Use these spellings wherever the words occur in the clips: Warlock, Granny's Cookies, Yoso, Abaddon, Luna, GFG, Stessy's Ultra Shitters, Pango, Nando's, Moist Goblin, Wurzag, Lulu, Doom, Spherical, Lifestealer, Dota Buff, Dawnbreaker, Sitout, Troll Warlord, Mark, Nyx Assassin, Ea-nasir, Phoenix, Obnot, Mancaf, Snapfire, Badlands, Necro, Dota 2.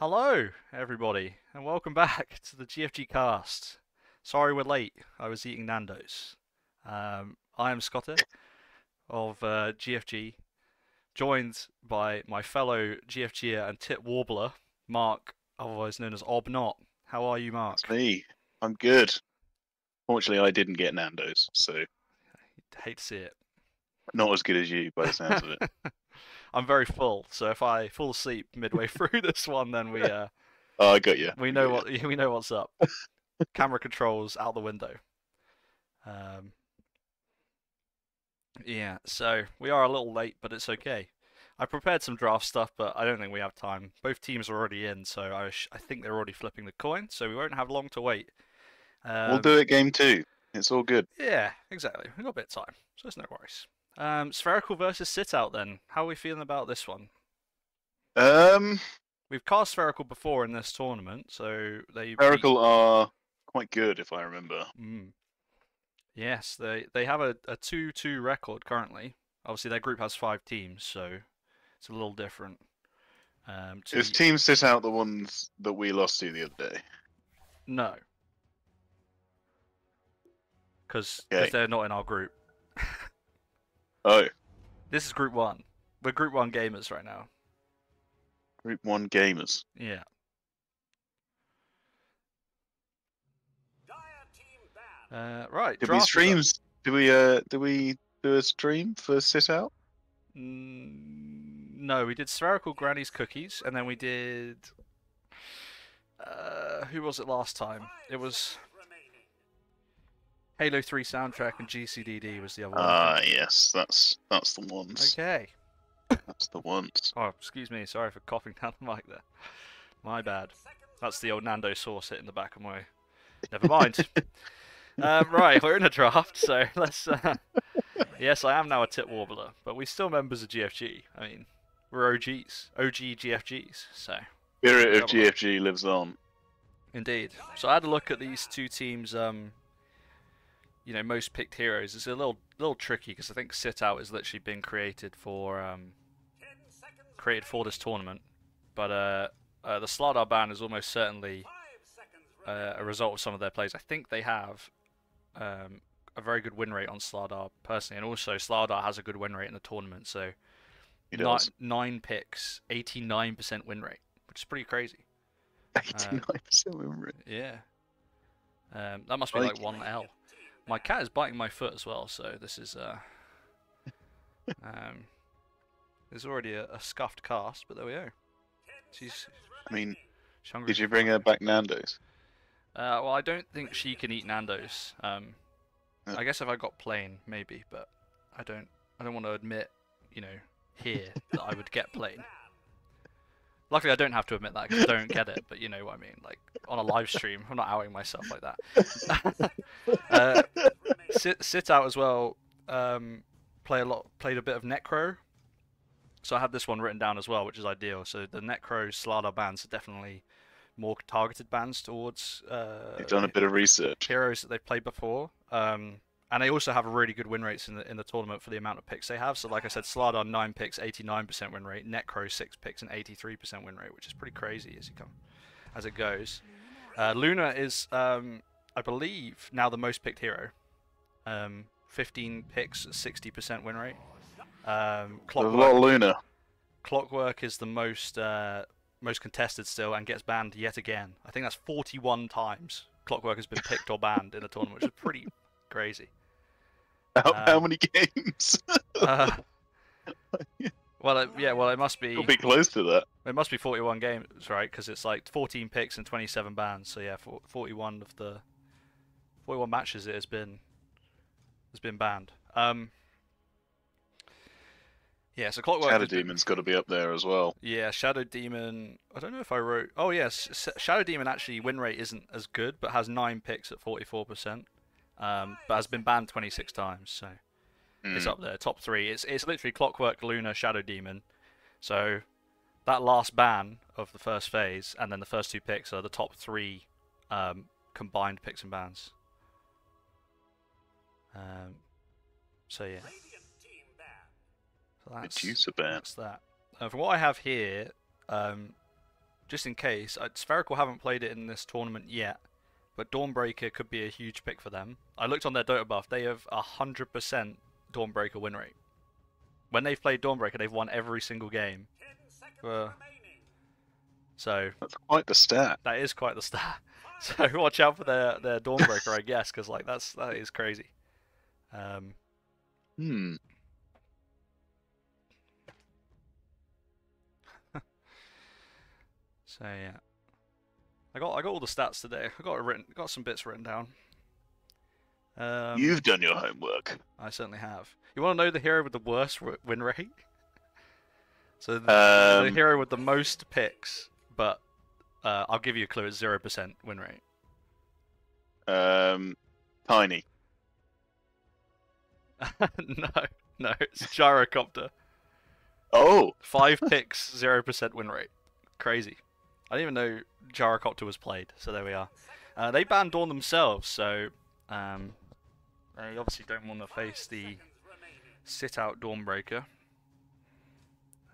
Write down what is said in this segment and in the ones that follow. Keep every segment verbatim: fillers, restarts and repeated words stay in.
Hello everybody and welcome back to the G F G cast. Sorry we're late, I was eating Nando's. Um, I am Scotter of uh, G F G, joined by my fellow GFGer and tit warbler, Mark, otherwise known as Obnot. How are you, Mark? It's me. I'm good. Fortunately I didn't get Nando's, so... I hate to see it. Not as good as you by the sounds of it. I'm very full, so if I fall asleep midway through this one, then we uh, oh, I got you. We know what you. we know what's up. Camera controls out the window. Um, yeah, so we are a little late, but it's okay. I prepared some draft stuff, but I don't think we have time. Both teams are already in, so I sh I think they're already flipping the coin, so we won't have long to wait. Um, we'll do it game two. It's all good. Yeah, exactly. We've got a bit of time, so it's no worries. Um, Spherical versus Sitout, then. How are we feeling about this one? Um, We've cast Spherical before in this tournament, so they... Spherical beat... are quite good, if I remember. Mm. Yes, they they have a two two record currently. Obviously, their group has five teams, so it's a little different. Um, two... Is Team Sitout the ones that we lost to the other day? No. Because okay. they're not in our group. Oh. This is Group one. We're Group one gamers right now. Group one gamers? Yeah. Uh, right. Did we streams? Do we, uh, do we do a stream for Sit Out? Mm, no, we did Spherical Granny's Cookies, and then we did... Uh, who was it last time? It was... Halo three soundtrack and G C D D was the other one. Ah, uh, yes, that's that's the ones. Okay. That's the ones. Oh, excuse me, sorry for coughing down the mic there. My bad. That's the old Nando's sauce hitting the back of my... Never mind. um, right, we're in a draft, so let's... Uh... Yes, I am now a tit warbler, but we're still members of G F G. I mean, we're O Gs. O G G F Gs, so... Spirit of G F G lives on. Indeed. So I had a look at these two teams... Um, you know, most picked heroes. It's a little little tricky because I think Sitout is literally been created for um, created for this tournament, but uh, uh, the Slardar ban is almost certainly uh, a result of some of their plays. I think they have um, a very good win rate on Slardar personally, and also Slardar has a good win rate in the tournament. So ni nine picks, eighty-nine percent win rate, which is pretty crazy. Eighty-nine uh, percent win rate. Yeah, um, that must be like one L. My cat is biting my foot as well, so this is uh, um, there's already a, a scuffed cast, but there we go. She's. I mean, she's did you bring her back Nando's? Uh, well, I don't think she can eat Nando's. Um, no. I guess if I got plain, maybe, but I don't. I don't want to admit, you know, here that I would get plain. Luckily, I don't have to admit that because I don't get it, but you know what I mean. Like, on a live stream, I'm not outing myself like that. uh, sit, sit out as well, um, play a lot, played a bit of Necro. So I had this one written down as well, which is ideal. So the Necro Slardar bans are definitely more targeted bans towards... Uh, They've done a bit of research. ...heroes that they've played before. Um, and they also have really good win rates in the in the tournament for the amount of picks they have. So like I said, Slardar nine picks, eighty-nine percent win rate, Necro six picks and eighty-three percent win rate, which is pretty crazy as you come as it goes. Uh, Luna is um, I believe now the most picked hero. Um, fifteen picks, sixty percent win rate. Um, Clockwork, a lot of Luna. Clockwork is the most uh, most contested still and gets banned yet again. I think that's forty-one times Clockwork has been picked or banned in the tournament, which is pretty crazy. How, um, how many games? uh, well, it, yeah, well, it must be... It'll be close to that. It must be forty-one games, right? Because it's like fourteen picks and twenty-seven bans. So yeah, for, forty-one of the forty-one matches it has been has been banned. Um, yeah, so Clockwork. Shadow Demon's got to be up there as well. Yeah, Shadow Demon. I don't know if I wrote. Oh yes, Shadow Demon actually win rate isn't as good, but has nine picks at forty-four percent. Um, but has been banned twenty-six times, so mm. it's up there, top three. It's it's literally Clockwork, Luna, Shadow Demon. So that last ban of the first phase, and then the first two picks are the top three um, combined picks and bans. Um, so yeah, so that's, that's that. Uh, from what I have here, um, just in case. I, Spherical haven't played it in this tournament yet, but Dawnbreaker could be a huge pick for them. I looked on their Dota buff. They have a hundred percent Dawnbreaker win rate. When they've played Dawnbreaker, they've won every single game. Uh, so that's quite the stat. That is quite the stat. So watch out for their their Dawnbreaker, I guess, because like that's that is crazy. Um. Hmm. So yeah, I got I got all the stats today. I got it written, got some bits written down. Um, You've done your homework. I certainly have. You want to know the hero with the worst win rate? So the, um, the hero with the most picks, but uh, I'll give you a clue: it's zero percent win rate. Um, Tiny. no, no, it's Gyrocopter. Oh, five picks, zero percent win rate. Crazy. I didn't even know Gyrocopter was played. So there we are. Uh, they banned Dawn themselves, so um, they obviously don't want to face the Sitout Dawnbreaker.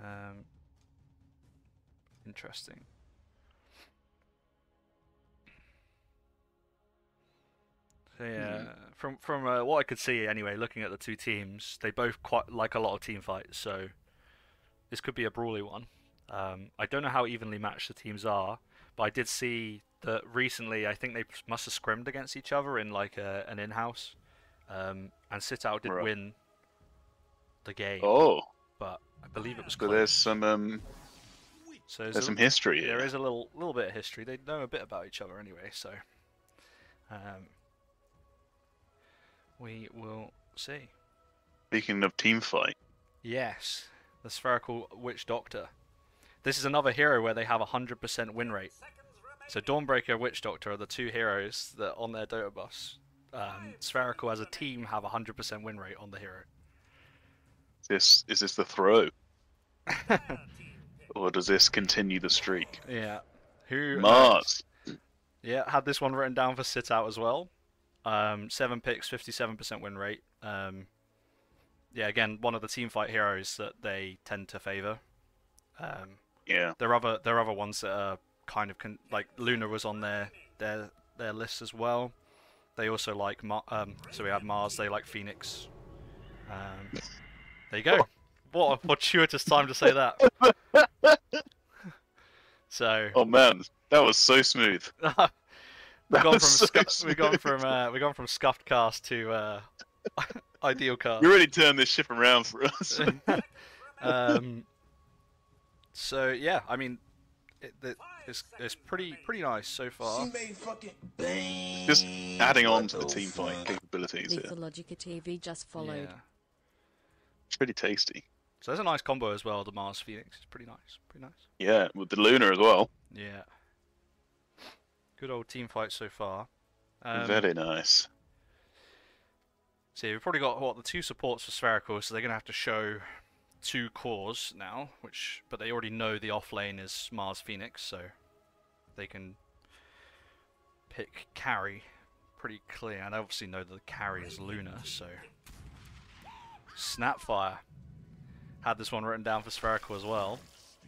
Um, interesting. So yeah, mm. from from uh, what I could see anyway, looking at the two teams, they both quite like a lot of team fights. So this could be a brawly one. Um, I don't know how evenly matched the teams are, but I did see that recently. I think they must have scrimmed against each other in like a, an in-house, um, and Sitout did right. win the game. Oh, but I believe it was. But close. There's some. Um, so there's, there's a, some history. There yeah. is a little little bit of history. They know a bit about each other anyway, so um, we will see. Speaking of team fight. Yes, the Spherical Witch Doctor. This is another hero where they have a one hundred percent win rate. So Dawnbreaker, Witch Doctor are the two heroes that on their Dota buffs. Um, Spherical as a team have a one hundred percent win rate on the hero. Is this, is this the throw? Or does this continue the streak? Yeah. Who Mars! Knows? Yeah, had this one written down for Sitout as well. Um, seven picks, fifty-seven percent win rate. Um, yeah, again, one of the team fight heroes that they tend to favour. Um, Yeah. There are other there are other ones that are kind of con like Luna was on their their their list as well. They also like Mar um so we have Mars. They like Phoenix. Um, there you go. What a fortuitous time to say that. So. Oh man, that was so smooth. We've gone from so smooth. We've gone from uh, we've gone from scuffed cast to uh, ideal cast. You really turned this ship around for us. um. So yeah, I mean, it, it, it's it's pretty pretty nice so far. Just adding on to the team fight capabilities here. T V just followed. Yeah. It's pretty tasty. So there's a nice combo as well. The Mars Phoenix is pretty nice, pretty nice. Yeah, with the Luna as well. Yeah. Good old team fight so far. Um, Very nice. See, we've probably got what the two supports for Spherical, so they're gonna have to show. Two cores now, which but they already know the off lane is Mars Phoenix, so they can pick carry pretty clear, and I obviously know that the carry is Luna, so Snapfire had this one written down for Spherical as well,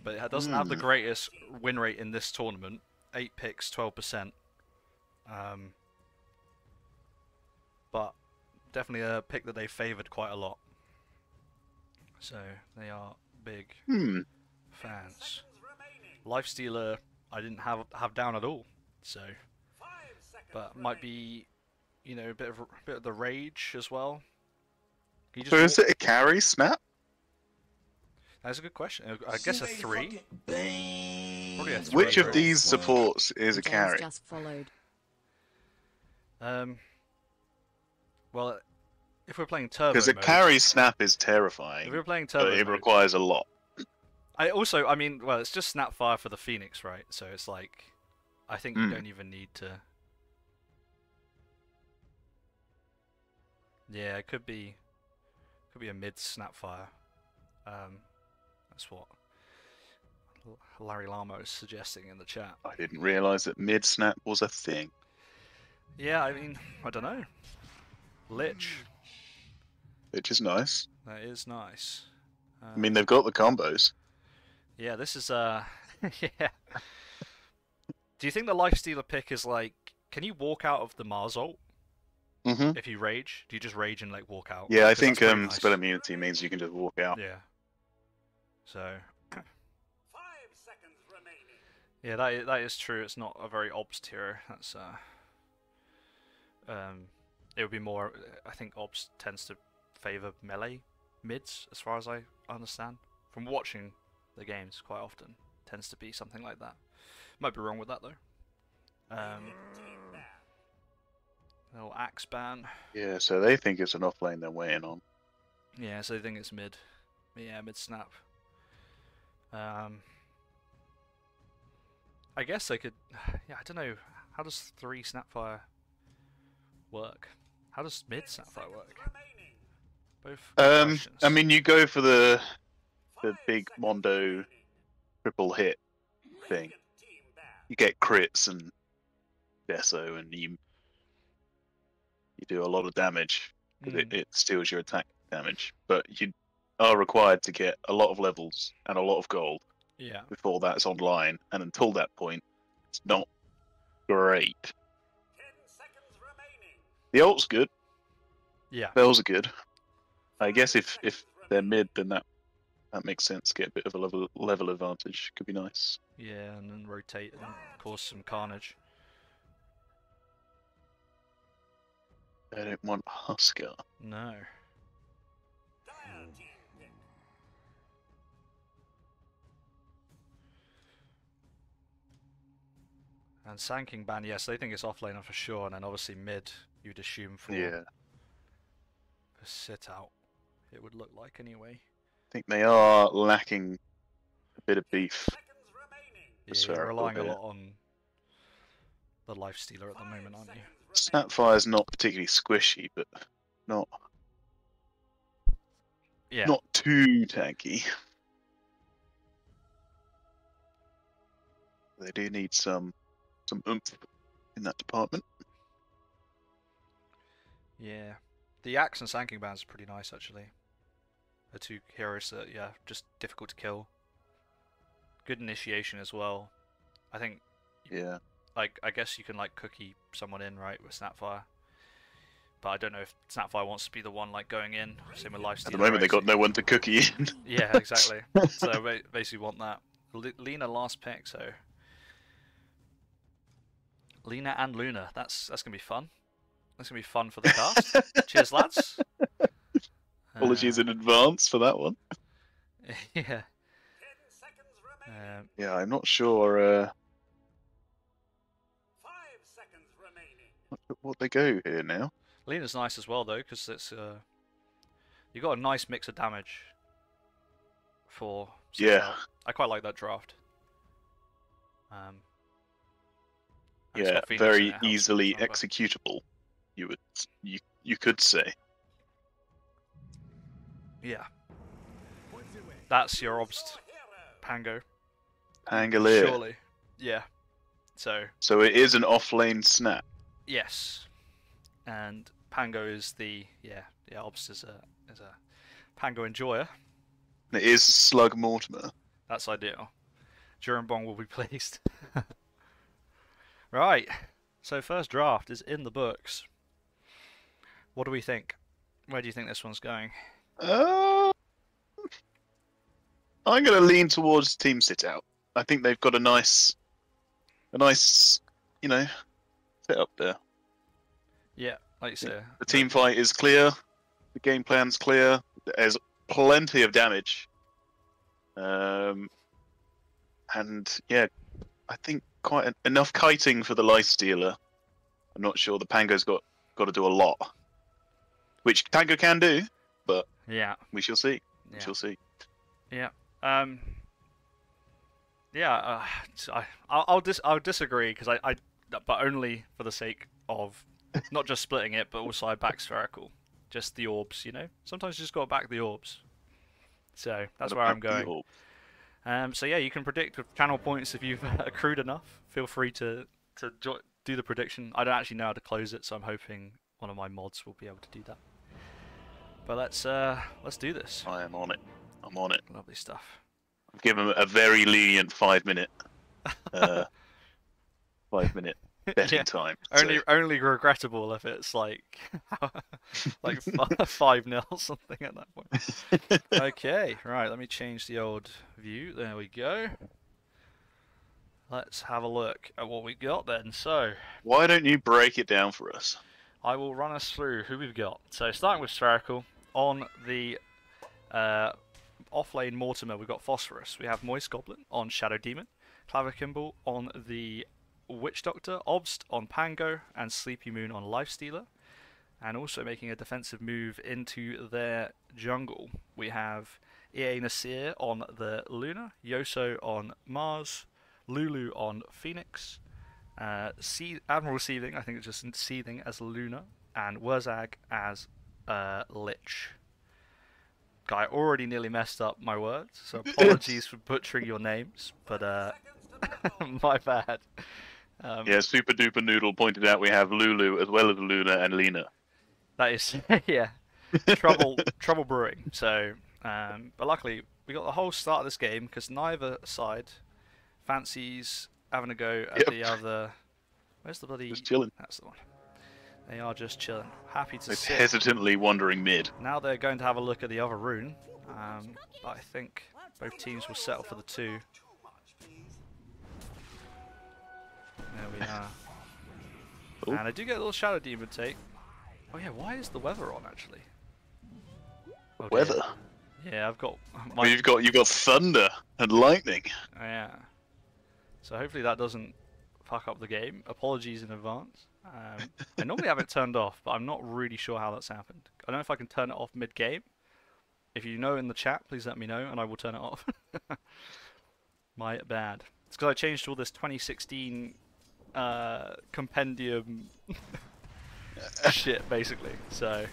but it doesn't mm. have the greatest win rate in this tournament. Eight picks, twelve percent. Um, but definitely a pick that they favoured quite a lot. So they are big hmm. fans. Lifestealer, I didn't have have down at all. So, but might be, you know, a bit of a bit of the rage as well. You just so is it a carry snap? That's a good question. I guess a three. Probably a three. Which of these supports is a carry? Just followed. Um. Well. If we're playing turbo, because a carry snap is terrifying. If we're playing turbo, it mode, requires a lot. I also, I mean, well, it's just Snapfire for the Phoenix, right? So it's like, I think mm. you don't even need to. Yeah, it could be, could be a mid Snapfire. Um, that's what Larry Lamo is suggesting in the chat. I didn't realise that mid snap was a thing. Yeah, I mean, I don't know. Lich. Which is nice. That is nice. Um, I mean, they've got the combos. Yeah, this is uh, yeah. Do you think the Lifestealer pick is like, can you walk out of the Mars ult? Mm-hmm. If you rage, do you just rage and like walk out? Yeah, I think um, nice. Spell immunity means you can just walk out. Yeah. So. Five seconds remaining. Yeah, that is, that is true. It's not a very obst hero. That's uh. Um, it would be more. I think obst tends to favor melee mids, as far as I understand from watching the games quite often. Tends to be something like that. Might be wrong with that though. Um. Little axe ban. Yeah, so they think it's an off lane they're waiting on. Yeah, so they think it's mid. Yeah, mid snap. Um, I guess they could. Yeah, I don't know. How does three Snapfire work? How does mid Snapfire work? Both. Um, questions. I mean, you go for the the big Mondo triple hit thing. You get crits and Deso and you. You do a lot of damage because mm. it, it steals your attack damage, but you are required to get a lot of levels and a lot of gold yeah. before that's online, and until that point, it's not great. Ten seconds remaining. The ult's good. Yeah. Bells are good. I guess if, if they're mid, then that that makes sense. Get a bit of a level level advantage. Could be nice. Yeah, and then rotate and cause some carnage. I don't want Husker. No. And Sanking Ban, yes, they think it's offlane for sure, and then obviously mid, you'd assume for yeah. a sit out, it would look like anyway. I think they are lacking a bit of beef. Yeah, you're relying a lot on the Lifestealer at the moment, aren't you? Snapfire's not particularly squishy, but not yeah. not too tanky. They do need some some oomph in that department. Yeah, the axe and Sanking Bands are pretty nice actually. The two heroes that yeah, just difficult to kill. Good initiation as well. I think. Yeah. Like, I guess you can like cookie someone in, right, with Snapfire. But I don't know if Snapfire wants to be the one like going in. Same with Lifestealer. At the moment, they got no one to cookie in. Yeah, exactly. So I basically want that. Lina last pick, so Lina and Luna. That's that's gonna be fun. That's gonna be fun for the cast. Cheers, lads. Apologies uh, in advance for that one. Yeah. Um, yeah, I'm not sure. Uh... What they go here now? Lena's nice as well though, because it's uh, you got a nice mix of damage. For yeah, I quite like that draft. Um, yeah, very easily executable. You would you you could say. Yeah, that's your obst Pango. Pangolier. Surely, yeah. So so it is an off-lane snap. Yes, and Pango is the yeah yeah obst is a is a Pango enjoyer. It is Slug Mortimer. That's ideal. Jurambong will be pleased. Right, so first draft is in the books. What do we think? Where do you think this one's going? Uh, I'm going to lean towards Team Sitout. I think they've got a nice, a nice, you know. Up there. Yeah, like you say. The team fight is clear, the game plan's clear, there's plenty of damage. Um, and yeah, I think quite an, enough kiting for the Lifestealer. I'm not sure the Pango's got, got to do a lot. Which Pango can do, but yeah, we shall see. We yeah. shall see. Yeah. Um, yeah, uh, I, I'll, I'll, dis I'll disagree because I... I but only for the sake of not just splitting it, but also I back Spherical. Just the orbs, you know? Sometimes you just got to back the orbs. So that's where I'm going. Um, so yeah, you can predict with channel points if you've accrued enough. Feel free to, to do the prediction. I don't actually know how to close it, so I'm hoping one of my mods will be able to do that. But let's, uh, let's do this. I am on it. I'm on it. Lovely stuff. I've given a very lenient five minute... Uh, five minute betting yeah. time. Only so. only regrettable if it's like like five nil or something at that point. Okay, right. Let me change the old view. There we go. Let's have a look at what we got then. So why don't you break it down for us? I will run us through who we've got. So starting with Spherical, on the uh, off-lane Mortimer, we've got Phosphorus. We have Moist Goblin on Shadow Demon, Clavikimbal on the Witch Doctor, Obst on Pango, and Sleepy Moon on Lifestealer. And also making a defensive move into their jungle, we have E A Nasir on the Luna, Yoso on Mars, Lulu on Phoenix, uh, Se Admiral Seething, I think it's just Seething as Luna, and Wurzag as uh, Lich. I already nearly messed up my words, so apologies for butchering your names, but uh, my bad. Um, yeah, Super Duper Noodle pointed out we have Lulu as well as Luna and Lena. That is, yeah, trouble trouble brewing. So, um, but luckily we got the whole start of this game because neither side fancies having a go at yep. the other. Where's the bloody? Just chilling. That's the one. They are just chilling. Happy to see. Hesitantly wandering mid. Now they're going to have a look at the other rune. Um, but I think both teams will settle for the two. There we are. Ooh. And I do get a little Shadow Demon take. Oh yeah, why is the weather on actually? Okay. Weather? Yeah, I've got... My... Well, you've got you've got thunder and lightning. Yeah. So hopefully that doesn't fuck up the game. Apologies in advance. Um, I normally have it turned off, but I'm not really sure how that's happened. I don't know if I can turn it off mid-game. If you know in the chat, please let me know, and I will turn it off. My bad. It's because I changed all this twenty sixteen uh, compendium shit, basically. So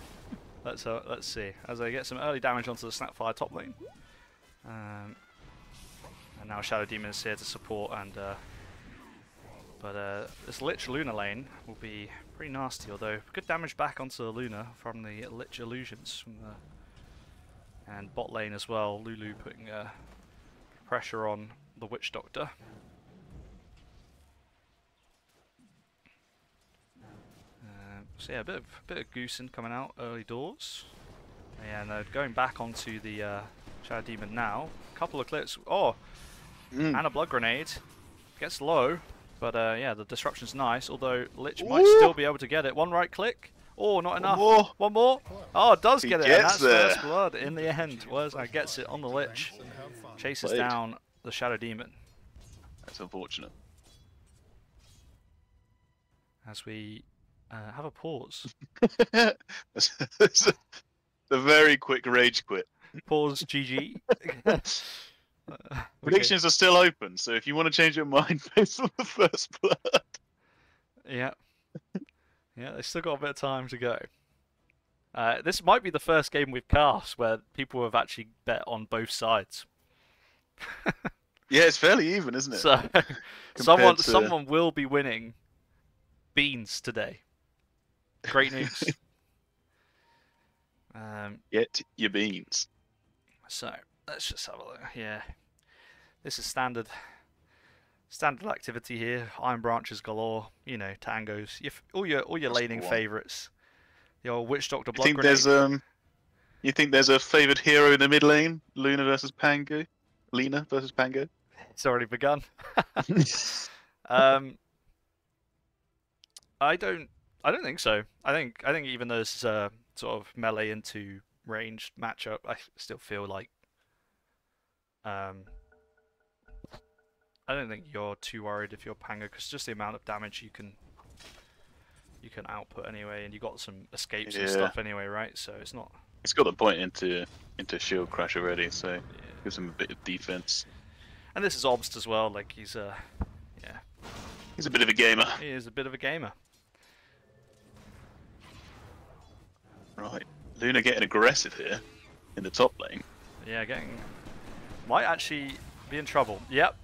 let's uh, let's see. As I get some early damage onto the Snapfire top lane, um, and now Shadow Demon is here to support and. Uh, But uh, this Lich Luna lane will be pretty nasty, although good damage back onto the Luna from the Lich illusions. From the... And bot lane as well, Lulu putting uh, pressure on the Witch Doctor. Uh, so yeah, a bit of, a bit of goosing coming out early doors. And uh, going back onto the uh, Shadow Demon now. A couple of clips. Oh! Mm. And a Blood Grenade. Gets low. But uh, yeah, the disruption's nice, although Lich Ooh. might still be able to get it. One right click. Oh, not enough. One more. One more. Oh, it does he get it. And that's there. First blood in the end. Wurzag gets it on the Lich. Chases Played. down the Shadow Demon. That's unfortunate. As we uh, have a pause. It's a, a very quick rage quit. Pause, G G. Uh, okay. Predictions are still open, so if you want to change your mind based on the first blood. Yeah. Yeah, they still got a bit of time to go. Uh, this might be the first game we've cast where people have actually bet on both sides. Yeah, it's fairly even, isn't it? So, someone, to... someone will be winning beans today. Great news. um, Get your beans. So... Let's just have a look. Yeah, this is standard, standard activity here. Iron branches galore. You know, tangos. You've, all your all your That's laning favourites. The old Witch Doctor block grenade. You think there's um, you think there's a favoured hero in the mid lane? Luna versus Pango. Lena versus Pango. It's already begun. um, I don't, I don't think so. I think, I think even though this is a sort of melee into ranged matchup, I still feel like. Um, I don't think you're too worried if you're Pango because just the amount of damage you can you can output anyway, and you got some escapes yeah. and stuff anyway, right? So it's not. It's got the point into into Shield Crash already, so yeah. gives him a bit of defense. And this is Obst as well. Like he's a uh, yeah. He's a bit of a gamer. He is a bit of a gamer. Right, Luna getting aggressive here in the top lane. Yeah, getting. Might actually be in trouble. Yep.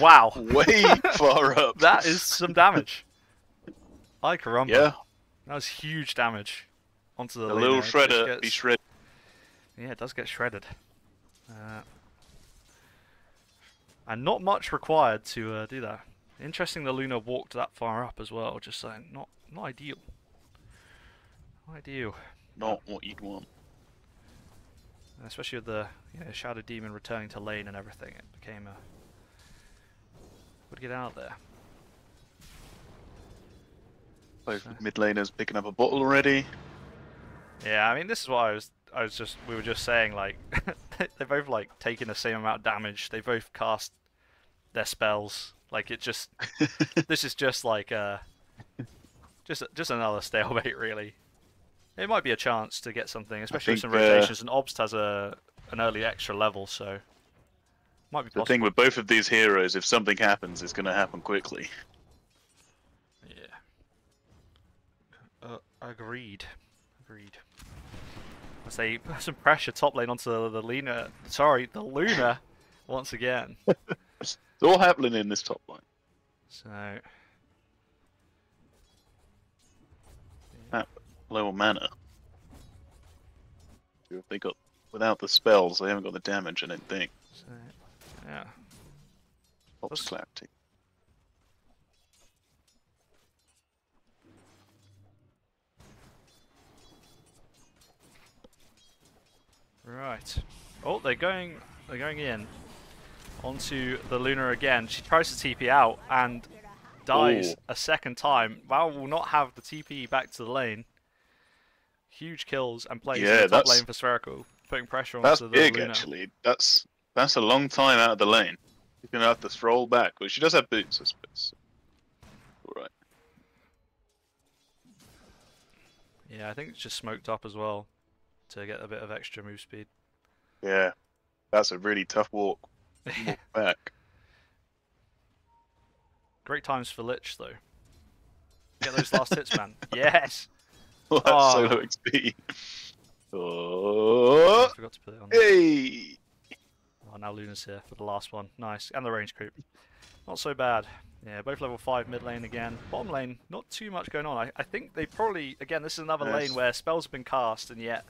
Wow. Way far up. That is some damage. I caramba. Yeah. That was huge damage onto the. A little shredder gets... be shredded. Yeah, it does get shredded. Uh... And not much required to uh, do that. Interesting the Luna walked that far up as well, just saying, not not ideal. Not ideal. Not what you'd want. And especially with the you know, Shadow Demon returning to lane and everything, it became a... Would get out of there. So, so. Mid laners picking up a bottle already. Yeah, I mean, this is what I was... I was just... We were just saying, like... They're both, like, taking the same amount of damage. They both cast their spells. Like, it just... This is just, like, uh... Just, just another stalemate, really. It might be a chance to get something, especially with some rotations, and Obst has a an early extra level, so... Might be possible. The thing with both of these heroes, if something happens, it's going to happen quickly. Yeah. Uh, agreed. Agreed. I say, put some pressure top lane onto the, the Luna. Sorry, the Luna, once again. It's all happening in this top lane. So... That low mana. They got, without the spells, they haven't got the damage, I don't think. So, yeah. Ops clapped it. Right. Oh, they're going. They're going in onto the Luna again. She tries to T P out and dies Ooh. a second time. Val will not have the T P back to the lane. Huge kills and plays yeah, in the top lane for Spherical, putting pressure onto that's the big, Luna. Actually, that's that's a long time out of the lane. She's gonna have to throw back, but she does have boots, I suppose. All right. Yeah, I think it's just smoked up as well, to get a bit of extra move speed. Yeah, that's a really tough walk, walk back. Great times for Lich, though. Get those last hits, man. Yes! Well, that's oh. solo X P. Oh. I forgot to put it on there. Hey! Oh, now Luna's here for the last one. Nice. And the range creep. Not so bad. Yeah, both level five mid lane again. Bottom lane, not too much going on. I, I think they probably... Again, this is another yes. lane where spells have been cast, and yet...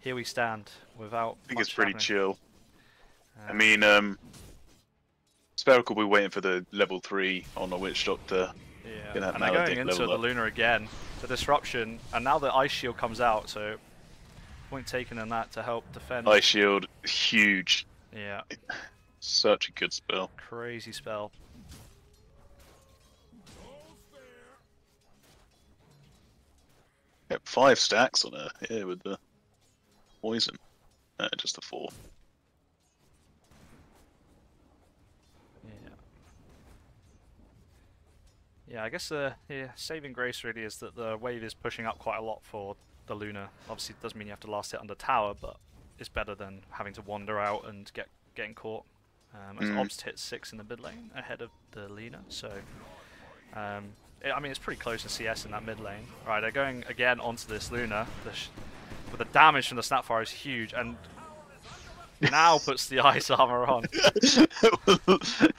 Here we stand without. I think it's pretty happening. chill. Um, I mean, um, Spherical will be waiting for the level three on the Witch Doctor. Yeah, and they're going into the up. Luna again. The disruption, and now the Ice Shield comes out, so point taken in that to help defend. Ice Shield, huge. Yeah. Such a good spell. Crazy spell. Yep, five stacks on her here with the. Poison. Uh, just the four. Yeah. Yeah, I guess the yeah, saving grace really is that the wave is pushing up quite a lot for the Luna. Obviously, it doesn't mean you have to last hit under tower, but it's better than having to wander out and get getting caught. Um, as mm. Obst hits six in the mid lane ahead of the Luna, so. Um, it, I mean, it's pretty close to C S in that mid lane. Right, they're going again onto this Luna. The sh But the damage from the Snapfire is huge, and now puts the ice armor on.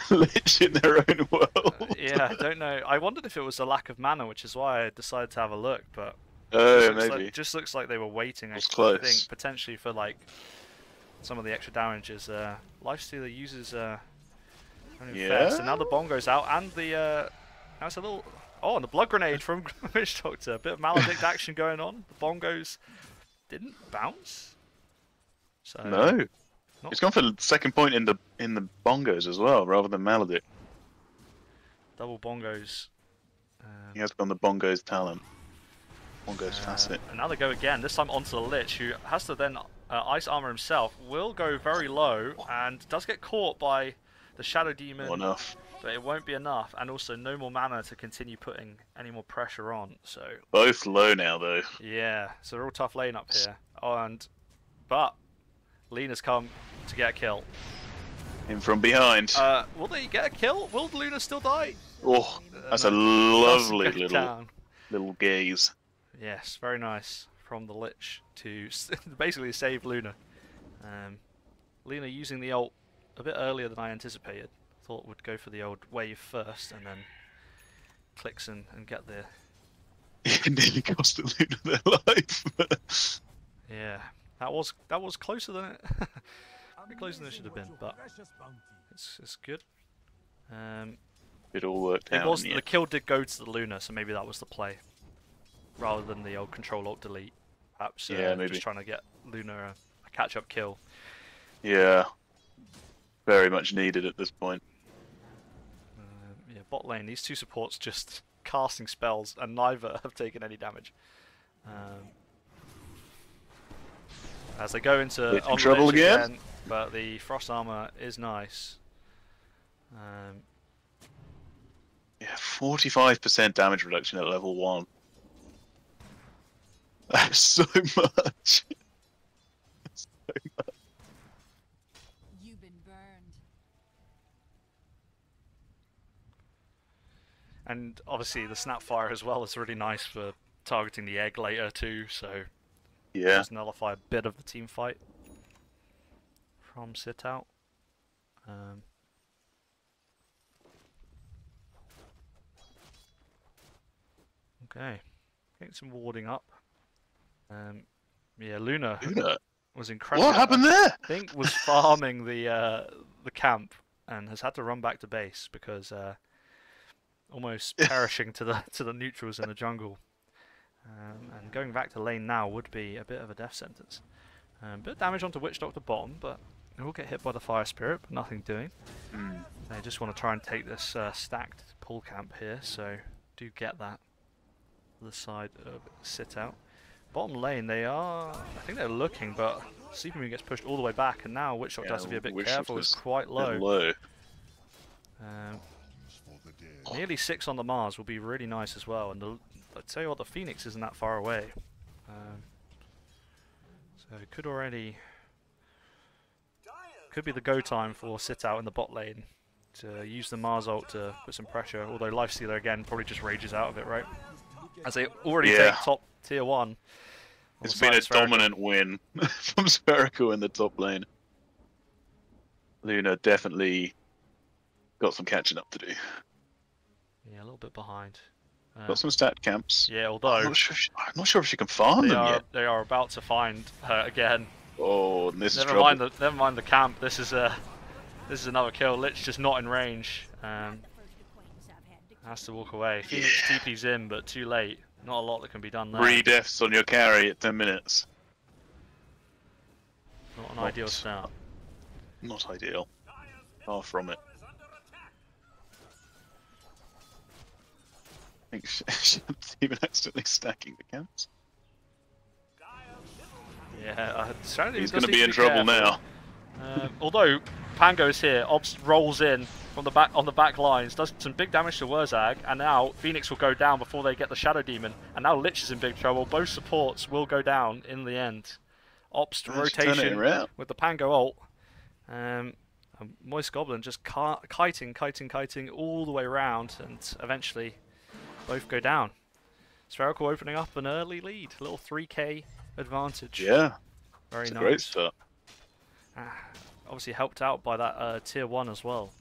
Lich in their own world. Uh, yeah, don't know. I wondered if it was a lack of mana, which is why I decided to have a look. But oh, maybe. Like, just looks like they were waiting. I close. think potentially for like some of the extra damage is uh, Lifestealer uses. Uh, yeah. So now the bomb goes out, and the uh, now it's a little. Oh, and the blood grenade from Witch Doctor. A bit of maledict action going on. The bomb goes. Didn't bounce. So no, it's gone for the second point in the in the bongos as well, rather than maledict. Double bongos. Um, he has gone the bongos talent. Bongos uh, facet. And now they go again. This time onto the Lich, who has to then uh, ice armor himself. Will go very low and does get caught by the Shadow Demon. Not enough. But it won't be enough, and also no more mana to continue putting any more pressure on. So both low now, though. Yeah, it's a real tough lane up here. And but Luna's come to get a kill. In from behind. Uh, will they get a kill? Will Luna still die? Oh, that's uh, no. a lovely that's little down. little gaze. Yes, very nice from the Lich to basically save Luna. Um, Luna using the ult a bit earlier than I anticipated. Thought would go for the old wave first, and then clicks and, and get there. It nearly cost the Luna their life. Yeah, that was that was closer than it, closer than it should have been, but it's it's good. Um, It all worked it out. Was, the end. Kill did go to the Luna, so maybe that was the play. Rather than the old Control-Alt-Delete. Perhaps yeah, uh, maybe. Just trying to get Luna a catch-up kill. Yeah. Very much needed at this point. Uh, yeah, bot lane. These two supports just casting spells, and neither have taken any damage. Um, as they go into in trouble again. again, but the frost armor is nice. Um, yeah, forty-five percent damage reduction at level one. That's so much. That's so much. You've been burned. And obviously the Snapfire as well is really nice for targeting the egg later too, so yeah, just nullify a bit of the team fight from Sitout. Um Okay, getting some warding up. Um, yeah, Luna, Luna was incredible. What happened there? I think was farming the uh, the camp and has had to run back to base because uh, almost perishing to the to the neutrals in the jungle. Um, and going back to lane now would be a bit of a death sentence. Um, bit of damage onto Witch Doctor bottom, but they will get hit by the Fire Spirit, but nothing doing. Mm. They just want to try and take this uh, stacked pull camp here, so do get that. The side of Sitout. Bottom lane, they are. I think they're looking, but Sleepy Moon gets pushed all the way back, and now Witch Doctor yeah, has to be a bit Witch careful. It's quite low. low. Um, nearly six on the Mars will be really nice as well. And the, I tell you what, the Phoenix isn't that far away, um, so it could already could be the go time for Sitout in the bot lane to use the Mars ult to put some pressure. Although Lifestealer again probably just rages out of it, right? As they already yeah. take top tier one. It's been a Spherical. dominant win from Spherical in the top lane. Luna definitely got some catching up to do. Yeah, a little bit behind. Um, got some stat camps. Yeah, although... I'm not sure if she, I'm not sure if she can farm them are, yet. They are about to find her again. Oh, and this never is trouble. Mind the, never mind the camp. This is, a, this is another kill. Lich just not in range. Um... Has to walk away. Phoenix yeah. T P's in, but too late. Not a lot that can be done there. Three deaths on your carry at ten minutes. Not an not, ideal start. Not ideal. Far from it. I think she's even accidentally stacking the camps. Yeah, I he's going to be in trouble now. Um, although Pango's here, Obs rolls in. On the back on the back lines, does some big damage to Wurzag, and now Phoenix will go down before they get the Shadow Demon, and now Lich is in big trouble. Both supports will go down in the end. Ops to rotation with the Pango ult. Um, and Moist Goblin just kiting, kiting, kiting all the way round, and eventually both go down. Spherical opening up an early lead, a little three K advantage. Yeah, very it's nice. A great start. Ah, obviously helped out by that uh, tier one as well.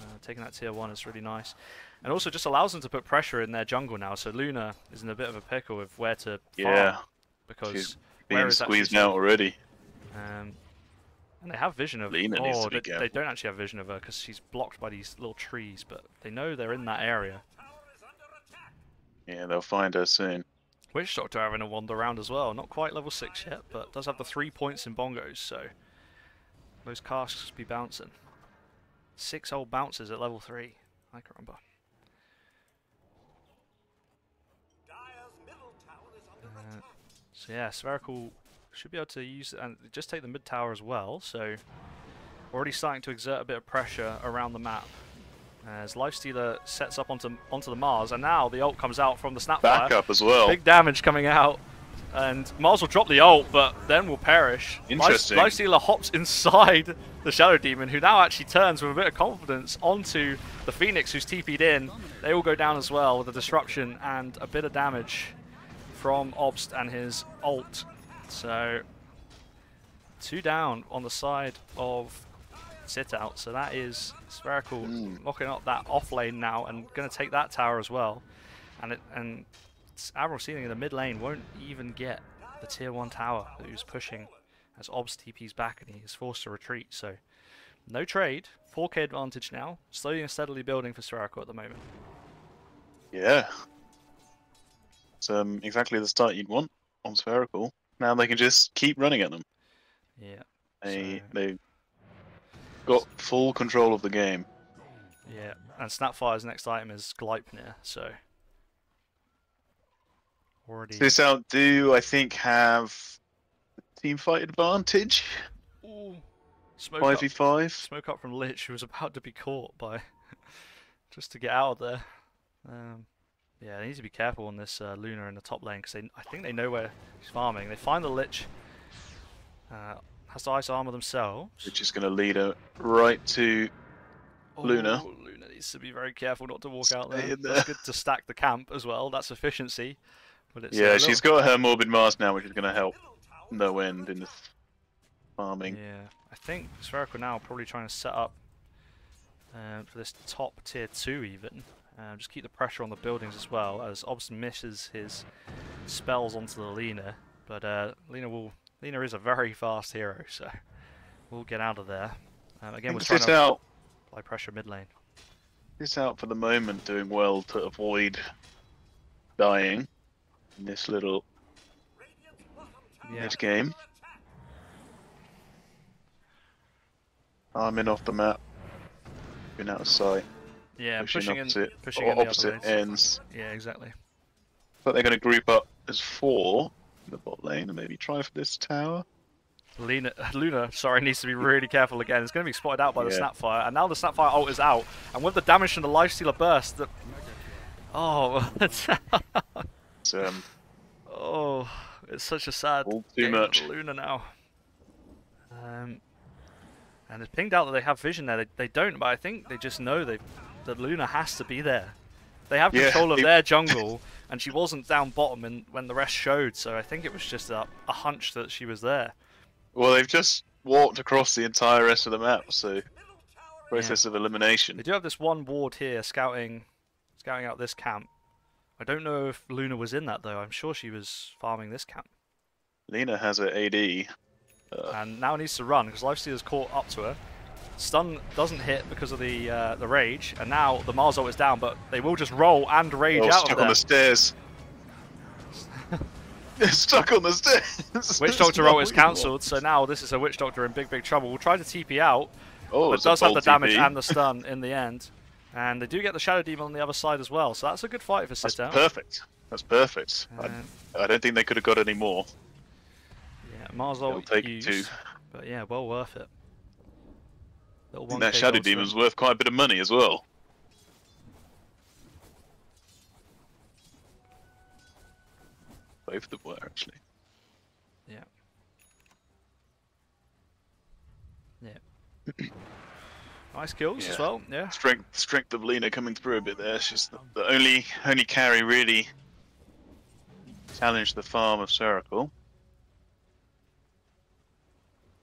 Uh, taking that tier one is really nice, and also just allows them to put pressure in their jungle now. So Luna is in a bit of a pickle with where to farm, yeah, because she's being squeezed out already. Um, and they have vision of Luna. Oh, they, they don't actually have vision of her because she's blocked by these little trees, but they know they're in that area. Yeah, they'll find her soon. Witch Doctor having a wander around as well. Not quite level six yet, but does have the three points in bongos, so those casks be bouncing. Six old bounces at level three. I can remember. Uh, so yeah, Spherical should be able to use and just take the mid tower as well. So already starting to exert a bit of pressure around the map as Lifestealer sets up onto onto the Mars, and now the ult comes out from the Snapfire. Back up as well. Big damage coming out. And Mars will drop the ult, but then will perish. Interesting. Lifestealer hops inside the Shadow Demon, who now actually turns with a bit of confidence onto the Phoenix, who's T P'd in. They all go down as well with a disruption and a bit of damage from Obst and his ult. So, two down on the side of Sitout. So that is Spherical mm. locking up that off lane now and going to take that tower as well. And it, and... Admiral Seething in the mid lane won't even get the tier one tower that he was pushing as Obs T P's back and he is forced to retreat. So No trade. four K advantage now. Slowly and steadily building for Spherical at the moment. Yeah. It's um, exactly the start you'd want on Spherical. Now they can just keep running at them. Yeah. They, so... They've got full control of the game. Yeah, and Snapfire's next item is Gleipnir, so... Already... So Sitout do, I think, have team fight advantage. Ooh. Smoke five v five. Up. Smoke up from Lich, who was about to be caught by... just to get out of there. Um, yeah, they need to be careful on this uh, Luna in the top lane, because I think they know where he's farming. They find the Lich. Uh, has to ice armor themselves. Which is going to lead her right to... Oh, Luna. Luna needs to be very careful not to walk out there. there. It's good to stack the camp as well. That's efficiency. But it's yeah, she's got her Morbid Mars now, which is going to help no end in the farming. Yeah, I think Spherical now probably trying to set up um, for this top tier two even. Um, just keep the pressure on the buildings as well, as Obst misses his spells onto the Lina. But uh, Lina will. Lina is a very fast hero, so we'll get out of there. Um, again, we're trying to... Out. By pressure mid lane. This out for the moment doing well to avoid dying in this little yeah. mid game. I'm in off the map. Been out of sight. Yeah, pushing, pushing opposite, in pushing or in opposite the ends. Yeah, exactly. But they're gonna group up as four in the bot lane and maybe try for this tower. Luna, Luna, sorry, needs to be really careful again. It's going to be spotted out by the yeah. Snapfire, and now the Snapfire ult is out. And with the damage from the Lifestealer burst, the... oh, it's, um, oh, it's such a sad all too game much. Luna now. Um, and it's pinged out that they have vision there. They, they don't, but I think they just know they that Luna has to be there. They have control yeah, of it... their jungle, and she wasn't down bottom in, when the rest showed. So I think it was just a, a hunch that she was there. Well, they've just walked across the entire rest of the map, so process yeah. of elimination. They do have this one ward here scouting scouting out this camp. I don't know if Luna was in that, though. I'm sure she was farming this camp. Luna has her A D. Uh, and now needs to run, because Lifestealer's caught up to her. Stun doesn't hit because of the uh, the rage, and now the Mars ult is down, but they will just roll and rage oh, out stuck of there. on the stairs. They're stuck on the stairs! Witch Doctor ult is cancelled, so now this is a Witch Doctor in big, big trouble. We'll try to T P out, oh, but it does have the damage T P and the stun in the end. And they do get the Shadow Demon on the other side as well, so that's a good fight for Sitout. That's perfect. That's perfect. Uh, I, I don't think they could have got any more. Yeah, Mars ult used, two. But yeah, well worth it. I think that Shadow Demon's worth quite a bit of money as well. Both of them were, actually. Yeah. Yeah. Nice kills yeah. as well, yeah. Strength strength of Lina coming through a bit there. She's the, the only only carry really challenged the farm of Spherical.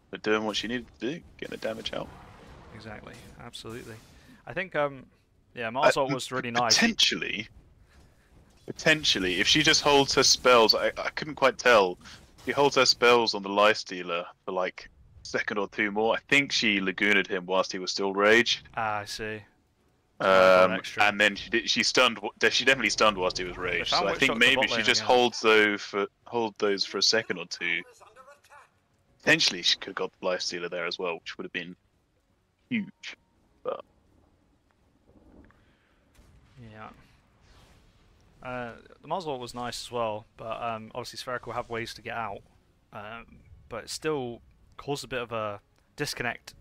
But doing what she needed to do, getting the damage out. Exactly, absolutely. I think, um, yeah, Mars ult was really nice. Potentially... Potentially, if she just holds her spells, I, I couldn't quite tell. She holds her spells on the Lifestealer for like a second or two more. I think she lagooned him whilst he was still raged. Ah, I see. Um, and then she did, she stunned. She definitely stunned whilst he was raged. So I think maybe she just again. holds those for hold those for a second or two. Potentially, she could have got the Lifestealer there as well, which would have been huge. But yeah. Uh, the Mars ult was nice as well, but um, obviously Spherical have ways to get out, um, but it still caused a bit of a disconnect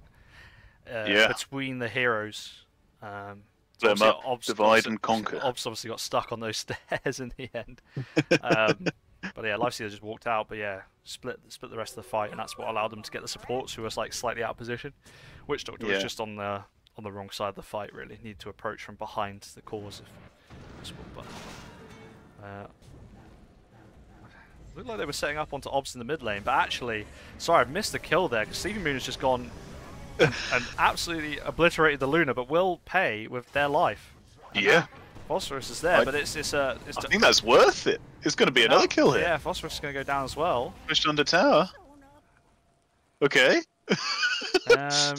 uh, yeah. between the heroes. Um, so up, Obst, divide Obst, and conquer. Obst obviously got stuck on those stairs in the end, um, but yeah, Lifestealer just walked out, but yeah, split split the rest of the fight, and that's what allowed them to get the supports who was like slightly out of position. Witch Doctor yeah. was just on the on the wrong side of the fight, really. Need to approach from behind the cause if possible, but. Uh, looked like they were setting up onto Obst in the mid lane, but actually, sorry, I've missed the kill there because Sleepy Moon has just gone and, and absolutely obliterated the Luna, but will pay with their life. And yeah. Phosphorus is there, I, but it's it's uh, it's I think that's worth it. It's going to be another kill here. Yeah, Phosphorus is going to go down as well. Pushed under tower. Okay. um,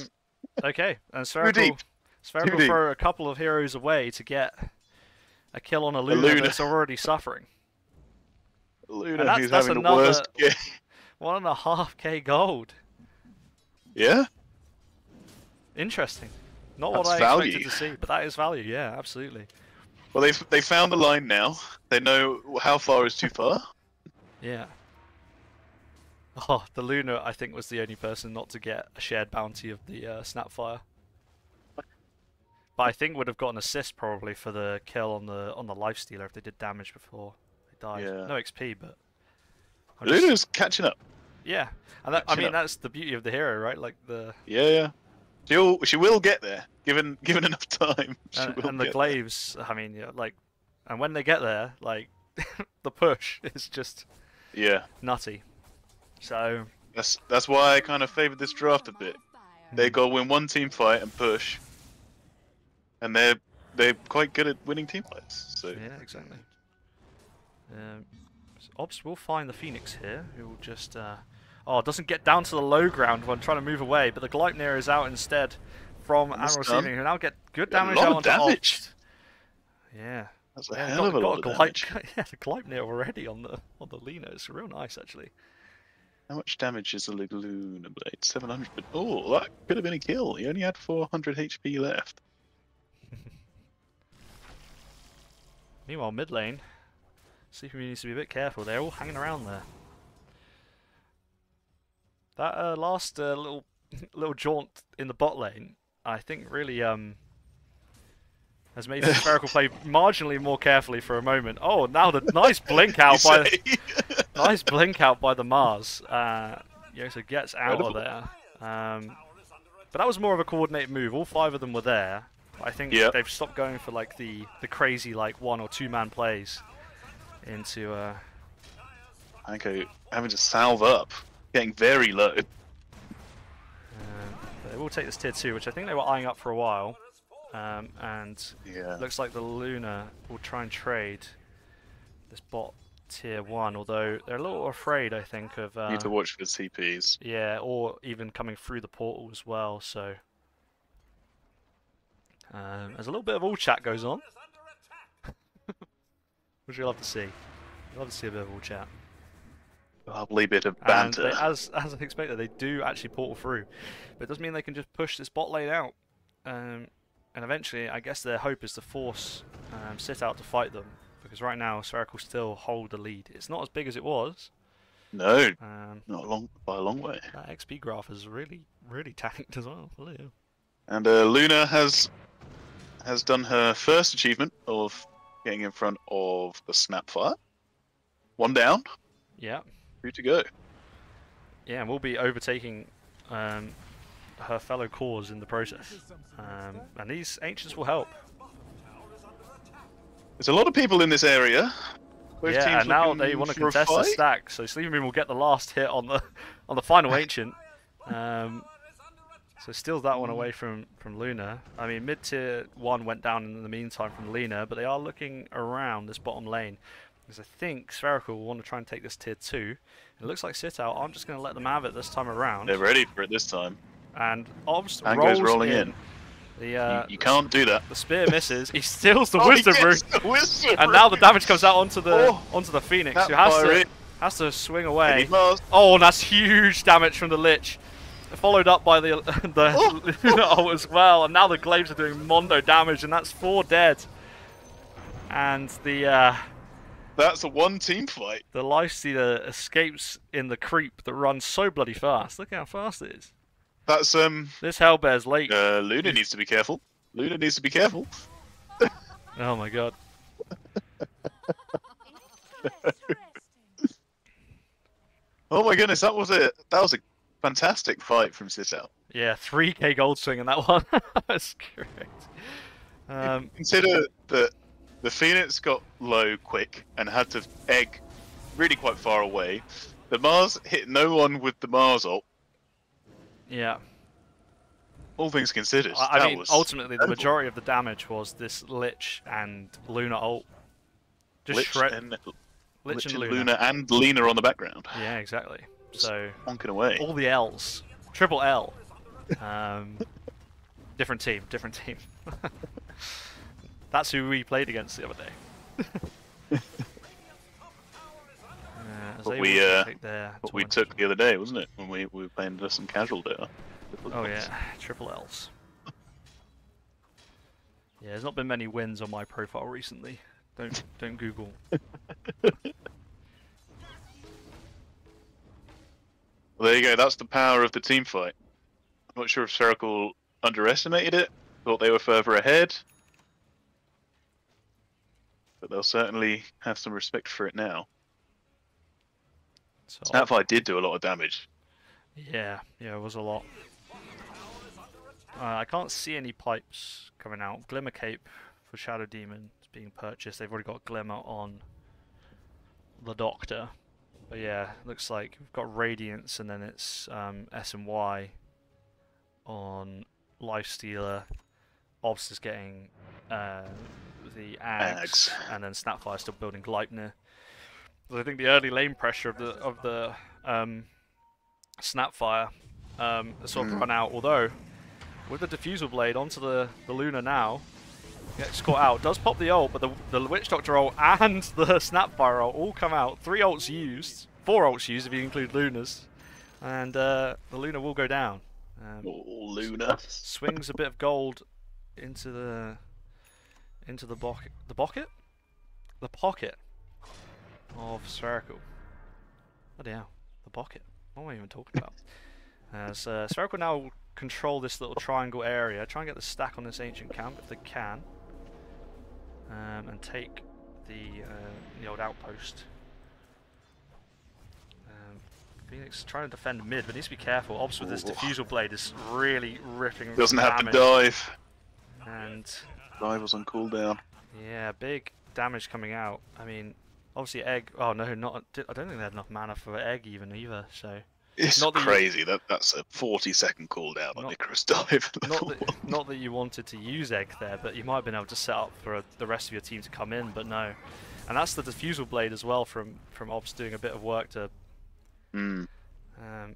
Okay, and Spherical, Spherical throw a couple of heroes away to get a kill on a Luna, Luna. that's already suffering. Luna, that's, who's that's having the worst game. One and a half K gold. Yeah. Interesting. Not that's what I value. expected to see, but that is value. Yeah, absolutely. Well, they've they found the line now. They know how far is too far. Yeah. Oh, the Luna, I think, was the only person not to get a shared bounty of the uh, Snapfire. But I think would have got an assist probably for the kill on the on the Lifestealer if they did damage before they died. Yeah. No X P, but I'm Luna's just... catching up. Yeah, and that, I mean up. that's the beauty of the hero, right? Like the yeah, yeah. She'll she will get there given given enough time. She and will and the glaives, there. I mean, yeah, like, and when they get there, like, the push is just yeah nutty. So that's that's why I kind of favoured this draft a bit. They go win one team fight and push, and they're they're quite good at winning team fights. So yeah, exactly. Um, so Obs will find the Phoenix here, who will just uh, oh doesn't get down to the low ground when trying to move away, but the Gleipnir is out instead from Admiral Seething, who now get good damage out onto Obs. Yeah, that's a yeah, hell got, of a got lot a of damage. Yeah, the Gleipnir already on the on the Lina. It's real nice actually. How much damage is the Luna Blade? seven hundred. Oh, that could have been a kill. He only had four hundred H P left. Meanwhile, mid lane, Sleepy needs to be a bit careful. They're all hanging around there. That uh, last uh, little little jaunt in the bot lane, I think, really um has made the Spherical play marginally more carefully for a moment. Oh, now the nice blink out by. The... Nice blink out by the Mars. Uh, Yoso gets out Incredible. of there. Um, but that was more of a coordinated move. All five of them were there. I think yep. they've stopped going for like the, the crazy like one or two man plays into... Uh... Pango having to salve up. Getting very low. Um, they will take this tier two, which I think they were eyeing up for a while. Um, and yeah. looks like the Luna will try and trade this bot tier one, although they're a little afraid, I think, of uh, need to watch for C Ps. Yeah, or even coming through the portal as well. So um, there's a little bit of all chat goes on, which you'll have to see. You'll have to see a bit of all chat. Lovely bit of banter. And they, as as I expected, they do actually portal through, but it does mean they can just push this bot lane out, um, and eventually, I guess their hope is to force um, Sitout to fight them. Because right now, Spherical still hold the lead. It's not as big as it was. No, um, not long by a long way. That X P graph has really, really tanked as well. Ew. And uh, Luna has has done her first achievement of getting in front of the Snapfire. One down. Yeah. Two to go. Yeah, and we'll be overtaking um, her fellow cores in the process. Um, and these ancients will help. There's a lot of people in this area. Both yeah, teams and now they want to contest the stack, so Sleepy Moon will get the last hit on the on the final ancient. Um, so steals that one away from from Luna. I mean, mid tier one went down in the meantime from Luna, but they are looking around this bottom lane because I think Spherical will want to try and take this tier two. It looks like Sitout. I'm just going to let them have it this time around. They're ready for it this time. And Obs rolls rolling in. in. The, uh, you, you can't do that. The spear misses. He steals the oh, wisdom rune, and now the damage comes out onto the oh, onto the Phoenix, who has to it. has to swing away. Oh, and that's huge damage from the Lich, followed up by the the oh. Luna as well. And now the glaives are doing mondo damage, and that's four dead. And the uh, that's a one team fight. The Lifestealer escapes in the creep that runs so bloody fast. Look how fast it is. That's um. This Hellbear's late. Uh, Luna needs to be careful. Luna needs to be careful. Oh my god. Oh my goodness, that was a that was a fantastic fight from Sitout. Yeah, three K gold swing in that one. That's correct. Um, consider that the Phoenix got low quick and had to egg really quite far away. The Mars hit no one with the Mars ult. Yeah. All things considered, I that mean, was ultimately terrible. The majority of the damage was this Lich and Luna ult. Just Lich, shred... and, Lich, Lich and Luna. Luna and Lina on the background. Yeah, exactly. So honking away. All the L's, triple L. Um, Different team, different team. That's who we played against the other day. yeah, but we, uh, what we took the other day, wasn't it? When we, we were playing just some casual Dota. Oh yeah, triple L's. Yeah, there's not been many wins on my profile recently. Don't don't Google. Well, there you go. That's the power of the team fight. I'm not sure if Spherical underestimated it, thought they were further ahead, but they'll certainly have some respect for it now. So Snapfire did do a lot of damage. Yeah, yeah, it was a lot. Uh, I can't see any pipes coming out. Glimmer Cape for Shadow Demon is being purchased. They've already got Glimmer on the Doctor. But yeah, looks like we've got Radiance, and then it's um, S and Y on Lifestealer. Obs is getting uh, the Ags, Ags, and then Snapfire still building Gleipnir. But I think the early lane pressure of the of the um, Snapfire um, has sort of mm. run out. Although, with the Diffusal Blade onto the, the Luna now, gets caught out. Does pop the ult, but the, the Witch Doctor ult and the Snapfire ult all come out. Three ults used, four ults used if you include Luna's, and uh, the Luna will go down. Um, oh, Luna. Swings a bit of gold into the into the pocket, the pocket, the pocket of Spherical. Bloody hell, the pocket. What am I even talking about? As uh, Spherical now control this little triangle area, try and get the stack on this ancient camp if they can, um, and take the uh, the old outpost. Um, Phoenix trying to defend mid, but needs to be careful. Obs with this Diffusal Blade is really ripping. Doesn't damage. Have to dive. And dive was on cooldown. Yeah, big damage coming out. I mean, obviously Egg. Oh no, not. I don't think they had enough mana for Egg even either. So. It's not that crazy, you, that that's a forty second cooldown on Icarus Dive. Not that, not that you wanted to use Egg there, but you might have been able to set up for a, the rest of your team to come in, but no. And that's the Diffusal Blade as well from, from Obs doing a bit of work to... Mm. Um,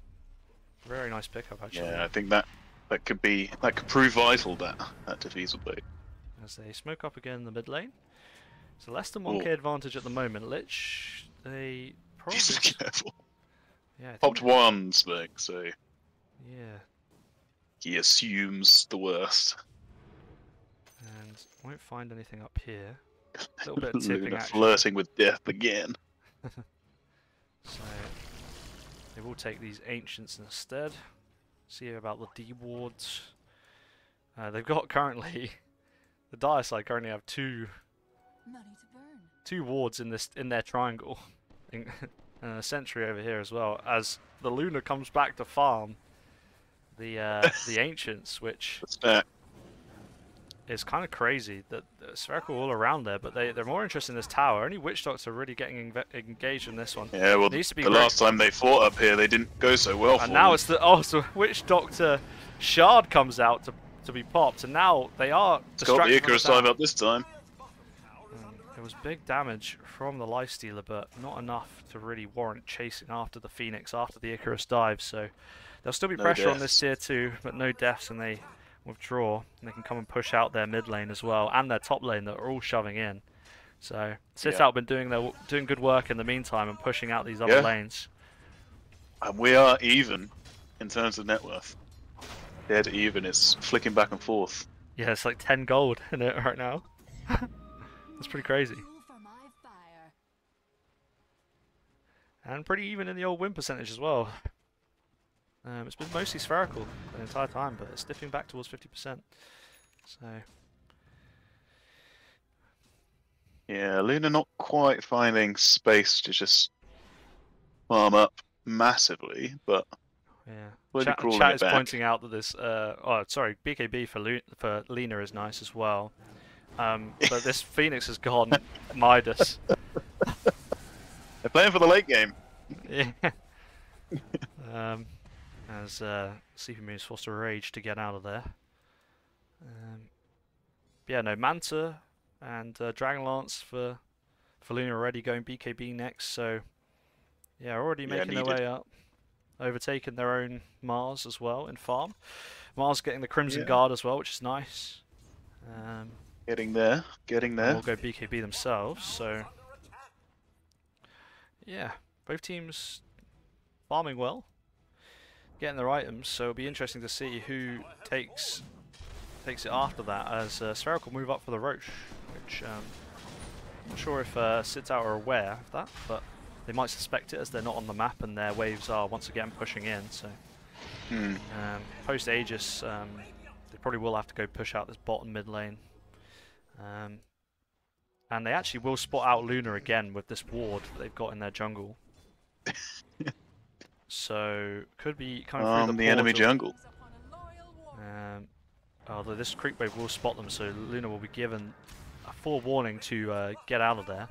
very nice pickup, actually. Yeah, I think that, that could be that could prove vital, that, that Diffusal Blade. As they smoke up again in the mid lane. So less than one K advantage at the moment. Lich, they probably... Just be careful. Yeah, popped one spec, so yeah, he assumes the worst. And won't find anything up here. A little bit of tipping Luna action. Flirting with death again. So they will take these ancients instead. See about the D wards. Uh, they've got currently the dire side currently have two Money to burn. two wards in this in their triangle. And a sentry over here as well, as the Luna comes back to farm the uh, the ancients, which is kind of crazy. That Spherical all around there, but they they're more interested in this tower. Only Witch Doctors are really getting engaged in this one. Yeah, well, needs to be the last time they fought up here, they didn't go so well. And for now them. It's the oh, so Witch Doctor shard comes out to to be popped, and now they are. It's got the Icarus Dive up this time. Was big damage from the Lifestealer, but not enough to really warrant chasing after the Phoenix after the Icarus Dive, so there'll still be no pressure deaths on this tier two, but no deaths, and they withdraw, and they can come and push out their mid lane as well, and their top lane that are all shoving in. So Sitout yeah. been doing their doing good work in the meantime and pushing out these other yeah. lanes. And we are even in terms of net worth. Dead even, it's flicking back and forth. Yeah, it's like ten gold in it right now. That's pretty crazy. And pretty even in the old win percentage as well. Um, it's been mostly Spherical the entire time, but it's sniffing back towards fifty percent. So. Yeah, Luna not quite finding space to just farm up massively, but. Yeah. Really chat chat is back. Pointing out that this. Uh, oh, sorry, B K B for, Luna, for Lena is nice as well. Um, but this Phoenix has gone Midas. They're playing for the late game. Yeah. um, as uh, Sleepy Moon is forced to rage to get out of there. Um, yeah, no, Manta and uh, Dragonlance for, for Luna already going B K B next, so yeah, already yeah, making needed. their way up. overtaken their own Mars as well in farm. Mars getting the Crimson yeah. Guard as well, which is nice. Um, getting there, getting there. We'll go B K B themselves, so... Yeah, both teams farming well, getting their items, so it'll be interesting to see who takes takes it after that, as uh, Spherical move up for the Roche, which um, I'm not sure if uh, Sitout are aware of that, but they might suspect it as they're not on the map and their waves are once again pushing in, so hmm. um, post Aegis um, they probably will have to go push out this bottom mid lane. Um, And they actually will spot out Luna again with this ward that they've got in their jungle. So, could be coming um, through the, the enemy jungle. Um, although this creep wave will spot them, so Luna will be given a forewarning to uh, get out of there.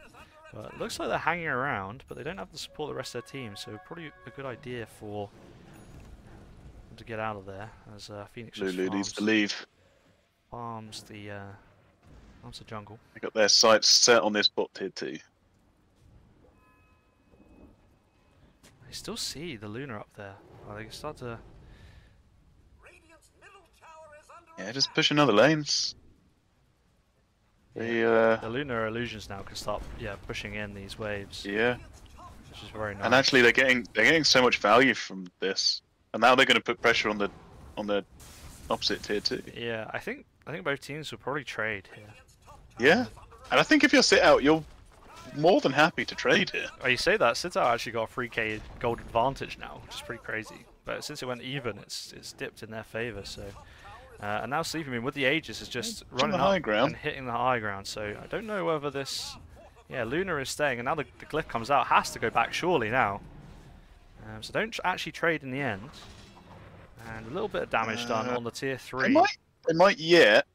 But it looks like they're hanging around, but they don't have to support the rest of their team, so probably a good idea for them to get out of there, as uh, Phoenix just Lulu farms, needs to leave. Farms the... Uh, That's a jungle. They got their sights set on this bot tier too. I still see the Luna up there. Well, they can start to. Yeah, just push another lanes. The uh... the Lunar illusions now can start, yeah, pushing in these waves. Yeah. Which is very nice. And actually, they're getting they're getting so much value from this, and now they're going to put pressure on the on the opposite tier too. Yeah, I think I think both teams will probably trade here. Yeah, and I think if you're Sitout, you're more than happy to trade here. Oh, you say that, Sitout actually got a three K gold advantage now, which is pretty crazy. But since it went even, it's it's dipped in their favour. So, uh, and now Sleepy Moon with the Aegis is just it's running up and hitting the high ground. So I don't know whether this, yeah, Luna is staying, and now the, the glyph comes out, has to go back surely now. Um, so don't actually trade in the end, and a little bit of damage uh, done on the tier three. They might, they might yet.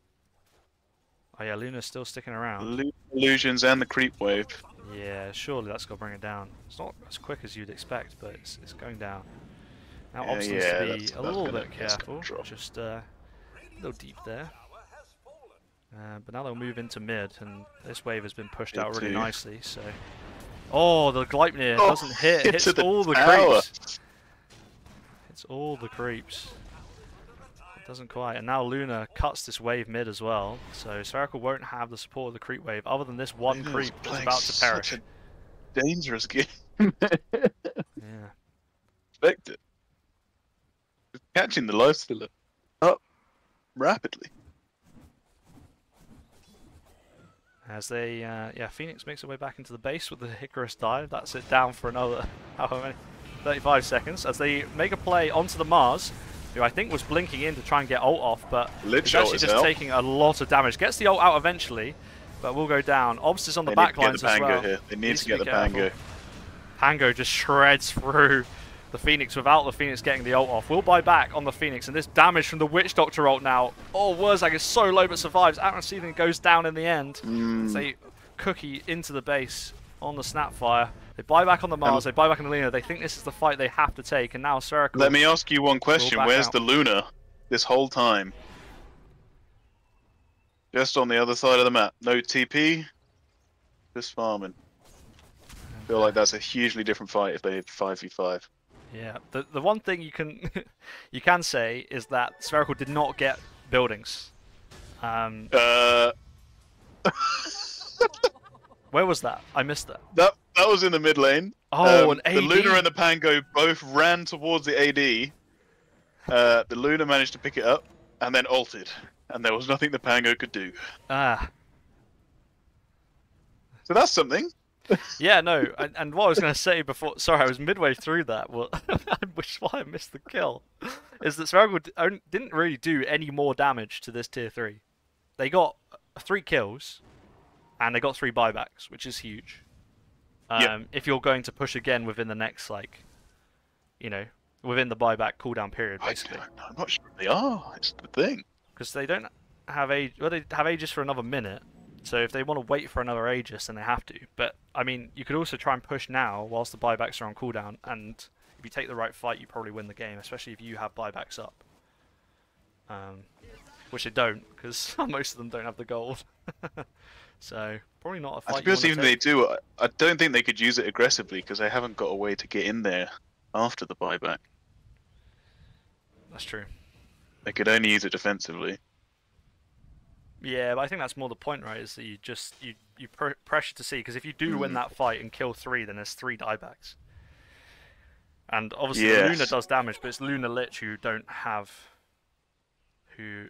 Oh yeah, Luna's still sticking around. Illusions and the creep wave. Yeah, surely that's got to bring it down. It's not as quick as you'd expect, but it's, it's going down. Now yeah, Obstin's yeah, to be that's, a that's little gonna, bit careful, just uh, a little deep there. Uh, but now they'll move into mid, and this wave has been pushed it out really too. nicely. So, oh, the Gleipnir oh, doesn't hit. Hits the all the tower. creeps. Hits all the creeps. Doesn't quite, and now Luna cuts this wave mid as well, so Spherical won't have the support of the creep wave, other than this one Luna's creep that's about to perish. Such a dangerous game. Yeah. Expect it. It's catching the Lifestealer up rapidly. As they, uh, yeah, Phoenix makes her way back into the base with the Icarus dive. That's it down for another, however many, thirty-five seconds, as they make a play onto the Mars, who I think was blinking in to try and get ult off, but Lich is actually just out. taking a lot of damage. Gets the ult out eventually, but will go down. Obst is on the backlines as well. Here. They need, need to, to get the Pango here. Pango just shreds through the Phoenix without the Phoenix getting the ult off. Will buy back on the Phoenix, and this damage from the Witch Doctor ult now. Oh, Wurzag is so low but survives. Admiral Seething goes down in the end. Mm. They cookie into the base on the Snapfire. They buy back on the Mars, um, they buy back on the Luna, they think this is the fight they have to take, and now Spherical... Let me ask you one question, where's out. the Luna this whole time? Just on the other side of the map, no T P, just farming. I feel like that's a hugely different fight if they had five v five. Yeah, the, the one thing you can you can say is that Spherical did not get buildings. Um, uh... Where was that? I missed that. That that was in the mid lane. Oh, um, an A D. The Luna and the Pango both ran towards the A D. Uh, the Luna managed to pick it up and then ulted, and there was nothing the Pango could do. Ah. So that's something. Yeah, no. And, and what I was going to say before, sorry, I was midway through that. Well, which is why I missed the kill, is that Spherical didn't really do any more damage to this tier three. They got three kills. And they got three buybacks, which is huge. Um, yep. If you're going to push again within the next, like, you know, within the buyback cooldown period, basically. I don't know. I'm not sure they are. It's the thing. Because they don't have a well, they have Aegis for another minute. So if they want to wait for another Aegis, then they have to. But I mean, you could also try and push now whilst the buybacks are on cooldown. And if you take the right fight, you probably win the game, especially if you have buybacks up. Um, which they don't, because most of them don't have the gold. So, probably not a fight. I suppose even if they do, I don't think they could use it aggressively because they haven't got a way to get in there after the buyback. That's true. They could only use it defensively. Yeah, but I think that's more the point, right? Is that you just you you pr pressure to see, because if you do mm. win that fight and kill three, then there's three diebacks. And obviously yes. Luna does damage, but it's Luna Lich who don't have, who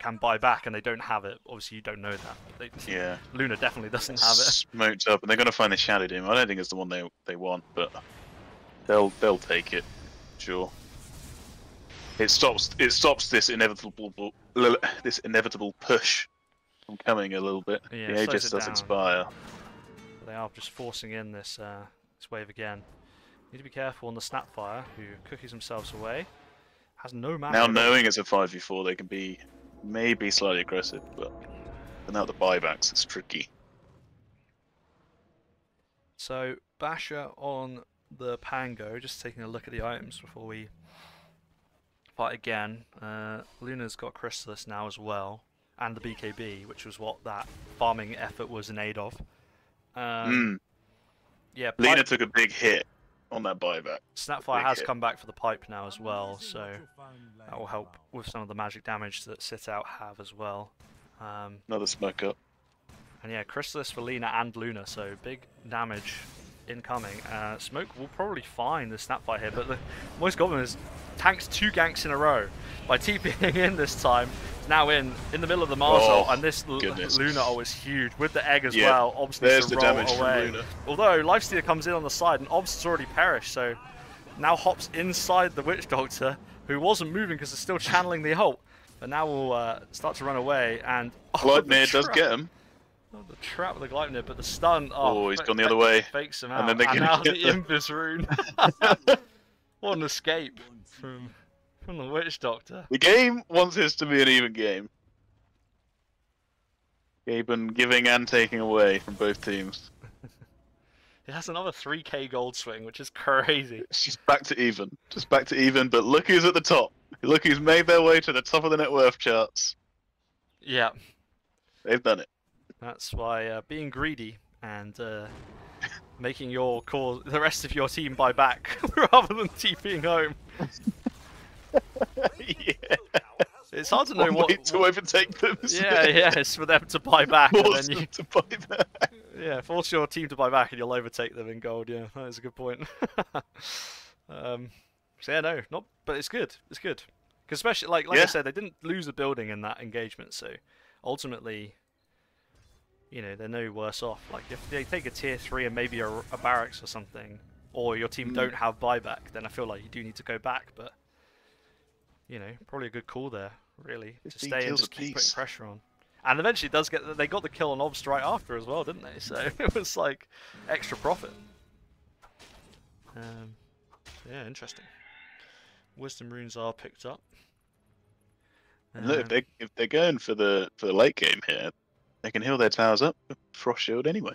can buy back, and they don't have it. Obviously, you don't know that. They, yeah, Luna definitely doesn't have it. Smoked up, and they're gonna find the Shadow Demon. I don't think it's the one they they want, but they'll they'll take it. Sure. It stops it stops this inevitable this inevitable push from coming a little bit. Yeah, the Aegis does expire. They are just forcing in this uh, this wave again. Need to be careful on the Snapfire, who cookies themselves away. Has no mana. Now knowing it's a five v four, they can be maybe slightly aggressive, but without the buybacks, it's tricky. So Basher on the Pango, just taking a look at the items before we fight again. Uh, Luna's got Chrysalis now as well, and the B K B, which was what that farming effort was in aid of. Um, mm. Yeah, Luna took a big hit on that buyback. Snapfire has hit. come back for the pipe now as well, so that will help with some of the magic damage that Sitout have as well. Um, Another smoke up. And yeah, Chrysalis for Lena and Luna, so big damage incoming. Uh, smoke will probably find the Snapfire here, but the Moist Goblin has tanked two ganks in a row by TPing in this time. It's now in in the middle of the Mars oh, ult, and this goodness. Luna ult is huge with the egg as yeah, well. Obs needs to the roll damage away. From Luna. Although Lifestealer comes in on the side and Obs has already perished, so now hops inside the Witch Doctor, who wasn't moving because it's still channeling the ult, but now will uh, start to run away. And oh, Gleipnir does get him. Oh, the trap with the Gleipnir, but the stun. Oh, oh he's gone the other way. Fakes him out. And then they and now the them. Invis rune. What an escape from from the Witch Doctor. The game wants this to be an even game. They've been giving and taking away from both teams. It has another three K gold swing, which is crazy. She's back to even. Just back to even, but look who's at the top. Look who's made their way to the top of the net worth charts. Yeah. They've done it. That's why uh, being greedy and uh, making your cause, the rest of your team buy back rather than TPing home. Yeah. It's hard to know what wait to overtake them. Yeah, it? yeah, it's for them to buy back. Force and then you, them to buy back. Yeah, force your team to buy back, and you'll overtake them in gold. Yeah, that is a good point. um, so yeah, no, not, but it's good. It's good because especially like like yeah. I said, they didn't lose a building in that engagement, so ultimately, you know, they're no worse off. Like if they take a tier three and maybe a, a barracks or something, or your team mm. don't have buyback, then I feel like you do need to go back. But you know, probably a good call there, really, to stay and just keep putting pressure on. And eventually, does get they got the kill on Obst right after as well, didn't they? So it was like extra profit. Um, yeah, interesting. Wisdom runes are picked up. Um, Look, if they if they're going for the for the late game here, they can heal their towers up with Frost Shield anyway.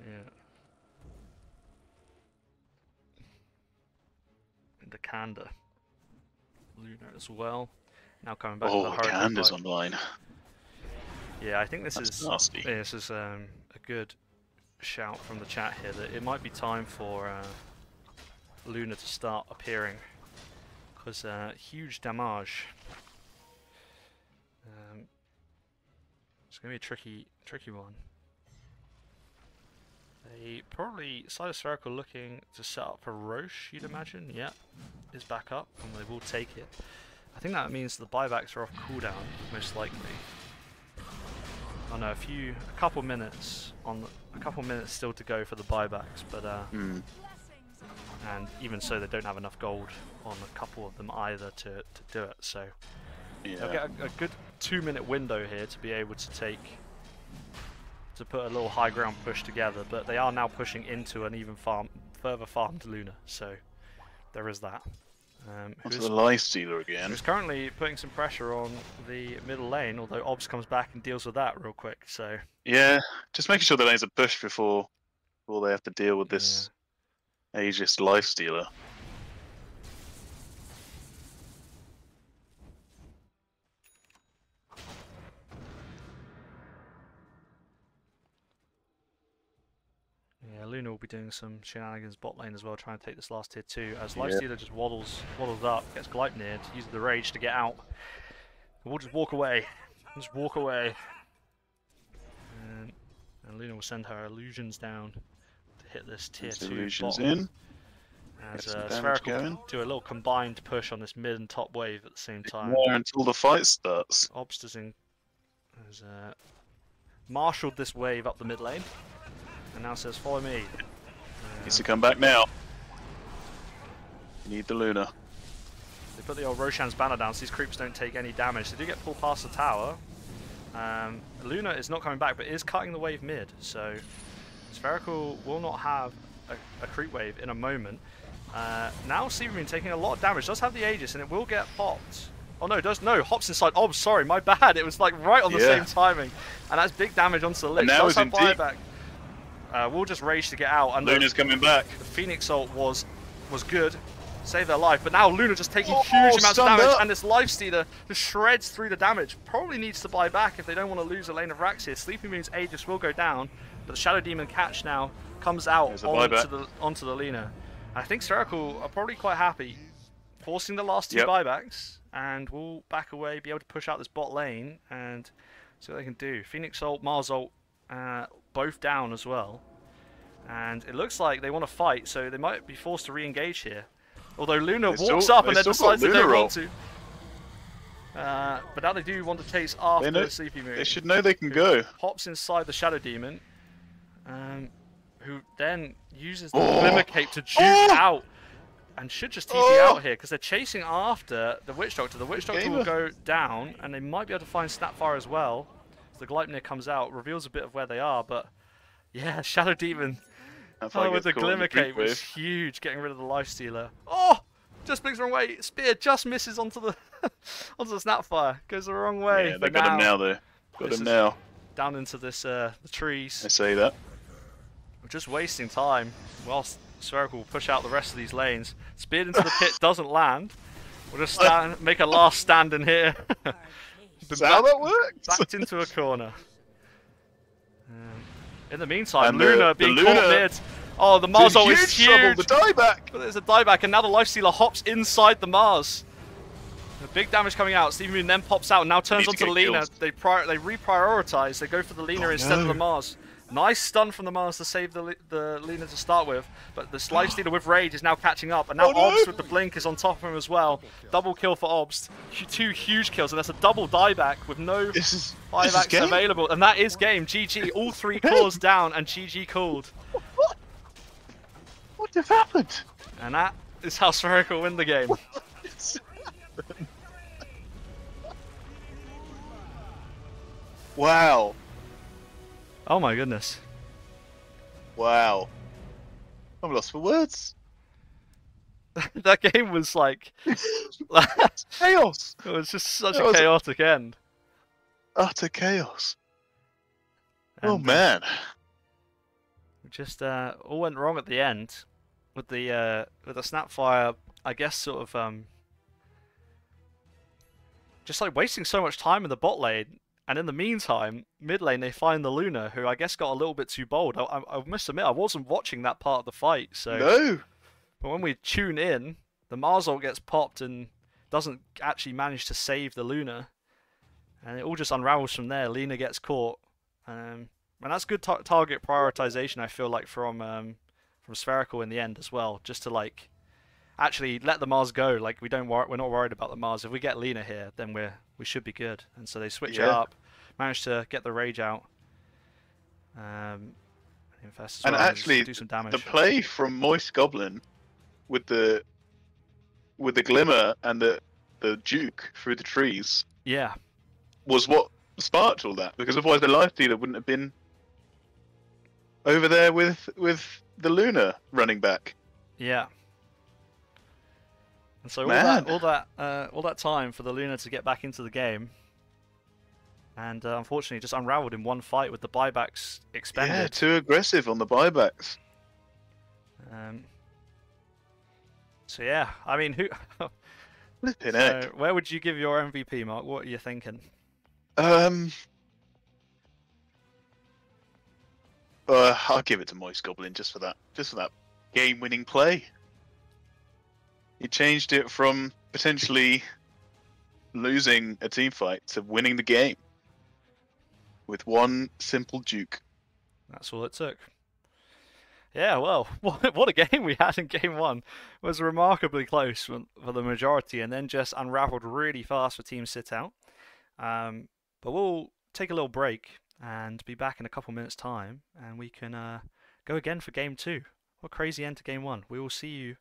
Yeah. And the Kanda. Luna as well. Now coming back oh, to the hurricane. Oh, Kanda's online. Yeah, I think this That's is nasty. Yeah, this is um, a good shout from the chat here that it might be time for uh, Luna to start appearing, because uh, huge damage. Um, it's gonna be a tricky, tricky one. They probably Side Spherical looking to set up for Roche, you'd imagine. Yeah, is back up and they will take it. I think that means the buybacks are off cooldown, most likely. I oh, know a few, a couple minutes on, the, a couple minutes still to go for the buybacks, but uh, mm. and even so, they don't have enough gold on a couple of them either to to do it. So yeah. they'll get a, a good two-minute window here to be able to take. To put a little high ground push together, but they are now pushing into an even farm, further farmed Luna, so there is that. Um, who's the Lifestealer again? Who's currently putting some pressure on the middle lane, although Obs comes back and deals with that real quick. So yeah, just making sure the lanes are pushed before, before they have to deal with this yeah. Aegis Lifestealer. Luna will be doing some shenanigans bot lane as well, trying to take this last tier two, as Lifestealer yeah. just waddles waddles up, gets Gleipnir, uses the rage to get out. We'll just walk away. We'll just walk away. And, and Luna will send her illusions down to hit this tier That's two illusions bot. In. As uh, Spherical can do a little combined push on this mid and top wave at the same time. Yeah, until the fight starts. Obsta's in. Has uh, marshalled this wave up the mid lane. And now says, follow me. Uh, Needs to come back now. Need the Luna. They put the old Roshan's banner down so these creeps don't take any damage. They do get pulled past the tower. Um, Luna is not coming back, but is cutting the wave mid. So Spherical will not have a, a creep wave in a moment. Uh, now Sleepy Moon taking a lot of damage. Does have the Aegis, and it will get popped. Oh no, does no, hops inside. Oh, sorry, my bad. It was like right on the yeah. same timing. And that's big damage onto the Lich. Now is in deep. Uh, we'll just rage to get out. And Luna's the, coming back. The Phoenix ult was was good, saved their life. But now Luna just taking oh, huge oh, amounts of damage, up. and this Lifestealer just shreds through the damage. Probably needs to buy back if they don't want to lose a lane of Rax here. Sleepy Moon's Aegis will go down, but the Shadow Demon catch now comes out onto the onto the Luna. And I think Spherical are probably quite happy, forcing the last two yep. buybacks, and will back away, be able to push out this bot lane, and see what they can do. Phoenix ult, Mars ult. Uh, both down as well, and it looks like they want to fight, so they might be forced to re-engage here, although Luna they walks still, up and then decides they don't want to, uh, but now they do want to chase after know, the Sleepy Moon. They should know they can go. Hops inside the Shadow Demon, um, who then uses the oh. Mimicape to juke oh. out, and should just T P oh. out here, because they're chasing after the Witch Doctor. The Witch Doctor Gamer. will go down, and they might be able to find Snapfire as well. The Gleipnir comes out, reveals a bit of where they are, but yeah, Shadow Demon oh, with the Glimmercape was huge, getting rid of the Lifestealer. Oh! Just blinks the wrong way. Spear just misses onto the onto the Snapfire. Goes the wrong way. Yeah, they got now, him now though. Got him now. Down into this uh, the trees. I say that. We're just wasting time whilst Spherical will push out the rest of these lanes. Speared into the pit, doesn't land. We'll just stand, make a last stand in here. Is that how that works? Backed into a corner. Um, in the meantime, the, Luna being Luna caught mid. Oh, the Mars ult is huge. Trouble, the dieback. But there's a dieback, and now the Lifestealer hops inside the Mars. The big damage coming out. Sleepy Moon then pops out. Now turns onto Luna. Killed. They prior they reprioritize. They go for the Luna oh, instead no. of the Mars. Nice stun from the Mars to save the the Luna to start with. But the Lifestealer with rage is now catching up, and now oh, no. Obst with the blink is on top of him as well. Double kill for Obst. Two huge kills, and that's a double dieback with no is, buybacks available. And that is game. G G. All three claws down, and G G called. What? What have happened? And that is how Spherical win the game. Wow. Oh my goodness. Wow. I'm lost for words. That game was like... chaos! It was just such that a chaotic a... end. Utter chaos. And oh man. Just uh, all went wrong at the end. With the, uh, with the Snapfire, I guess sort of... Um, just like wasting so much time in the bot lane. And in the meantime, mid lane, they find the Luna, who I guess got a little bit too bold. I, I, I must admit, I wasn't watching that part of the fight, so... No! But when we tune in, the Mars ult gets popped and doesn't actually manage to save the Luna. And it all just unravels from there. Luna gets caught. Um, and that's good tar target prioritization, I feel like, from um, from Spherical in the end as well. Just to, like, actually let the Mars go. Like, we don't wor we're not worried about the Mars. If we get Luna here, then we're... We should be good, and so they switch yeah. it up, managed to get the rage out, um, invest and well actually and do some damage. The play from Moist Goblin with the with the glimmer and the the Duke through the trees, yeah, was what sparked all that, because otherwise the Lifestealer wouldn't have been over there with with the Luna running back. Yeah. And so all Man. that, all that, uh, all that time for the Luna to get back into the game, and uh, unfortunately just unravelled in one fight with the buybacks expended. Yeah, too aggressive on the buybacks. Um. So yeah, I mean, who? Flipping heck. So where would you give your M V P, Mark? What are you thinking? Um. Uh, I'll give it to Moist Goblin just for that, just for that game-winning play. He changed it from potentially losing a team fight to winning the game with one simple juke. That's all it took. Yeah, well, what a game we had in game one. It was remarkably close for the majority and then just unraveled really fast for Team Sitout. Um, but we'll take a little break and be back in a couple minutes' time, and we can uh, go again for game two. What a crazy end to game one. We will see you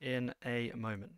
in a moment.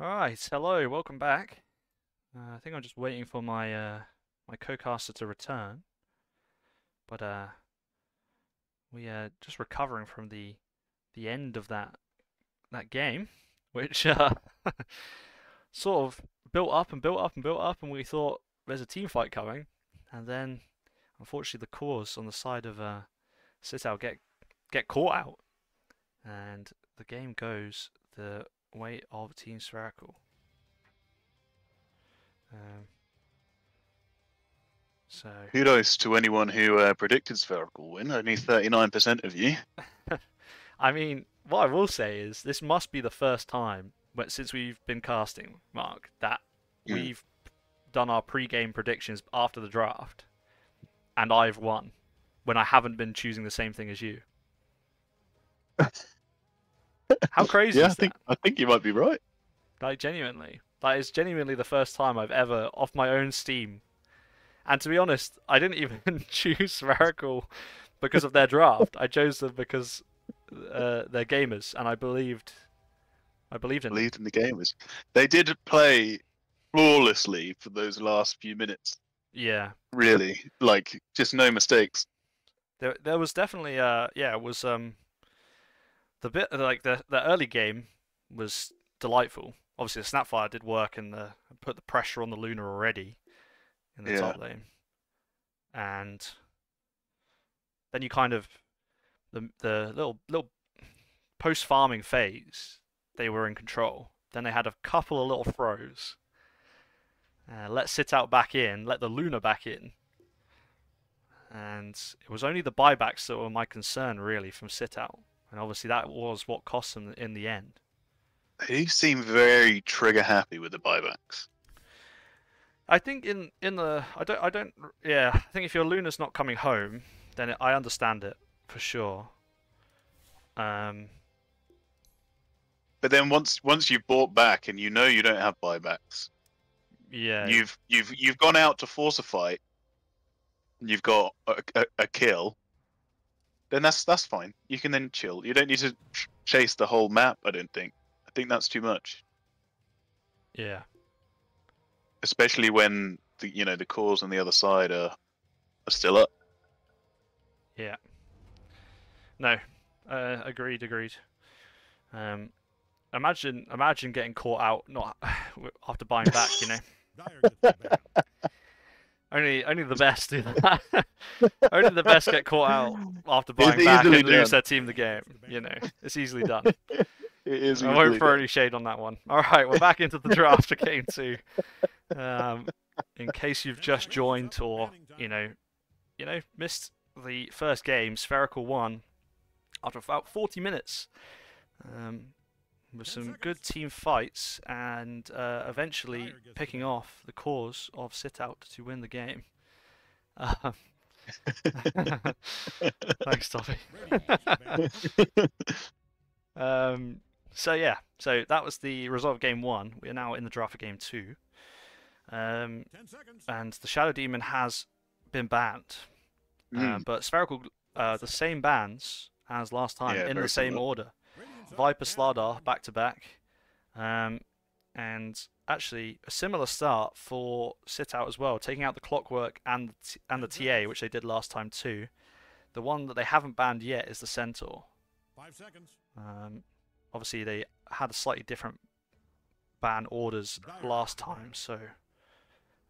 Alright, hello, welcome back. Uh, I think I'm just waiting for my uh, my co-caster to return. But uh, we are just recovering from the the end of that that game, which uh, sort of built up and built up and built up, and we thought there's a team fight coming, and then unfortunately the cores on the side of uh, Sitout get get caught out, and the game goes the way of Team Spherical. Um, so kudos to anyone who uh, predicted Spherical win. Only thirty-nine percent of you. I mean, what I will say is this must be the first time, but since we've been casting, Mark, that mm. we've done our pre-game predictions after the draft, and I've won when I haven't been choosing the same thing as you. How crazy yeah, is I think, that? I think you might be right. Like, genuinely. That is genuinely the first time I've ever, off my own steam. And to be honest, I didn't even choose Spherical because of their draft. I chose them because uh, they're gamers, and I believed I believed in believed them. in the gamers. They did play flawlessly for those last few minutes. Yeah. Really. Like, just no mistakes. There, there was definitely uh yeah, it was um the bit like the the early game was delightful. Obviously, the Snapfire did work and the put the pressure on the Luna already in the yeah. top lane, and then you kind of the the little little post farming phase they were in control. Then they had a couple of little throws. Uh, let Sitout back in, let the Luna back in. And it was only the buybacks that were my concern, really, from Sitout. And obviously that was what cost them in the end. They seem very trigger happy with the buybacks. I think in in the I don't I don't yeah, I think if your Luna's not coming home, then it, I understand it for sure. Um But then once once you've bought back and you know you don't have buybacks. Yeah. You've you've you've gone out to force a fight. You've got a, a, a kill, then that's that's fine. You can then chill. You don't need to ch chase the whole map. I don't think. I think that's too much. Yeah. Especially when the you know the cores on the other side are are still up. Yeah. No, uh, agreed, agreed. Um, imagine imagine getting caught out not after buying back. You know. Only, only the best do that. Only the best get caught out after buying back and done. lose their team the game. You know, it's easily done. It is. I won't throw any shade on that one. All right, we're back into the draft of game two. Um, in case you've just joined or you know, you know, missed the first game, Spherical won after about forty minutes, um, with some good team fights and uh, eventually picking off the cause of Sitout to win the game. Um, thanks, Toffee. um, so yeah, so that was the result of game one. We are now in the draft of game two. Um, and the Shadow Demon has been banned. Mm. Uh, but Spherical, uh, the same bans as last time, yeah, in the same similar. order. Viper, Slardar back to back, um, and actually a similar start for Sitout as well, taking out the Clockwork and the and the T A, which they did last time too. The one that they haven't banned yet is the Centaur. Five seconds. Um, obviously they had a slightly different ban orders last time, so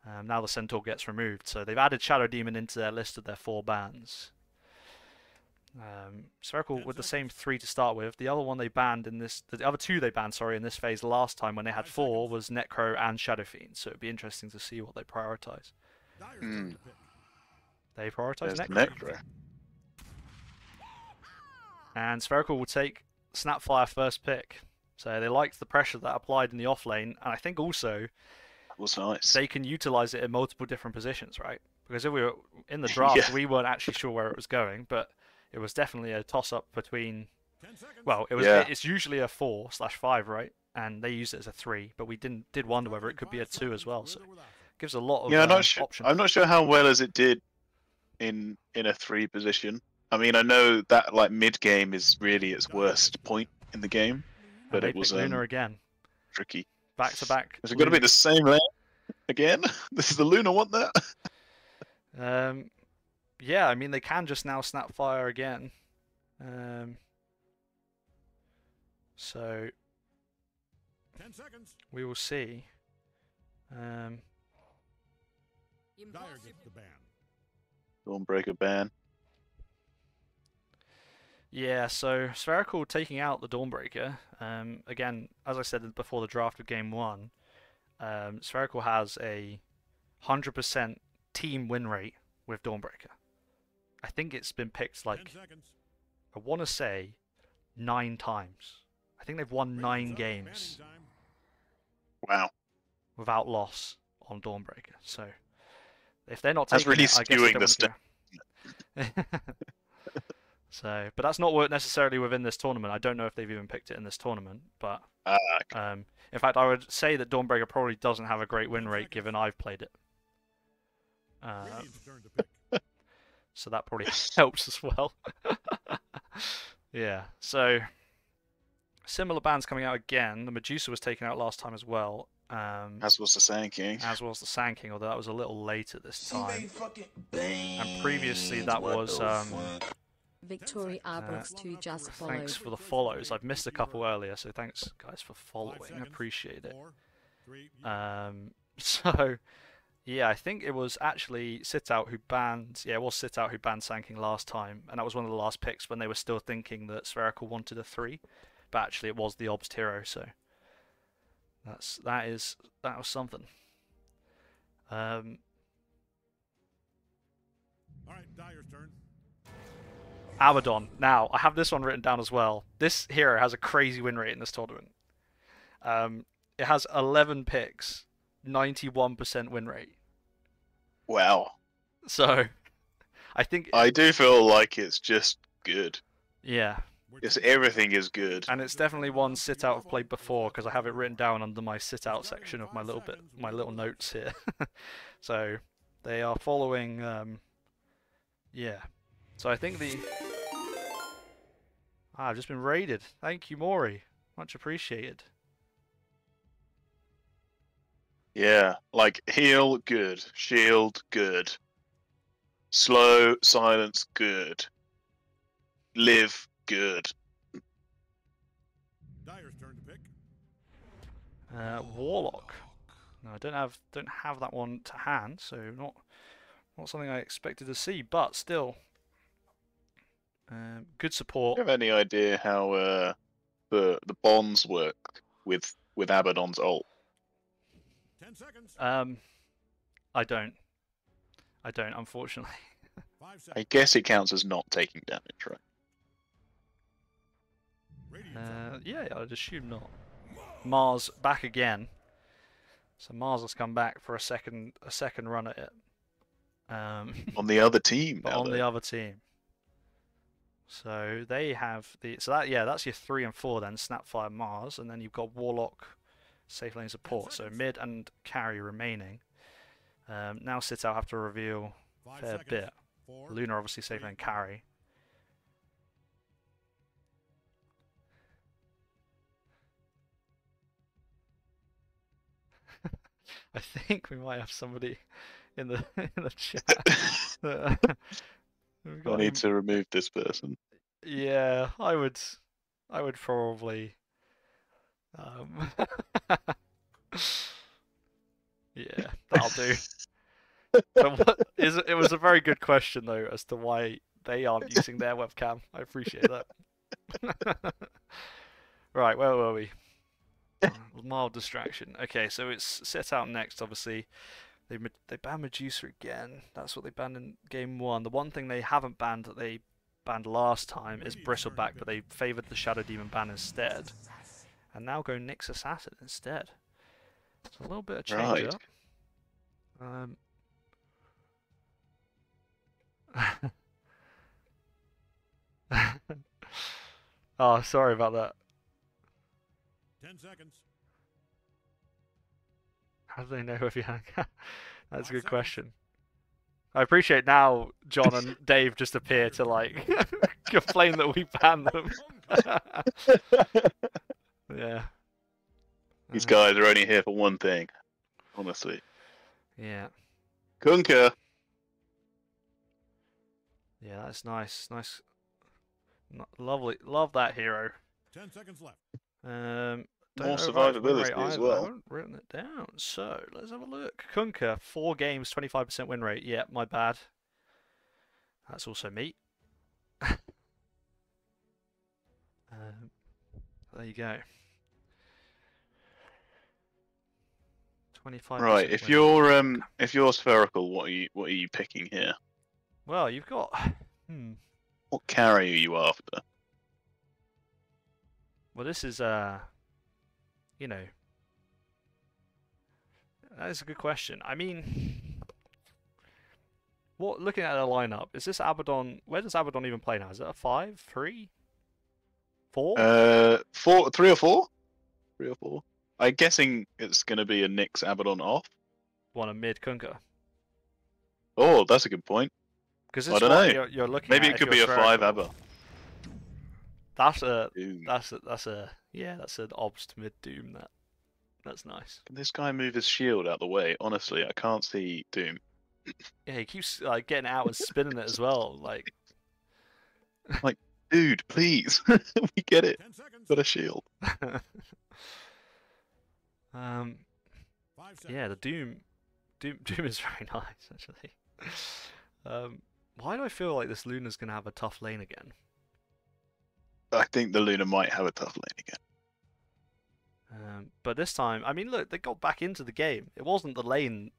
um, now the Centaur gets removed. So they've added Shadow Demon into their list of their four bans. Um, Spherical with the same three to start with. The other one they banned in this, the other two they banned, sorry, in this phase last time when they had four was Necro and Shadow Fiend. So it'd be interesting to see what they prioritize. Mm. They prioritize Necro. Necro. And Spherical will take Snapfire first pick. So they liked the pressure that applied in the off lane, and I think also was nice. They can utilize it in multiple different positions, right? Because if we were in the draft, yeah. we weren't actually sure where it was going, but. It was definitely a toss-up between, well, it was. Yeah. It's usually a four slash five, right? And they used it as a three, but we didn't did wonder whether it could be a two as well. So it gives a lot of yeah. I'm not sure. I'm not sure how well as it did in in a three position. I mean, I know that like mid game is really its worst point in the game, but it was Luna um, again. Tricky. Back to back. Is it going to be the same lane again? This is the Luna one there. um. Yeah, I mean, they can just now Snapfire again. Um, so, Ten seconds. we will see. Um, Dire gets the ban. Dawnbreaker ban. Yeah, so Spherical taking out the Dawnbreaker. Um, again, as I said before the draft of game one, um, Spherical has a one hundred percent team win rate with Dawnbreaker. I think it's been picked like, I want to say, nine times. I think they've won nine games. Wow. Without loss on Dawnbreaker. So, if they're not taking, that's really it, skewing the stat. So, but that's not necessarily within this tournament. I don't know if they've even picked it in this tournament. But uh, okay. um, in fact, I would say that Dawnbreaker probably doesn't have a great win rate, given I've played it. Um, so that probably helps as well. Yeah, so similar bans coming out again. The Medusa was taken out last time as well. Um, as was the Sand King. As was the Sand King, although that was a little later this time. And previously that was... Um, Victoria Arbrooks uh, two just follows. Thanks for the follows. I've missed a couple earlier, so thanks guys for following. I appreciate it. Um, so, yeah, I think it was actually Sitout who banned... Yeah, it was Sitout who banned Sand King last time, and that was one of the last picks when they were still thinking that Spherical wanted a three, but actually it was the Obst hero, so... That's that is that was something. Um, All right, Dyer's turn. Abaddon. Now I have this one written down as well. This hero has a crazy win rate in this tournament. Um, it has eleven picks, ninety-one percent win rate. Wow. So, I think I do feel like it's just good. Yeah. It's everything is good, and it's definitely one Sitout I've played before because I have it written down under my Sitout section of my little bit, my little notes here. So they are following, um, yeah. So I think the ah, I've just been raided. Thank you, Maury. Much appreciated. Yeah, like heal good, shield good, slow silence good, live. Good. Dyer's turn to pick. Uh, Warlock. No, I don't have don't have that one to hand, so not not something I expected to see, but still um, good support. Do you have any idea how uh, the the bonds work with with Abaddon's ult? Ten seconds. Um, I don't. I don't, unfortunately. I guess it counts as not taking damage, right? Uh, yeah, I'd assume not. Mars back again. So Mars has come back for a second, a second run at it. Um, on the other team. But now, on though. the other team. So they have the so that yeah, that's your three and four then. Snapfire, Mars, and then you've got Warlock, safe lane support. So mid and carry remaining. Um, now Sitout have to reveal a fair bit. Four, Luna obviously safe lane carry. I think we might have somebody in the in the chat. I need to remove this person. Yeah, I would. I would probably. Um... yeah, that'll do. But what is, it was a very good question though, as to why they aren't using their webcam. I appreciate that. Right, where were we? Mild distraction. Okay, so it's Sitout next. Obviously, they they banned Medusa again. That's what they banned in game one. The one thing they haven't banned that they banned last time is Bristleback, but they favoured the Shadow Demon ban instead, and now go Nyx Assassin instead. It's a little bit of change right. up. Um. Oh, sorry about that. Ten seconds. How do they know if you hang out? That's Five a good seconds. question. I appreciate now John and Dave just appear to like complain that we banned them. Yeah. These guys are only here for one thing, honestly. Yeah. Kunkka. Yeah, that's nice. Nice. Lovely. Love that hero. Ten seconds left. Um, More survivability as well. I haven't written it down, so let's have a look. Kunkka, four games, twenty-five percent win rate. Yeah, my bad. That's also me. um, there you go. Twenty-five. Right. If you're um, if you're Spherical, what are you what are you picking here? Well, you've got. Hmm. What carry are you after? Well, this is, uh, you know, that is a good question. I mean, what looking at the lineup, is this Abaddon, where does Abaddon even play now? Is it a five, three, four? Uh, four, three or four? Three or four. I'm guessing it's going to be a Nyx Abaddon off. One a mid Kunkka. Oh, that's a good point. Because I don't know. You're, you're looking Maybe at it could be a five Abba. That's a Doom. that's a, that's a yeah that's an obs to mid Doom. That that's nice. Can this guy move his shield out the way? Honestly, I can't see Doom. Yeah, he keeps like getting out and spinning it as well. Like, like, dude, please, we get it. Got a shield. um, yeah, the Doom, Doom, Doom is very nice actually. Um, why do I feel like this Luna's gonna have a tough lane again? I think the Luna might have a tough lane again. Um, but this time, I mean, look, they got back into the game. It wasn't the lane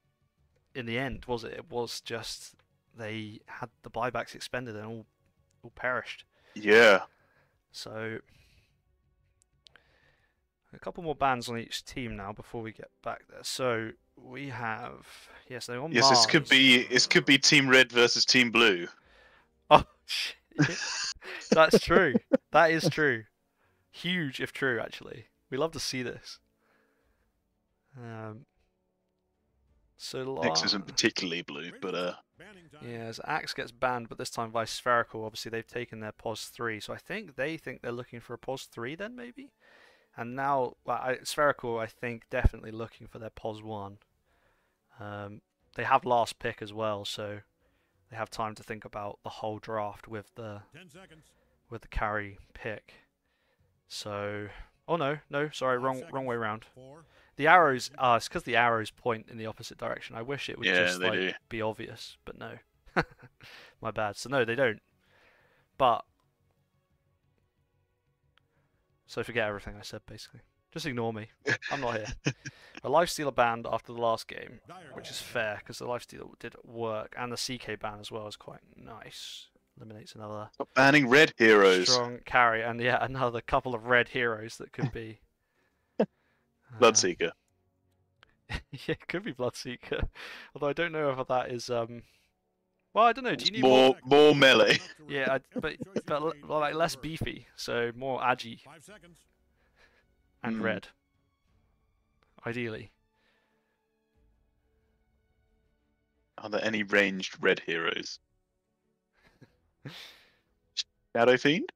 in the end, was it? It was just they had the buybacks expended and all, all perished. Yeah. So, a couple more bans on each team now before we get back there. So we have yes, they're on yes, Mars. This could be this could be Team Red versus Team Blue. Oh shit! That's true. That is true. Huge, if true, actually. We love to see this. Um, so Nyx isn't particularly blue, but uh, yeah, as Axe gets banned, but this time by Spherical. Obviously, they've taken their pos three, so I think they think they're looking for a pos three, then maybe. And now well, I, Spherical, I think, definitely looking for their pos one. Um, they have last pick as well, so they have time to think about the whole draft with the with the carry pick. So. Oh no, no, sorry, wrong wrong way around. The arrows, uh, it's because the arrows point in the opposite direction. I wish it would yeah, just like, do. be obvious, but no. My bad. So no, they don't. But... So forget everything I said, basically. Just ignore me. I'm not here. A Lifestealer banned after the last game, which is fair, because the Lifestealer did work, and the C K ban as well is quite nice. Eliminates another banning red heroes. Strong carry, and yeah, another couple of red heroes that could be uh, Bloodseeker. Yeah, it could be Bloodseeker. Although I don't know if that is um. Well, I don't know. Do you need more more, more melee? Yeah, I, but but well, like less beefy, so more agi. Five seconds. And mm. red. Ideally. Are there any ranged red heroes? Shadow Fiend?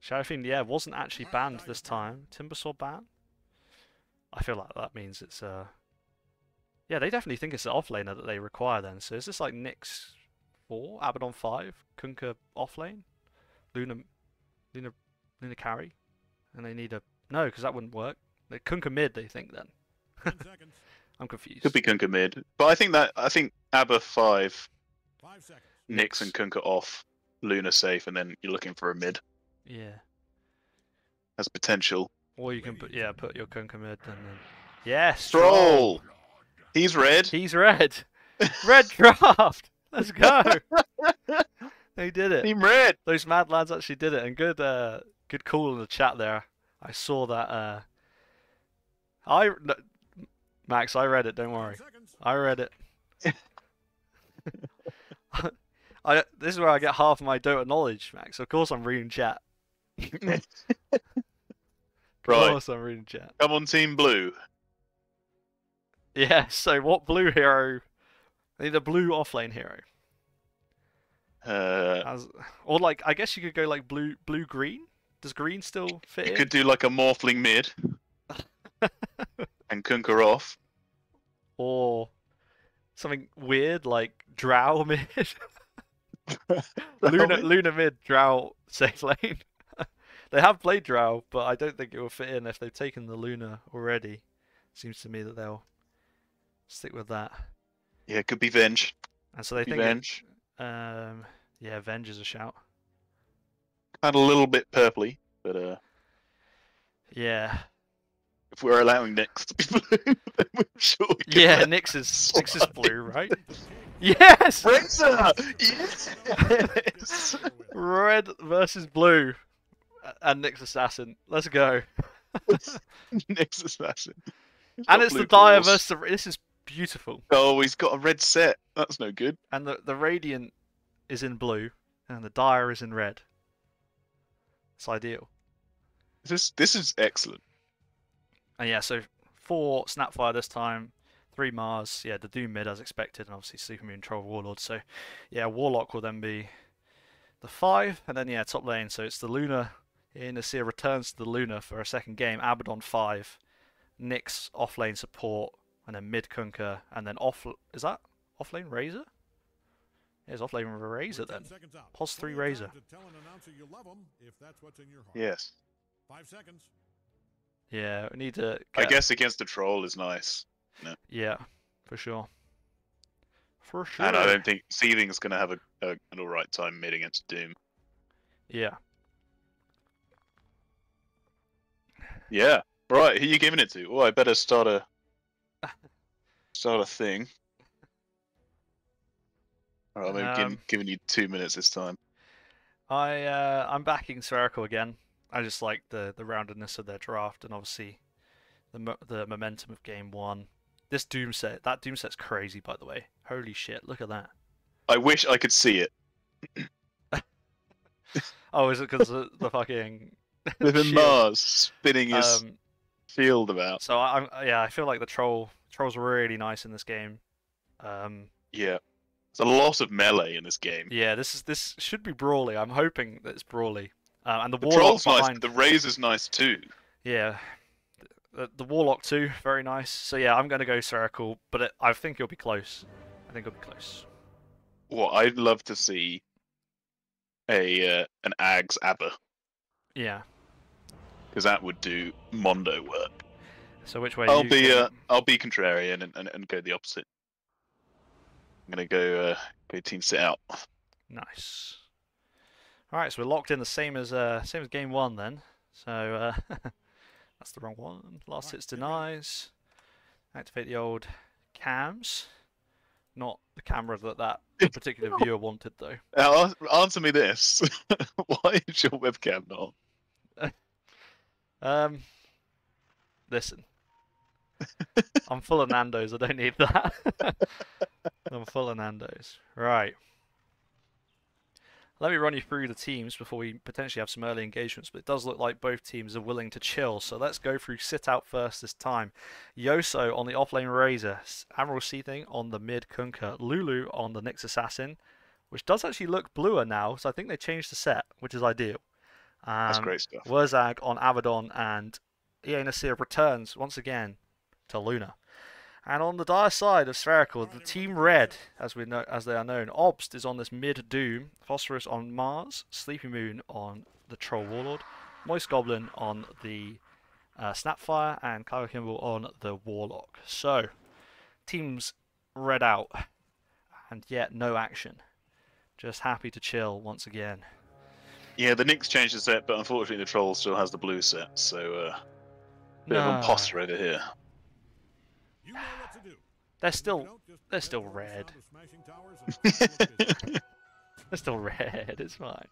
Shadow Fiend, yeah, wasn't actually banned this time. Timbersaw ban? I feel like that means it's uh yeah, they definitely think it's the offlaner that they require then. So is this like Nyx four, Abaddon five, Kunkka offlane? Luna Luna Luna carry? And they need a no, because that wouldn't work. They Kunkka mid they think then. I'm confused. Could be Kunkka mid. But I think that I think Abba five. Five seconds. Nyx and Kunkka off, Luna safe, and then you're looking for a mid. Yeah. That's potential. Or you can put yeah, put your Kunkka mid and then yes. Troll. Troll. He's red. He's red. Red draft. Let's go. They did it. Team Red. Those mad lads actually did it, and good uh good call in the chat there. I saw that uh I no, Max, I read it, don't worry. I read it. I, this is where I get half of my Dota knowledge, Max. Of course I'm reading chat. Right. Of course I'm reading chat. Come on, Team Blue. Yeah, so what blue hero? I need a blue offlane hero. Uh, As, or, like, I guess you could go, like, blue, blue green. Does green still fit You in? Could do, like, a Morphling mid. And Kunkka off. Or something weird, like Drow mid. Luna, Luna mid, Drow safe lane. They have played Drow, but I don't think it will fit in if they've taken the Luna already. Seems to me that they'll stick with that. Yeah, it could be Venge. And so they think Venge. It, um, yeah, Venge is a shout. Kind of a little bit purpley, but uh, yeah. If we're allowing Nyx to be blue, then we're sure we can. Yeah, Nyx is Nyx is blue, right? Yes! Razor! Yes! Red versus blue. And Nyx Assassin. Let's go. Nyx Assassin. He's and it's the dire versus... This is beautiful. Oh, he's got a red set. That's no good. And the, the Radiant is in blue, and the dire is in red. It's ideal. This, this is excellent. And yeah, so four Snapfire this time. Three Mars, yeah, the Doom mid as expected, and obviously Sleepy Moon, Troll Warlord. So, yeah, Warlock will then be the five, and then, yeah, top lane. So it's the Luna Nasir returns to the Luna for a second game. Abaddon five, Nyx offlane support, and then mid Kunkka, and then off. Is that offlane Razor? There's offlane Razor then. Pos three Razor. Yes. Five seconds. Yeah, we need to. I guess against the troll is nice. No. Yeah, for sure. For sure. And I don't think Seething's going to have a, a, an alright time mid against Doom. Yeah. Yeah. Right, who are you giving it to? Oh, I better start a start a thing. Alright, I'm um, giving, giving you two minutes this time. I uh, I'm backing Spherical again. I just like the the roundedness of their draft, and obviously the mo the momentum of game one. This Doom set, that Doom set's crazy, by the way. Holy shit! Look at that. I wish I could see it. Oh, is it because the, the fucking living Mars spinning his um, field about? So I'm yeah, I feel like the troll troll's really nice in this game. Um, yeah. There's a lot of melee in this game. Yeah, this is this should be brawly. I'm hoping that it's brawly. Uh, and the, the warlock's nice. Behind... The Razor's nice too. Yeah, the, the warlock too, very nice. So yeah, I'm going to go Spherical, but it, I think it'll be close. I think it'll be close. Well, I'd love to see a uh, an Ag's Abba. Yeah, because that would do Mondo work. So which way? I'll you be uh, I'll be contrarian and, and and go the opposite. I'm gonna go uh, go team sit out. Nice. All right, so we're locked in the same as uh, same as game one then. So uh, that's the wrong one. Last hits denies. Activate the old cams. Not the camera that that particular viewer wanted though. Now, answer me this: why is your webcam not? um, listen. I'm full of Nando's. I don't need that. I'm full of Nando's. Right. Let me run you through the teams before we potentially have some early engagements, but it does look like both teams are willing to chill, so let's go through Sitout first this time. Yoso on the offlane Razor, Admiral Seething on the mid Kunkka, Lulu on the Nyx Assassin, which does actually look bluer now, so I think they changed the set, which is ideal. Um, That's great stuff. Wurzag on Abaddon, and E A Nasir returns once again to Luna. And on the dire side of Spherical, the Team Red, as we know, as they are known, Obst is on this mid-Doom, Phosphorus on Mars, Sleepy Moon on the Troll Warlord, Moist Goblin on the uh, Snapfire, and Kyle Kimball on the Warlock. So, teams Red out, and yet no action. Just happy to chill once again. Yeah, the Nyx changed the set, but unfortunately the Troll still has the blue set, so uh, a bit no. of imposter over here. You know what to do. They're still, they're still red. They're still red. It's fine.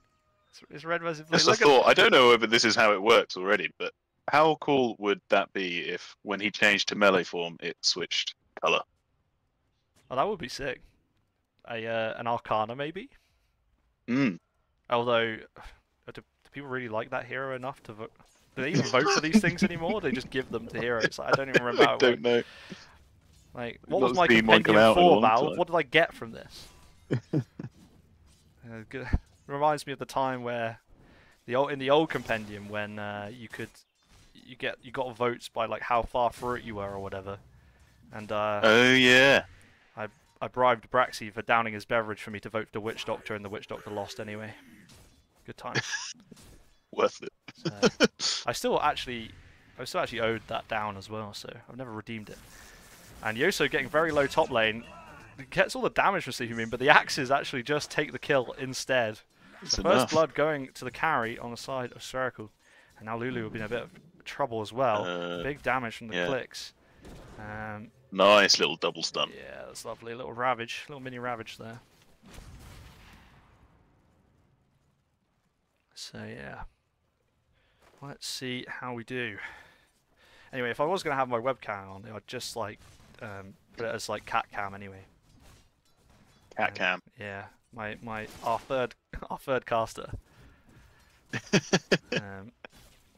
It's, it's red versus blue. That's a thought. I don't know whether this is how it works already, but how cool would that be if, when he changed to melee form, it switched color? Oh, that would be sick. A uh, an Arcana maybe. Hmm. Although, do, do people really like that hero enough to vote? Do they even vote for these things anymore? Or they just give them to heroes. Like, I don't even remember. I don't it know. Like, what was my compendium for about? What did I get from this? uh, reminds me of the time where the old in the old compendium when uh, you could you get you got votes by like how far through it you were or whatever. And uh, oh yeah, I I bribed Braxy for downing his beverage for me to vote for the Witch Doctor, and the Witch Doctor lost anyway. Good times. Worth it. So, I still actually, I still actually owed that down as well, so I've never redeemed it. And Yoso getting very low top lane, gets all the damage from Sleepy Moon, but the axes actually just take the kill instead. That's the enough. First blood going to the carry on the side of Spherical, and now Lulu will be in a bit of trouble as well. Uh, Big damage from the yeah. clicks. Um, nice little double stun. Yeah, that's lovely. Little ravage, little mini ravage there. So yeah. Let's see how we do. Anyway, if I was going to have my webcam on, I'd just like um, put it as like cat cam anyway. Cat um, cam. Yeah, my my our third our third caster. um,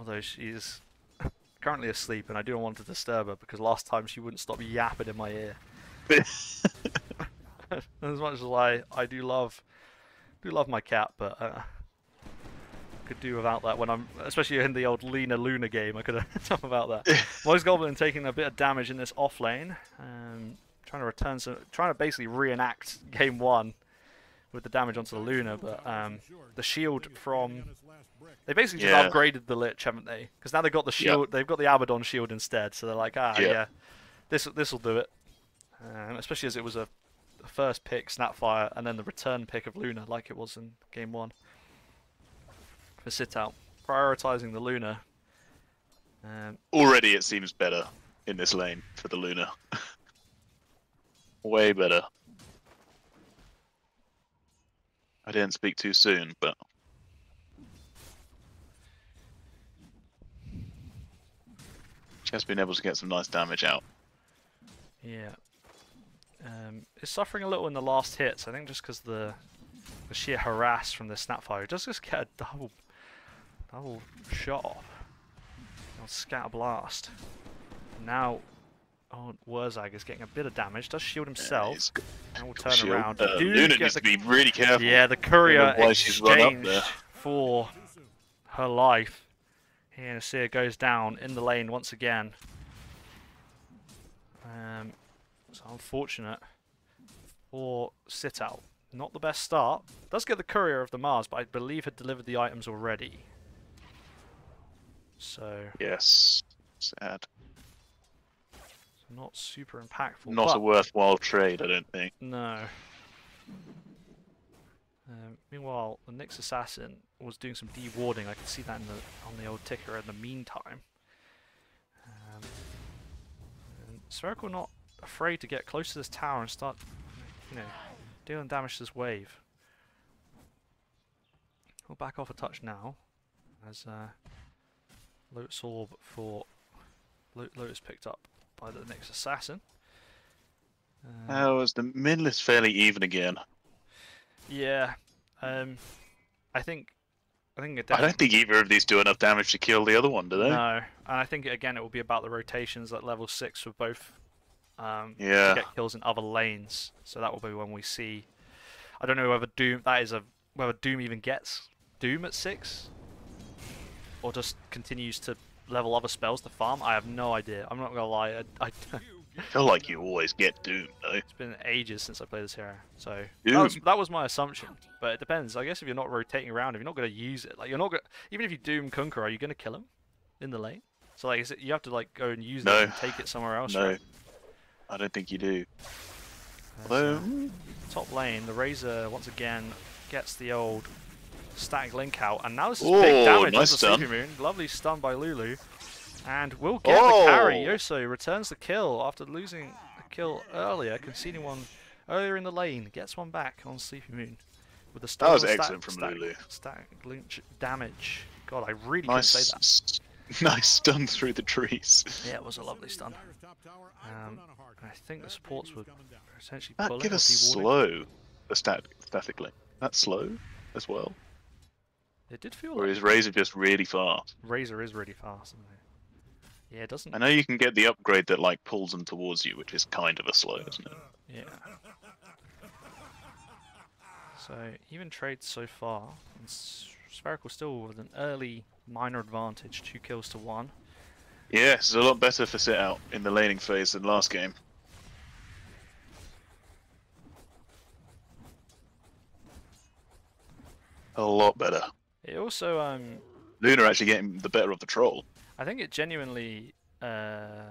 although she's currently asleep, and I don't want to disturb her because last time she wouldn't stop yapping in my ear. as much as I I do love do love my cat, but. Uh, could do without that when I'm, especially in the old Lena Luna game. I could have done about that. Moist Goblin taking a bit of damage in this off lane, um, trying to return some, trying to basically reenact game one with the damage onto the Luna, but um, the shield from they basically yeah. just upgraded the Lich, haven't they? Because now they've got the shield, yep. they've got the Abaddon shield instead. So they're like, ah, yep. yeah, this this will do it. Um, especially as it was a first pick Snapfire and then the return pick of Luna, like it was in game one. For Sitout, prioritizing the Luna. Um, Already it seems better in this lane for the Luna. Way better. I didn't speak too soon, but... she has been able to get some nice damage out. Yeah. Um, it's suffering a little in the last hits, I think just because the, the sheer harass from the Snapfire. It does just get a double... double shot off. Scatter Blast. Now, oh, Wurzag is getting a bit of damage. Does shield himself, yeah, and we'll turn shield. around. Uh, Luna needs the, to be really careful. Yeah, the courier exchanged for her life. Here, Nasir goes down in the lane once again. Um, it's unfortunate for Sitout. Not the best start. Does get the courier of the Mars, but I believe had delivered the items already. So yes, sad. So not super impactful. Not but... a worthwhile trade, I don't think. No. Um, meanwhile, the Nyx Assassin was doing some dewarding. I could see that in the, on the old ticker. In the meantime, um, and Spherical not afraid to get close to this tower and start, you know, dealing damage to this wave. We'll back off a touch now, as. Uh, Lotus Orb for Lotus picked up by the Nyx Assassin. Um, oh, is the mid list fairly even again? Yeah, um, I think I think it I don't think either of these do enough damage to kill the other one, do they? No, and I think again it will be about the rotations at level six for both. Um, yeah, to get kills in other lanes, so that will be when we see. I don't know whether Doom that is a whether Doom even gets Doom at six. Or just continues to level other spells to farm. I have no idea. I'm not gonna lie. I, I, I feel like you always get Doom though. It's been ages since I played this hero, so that was, that was my assumption. But it depends. I guess if you're not rotating around, if you're not gonna use it, like you're not gonna, even if you Doom Kunkka, are you gonna kill him in the lane? So like, is it, you have to like go and use no. it and take it somewhere else. No, right? I don't think you do. Although uh, top lane, the Razor once again gets the old. Static link out, and now this is Ooh, big damage nice on the Sleepy Moon. Lovely stun by Lulu, and will get oh. the carry. Yoso returns the kill after losing a kill earlier, conceding one earlier in the lane. Gets one back on Sleepy Moon with the stun. That was excellent from static, Lulu. Static link damage. God, I really nice, didn't say that. Nice stun through the trees. Yeah, it was a lovely stun. Um, I think the supports were essentially that give us slow. The stat static link. That's slow as well. It did feel or like is Razor just really fast? Razor is really fast, isn't it? Yeah, it doesn't... I know you can get the upgrade that, like, pulls them towards you, which is kind of a slow, isn't it? Yeah. So, even trades so far, and Spherical still with an early minor advantage, two kills to one. Yeah, it's a lot better for Sitout in the laning phase than last game. A lot better. It also um Luna actually getting the better of the troll. I think it genuinely uh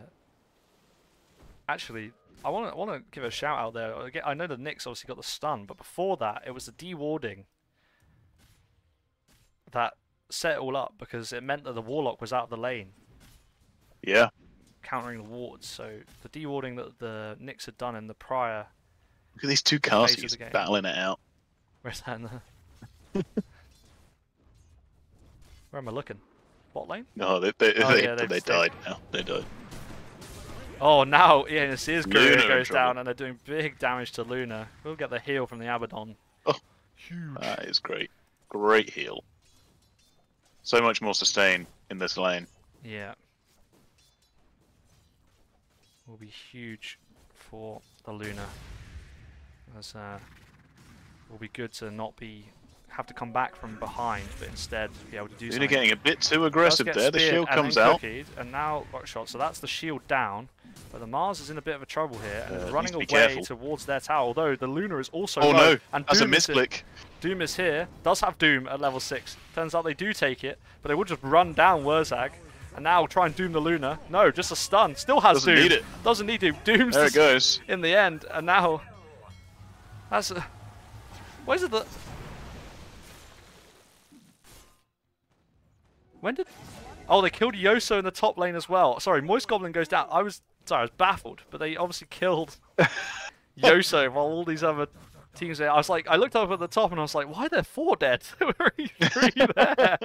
actually I wanna wanna give a shout out there. I know the Nyx obviously got the stun, but before that it was the dewarding that set it all up because it meant that the Warlock was out of the lane. Yeah. Countering the wards, so the dewarding that the Nyx had done in the prior Look at these two casters the battling it out. Where's that in the Where am I looking? Bot lane? No, they they, oh, they, yeah, they, they died now. They died. Oh, now yeah, Nasir's career goes down and they're doing big damage to Luna. We'll get the heal from the Abaddon. Oh, huge. That is great. Great heal. So much more sustain in this lane. Yeah. Will be huge for the Luna. That's, uh, will be good to not be have to come back from behind, but instead be able to do Luna something. Getting a bit too aggressive there, the shield comes out. Cookied, and now got shot, so that's the shield down, but the Mars is in a bit of a trouble here, and uh, is running away careful. towards their tower, although the Luna is also Oh low, no, and that's Doom a misclick. Doom is here, does have Doom at level six, turns out they do take it, but they would just run down Wurzag, and now try and Doom the Luna. No, just a stun, still has Doesn't Doom. Doesn't need it. Doesn't need Doom, Doom's there it goes. in the end, and now... That's... A... Where's it the... When did... Oh, they killed Yoso in the top lane as well. Sorry, Moist Goblin goes down. I was... Sorry, I was baffled, but they obviously killed Yoso while all these other teams there. I was like, I looked up at the top and I was like, why are there four dead? There were already three there.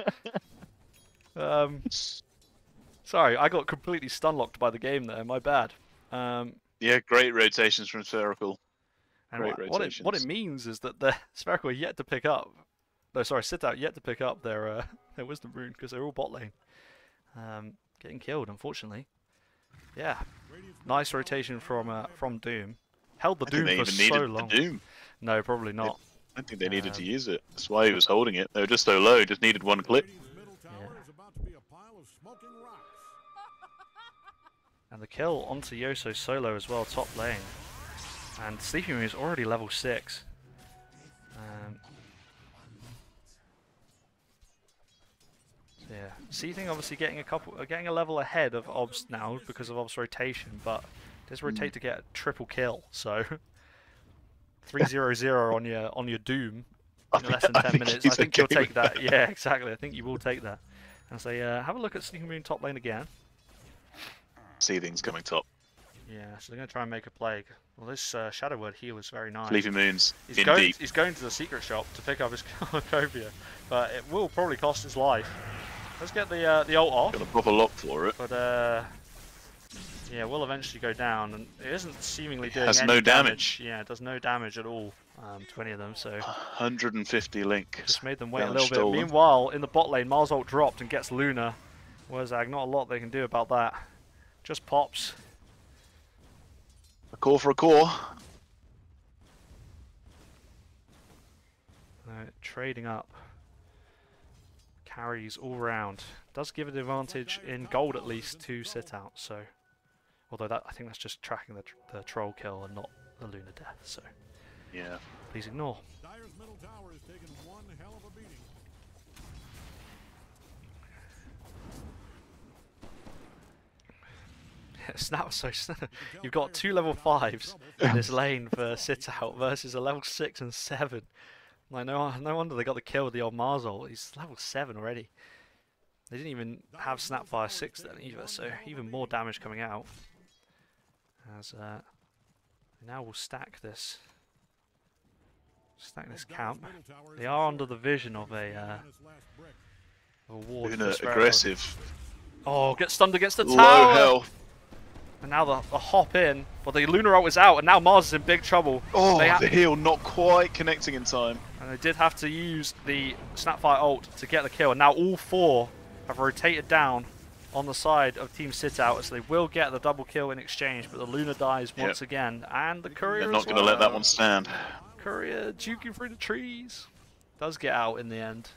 um, sorry, I got completely stunlocked by the game there. My bad. Um, yeah, great rotations from Spherical. And great what, rotations. What, it, what it means is that the Spherical are yet to pick up. No, sorry, Sitout yet to pick up their uh, their Wisdom Rune because they're all bot lane. Um, getting killed, unfortunately. Yeah, nice rotation from uh, from Doom. Held the Doom for so long. Doom. No, probably not. I don't think they needed um, to use it. That's why he was holding it. They were just so low, just needed one clip. Yeah. And the kill onto Yoso solo as well, top lane. And Sleepy Moon is already level six. Um, yeah, Seething obviously getting a couple, getting a level ahead of Obs now because of Obs rotation, but. Just rotate to get a triple kill, so three zero zero on your on your Doom in less than ten minutes. I think you'll take that. Yeah, exactly. I think you will take that. And so uh, have a look at Sleepy Moon top lane again. Seething's coming top. Yeah, so they're gonna try and make a play. Well, this uh, Shadow Word here was very nice. Sleepy Moon's he's in going, deep. He's going to the secret shop to pick up his Cobia, but it will probably cost his life. Let's get the uh, the ult off. Got a proper lock for it. But uh. Yeah, we'll eventually go down, and it isn't seemingly doing has any no damage. damage. Yeah, it does no damage at all um, to any of them, so... one hundred fifty Link. Just made them wait Round a little stolen. bit. Meanwhile, in the bot lane, Mars ult dropped and gets Luna. Wurzag, not a lot they can do about that. Just pops. A call for a core. No, trading up. Carries all round. Does give an advantage in gold, at least, to Sitout, so... Although that, I think that's just tracking the, tr the troll kill and not the Luna death, so yeah, please ignore. Dyer's middle tower has taken one hell of a beating. Snap, so you've got two level fives in this lane for Sitout versus a level six and seven. Like no, no wonder they got the kill with the old Mars ult. He's level seven already. They didn't even have Snapfire six then either, so even more damage coming out. As uh, now we'll stack this, stack this camp. They are under the vision of a, uh, a ward. Luna aggressive. Oh, gets stunned against the tower. Low health. And now the, the hop in, but the Lunar ult is out, and now Mars is in big trouble. Oh, they the heal not quite connecting in time. And they did have to use the Snapfire ult to get the kill, and now all four have rotated down on the side of Team Sitout, so they will get the double kill in exchange, but the Lunar dies once yep. again, and the Courier They're not going to let that one stand. Courier juking through the trees. Does get out in the end.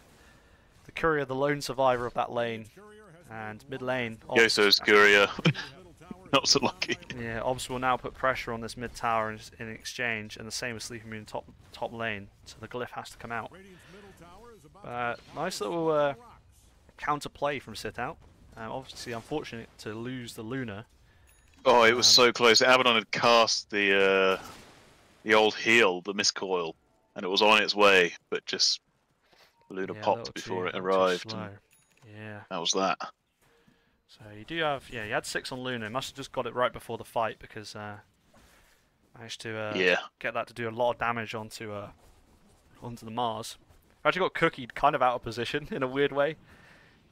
The Courier, the lone survivor of that lane, and mid lane. Yoso's Courier. Not so lucky. Yeah, Obs will now put pressure on this mid tower in, in exchange, and the same with Sleepy Moon top top lane. So the glyph has to come out. Uh, nice little uh, counter play from Sitout. Um, obviously, unfortunate to lose the Luna. Oh, it was um, so close. Abaddon had cast the uh, the old heal, the miscoil, and it was on its way, but just the Luna yeah, popped before too, it arrived. Yeah, that was that. So you do have, yeah, you had six on Luna. Must have just got it right before the fight because uh, managed to uh, yeah. get that to do a lot of damage onto uh, onto the Mars. I actually got cookied kind of out of position in a weird way.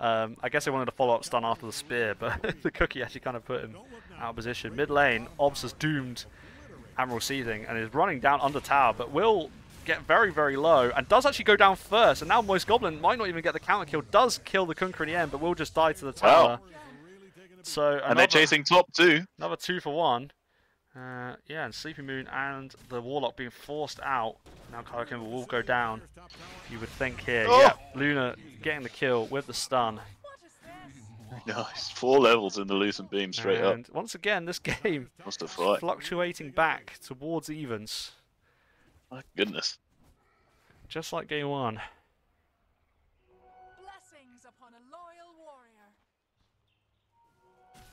Um, I guess I wanted to follow up stun after the spear, but the cookie actually kind of put him out of position. Mid lane, Obs has doomed Admiral Seething and is running down under tower, but will get very, very low and does actually go down first. And now Moist Goblin might not even get the counter kill. Does kill the Kunkka in the end, but will just die to the tower. Wow. So another, and they're chasing top two. Another two for one. Uh, yeah, and Sleepy Moon and the Warlock being forced out. Now Karakimba will go down, you would think here. Oh! Yeah, Luna getting the kill with the stun. Nice. Four levels in the Lucent Beam straight and up. Once again, this game must have fought. Fluctuating back towards evens. My goodness. Just like game one. Blessings upon a loyal warrior.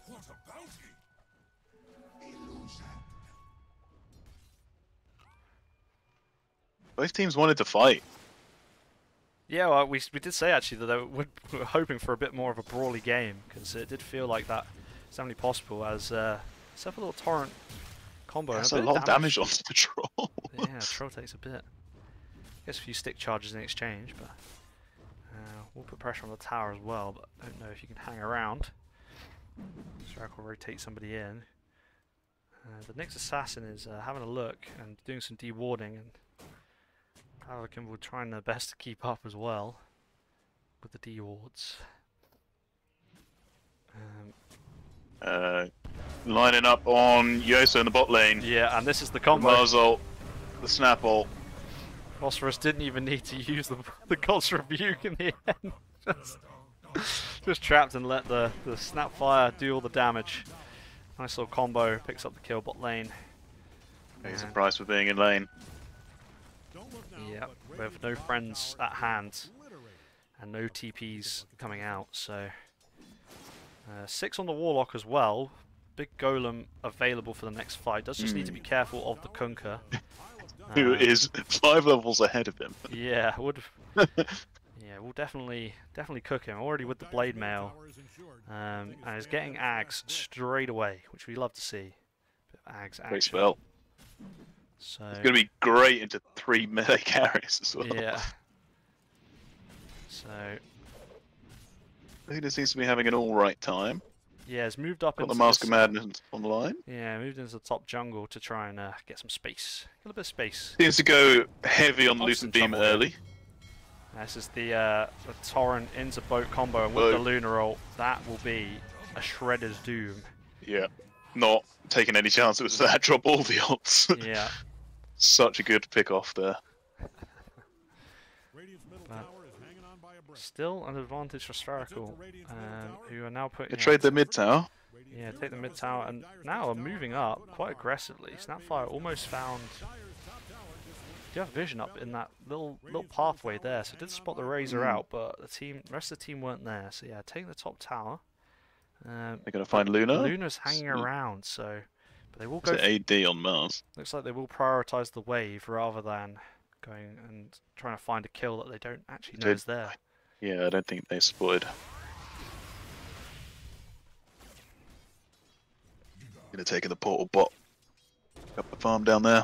What a bounty! Illusion. Both teams wanted to fight. Yeah, well, we we did say actually that they were, we were hoping for a bit more of a brawly game because it did feel like that is only possible as uh, except for a little torrent combo. That's a, a lot of damage, damage onto the troll. Yeah, troll takes a bit. I guess a few stick charges in exchange, but uh, we'll put pressure on the tower as well. But I don't know if you can hang around. Spherical rotate somebody in. Uh, the Nyx Assassin is uh, having a look and doing some dewarding. And Hurricane will trying their best to keep up as well with the D-wards. Um, uh, lining up on Yoso in the bot lane. Yeah, and this is the combo. The muzzle, the snapple. Phosphorus didn't even need to use the, the God's Rebuke in the end. just, just trapped and let the, the Snapfire do all the damage. Nice little combo, picks up the kill bot lane. Pays the price for being in lane. Yeah, we have no friends at hand and no T Ps coming out, so uh, six on the Warlock as well. Big Golem available for the next fight. Does just mm. need to be careful of the Kunkka, uh, who is five levels ahead of him. Yeah, would. Yeah, we'll definitely definitely cook him. Already with the blade mail, um, and is getting Ags straight away, which we love to see. Bit of Ags action. Great spell. So, it's going to be great into three melee carries as well. Yeah. So Luna seems to be having an all right time. Yeah, it's moved up. Got into the Mask of Madness online. Yeah, moved into the top jungle to try and uh, get some space. A little bit of space. Seems to go heavy on Lucent Beam early. This is the, uh, the Torrent into boat combo, and with oh. the Luna roll, that will be a Shredder's Doom. Yeah. Not taking any chance, it was that drop all the odds. Yeah. Such a good pick off there. But still an advantage for Spherical, um, who are now putting... They trade their mid tower. Yeah, take the mid tower, and now are moving up quite aggressively. Snapfire almost found... You have vision up in that little little pathway there, so did spot the Razor mm. out, but the team, rest of the team weren't there. So yeah, take the top tower. Um, They're going to find Luna? Luna's hanging around, so... But they will go... It's A D on Mars. Looks like they will prioritise the wave rather than going and trying to find a kill that they don't actually know is there. Yeah, I don't think they spotted. Going to take in the portal bot. Up the farm down there.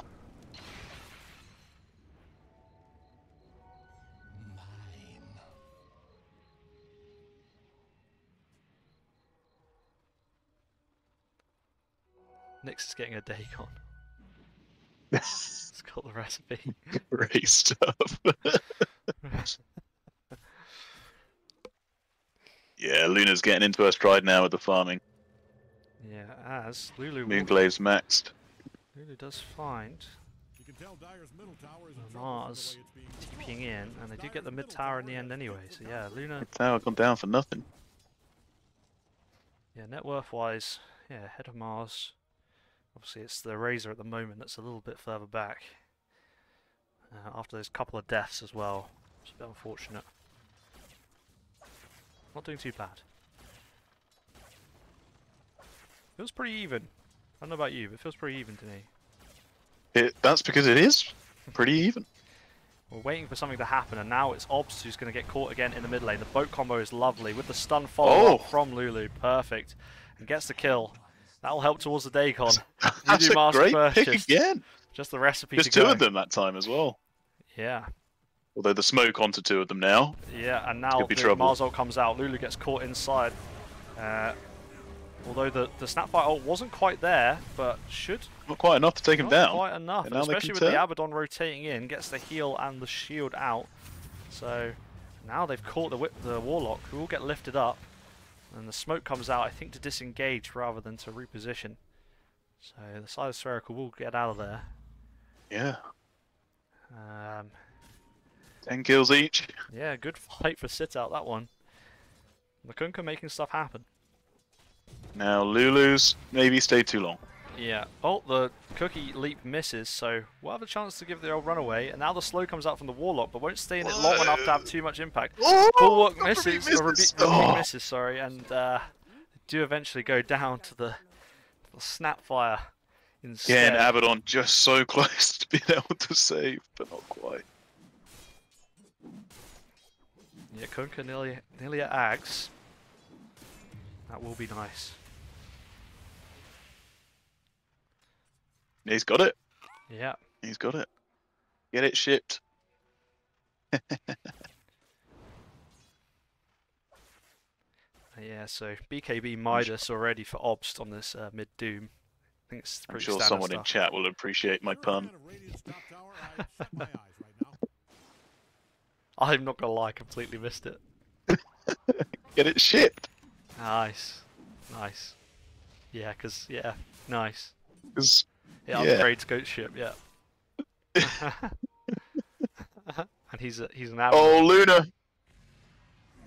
Nyx is getting a Dagon. It's got the recipe. Great stuff. Yeah, Luna's getting into her stride now with the farming. Yeah, as Lulu. Moonglave's maxed. Lulu does find. You can tell Dyer's middle tower is Mars TPing in, and they do get the mid tower in the end anyway. So yeah, Luna. Mid tower gone down for nothing. Yeah, net worth wise, yeah, head of Mars. Obviously, it's the Razor at the moment that's a little bit further back. Uh, after those couple of deaths as well. It's a bit unfortunate. Not doing too bad. Feels pretty even. I don't know about you, but it feels pretty even to me. It, that's because it is pretty even. We're waiting for something to happen, and now it's Obs who's going to get caught again in the mid lane. The boat combo is lovely with the stun follow up oh. from Lulu. Perfect. And gets the kill. That'll help towards the Dagon. That's a master great purchase. Pick again. Just the recipe Just to two go. of them that time as well. Yeah. Although the smoke onto two of them now. Yeah, and now the Mars ult comes out. Lulu gets caught inside. Uh, although the, the Snapfire ult wasn't quite there, but should... Not quite enough to take him down. Not quite enough, especially with turn. the Abaddon rotating in. Gets the heal and the shield out. So now they've caught the, whip, the Warlock, who will get lifted up. And the smoke comes out, I think, to disengage rather than to reposition. So the side of Spherical will get out of there. Yeah. Um, ten kills each. Yeah, good fight for Sitout, that one. The Kunkka making stuff happen. Now Lulu's maybe stayed too long. Yeah. Oh, the cookie leap misses, so we'll have a chance to give the old runaway. And now the slow comes out from the Warlock, but won't stay in it Whoa. long enough to have too much impact. Bulwark oh, misses, misses. Or oh. misses, sorry, and uh, do eventually go down to the, the Snapfire instead. Yeah, and Abaddon just so close to being able to save, but not quite. Yeah, Kunkka nearly, nearly at Axe. That will be nice. He's got it. Yeah. He's got it. Get it shipped. Yeah, so B K B Midas already for Obst on this uh, mid Doom. I think it's pretty I'm sure someone stuff. in chat will appreciate my pun. I'm not gonna lie, I completely missed it. Get it shipped. Nice. Nice. Yeah, because, yeah, nice. Cause, yeah, yeah. upgrades goat ship, yeah. And he's a, he's an admiral. Oh, Luna!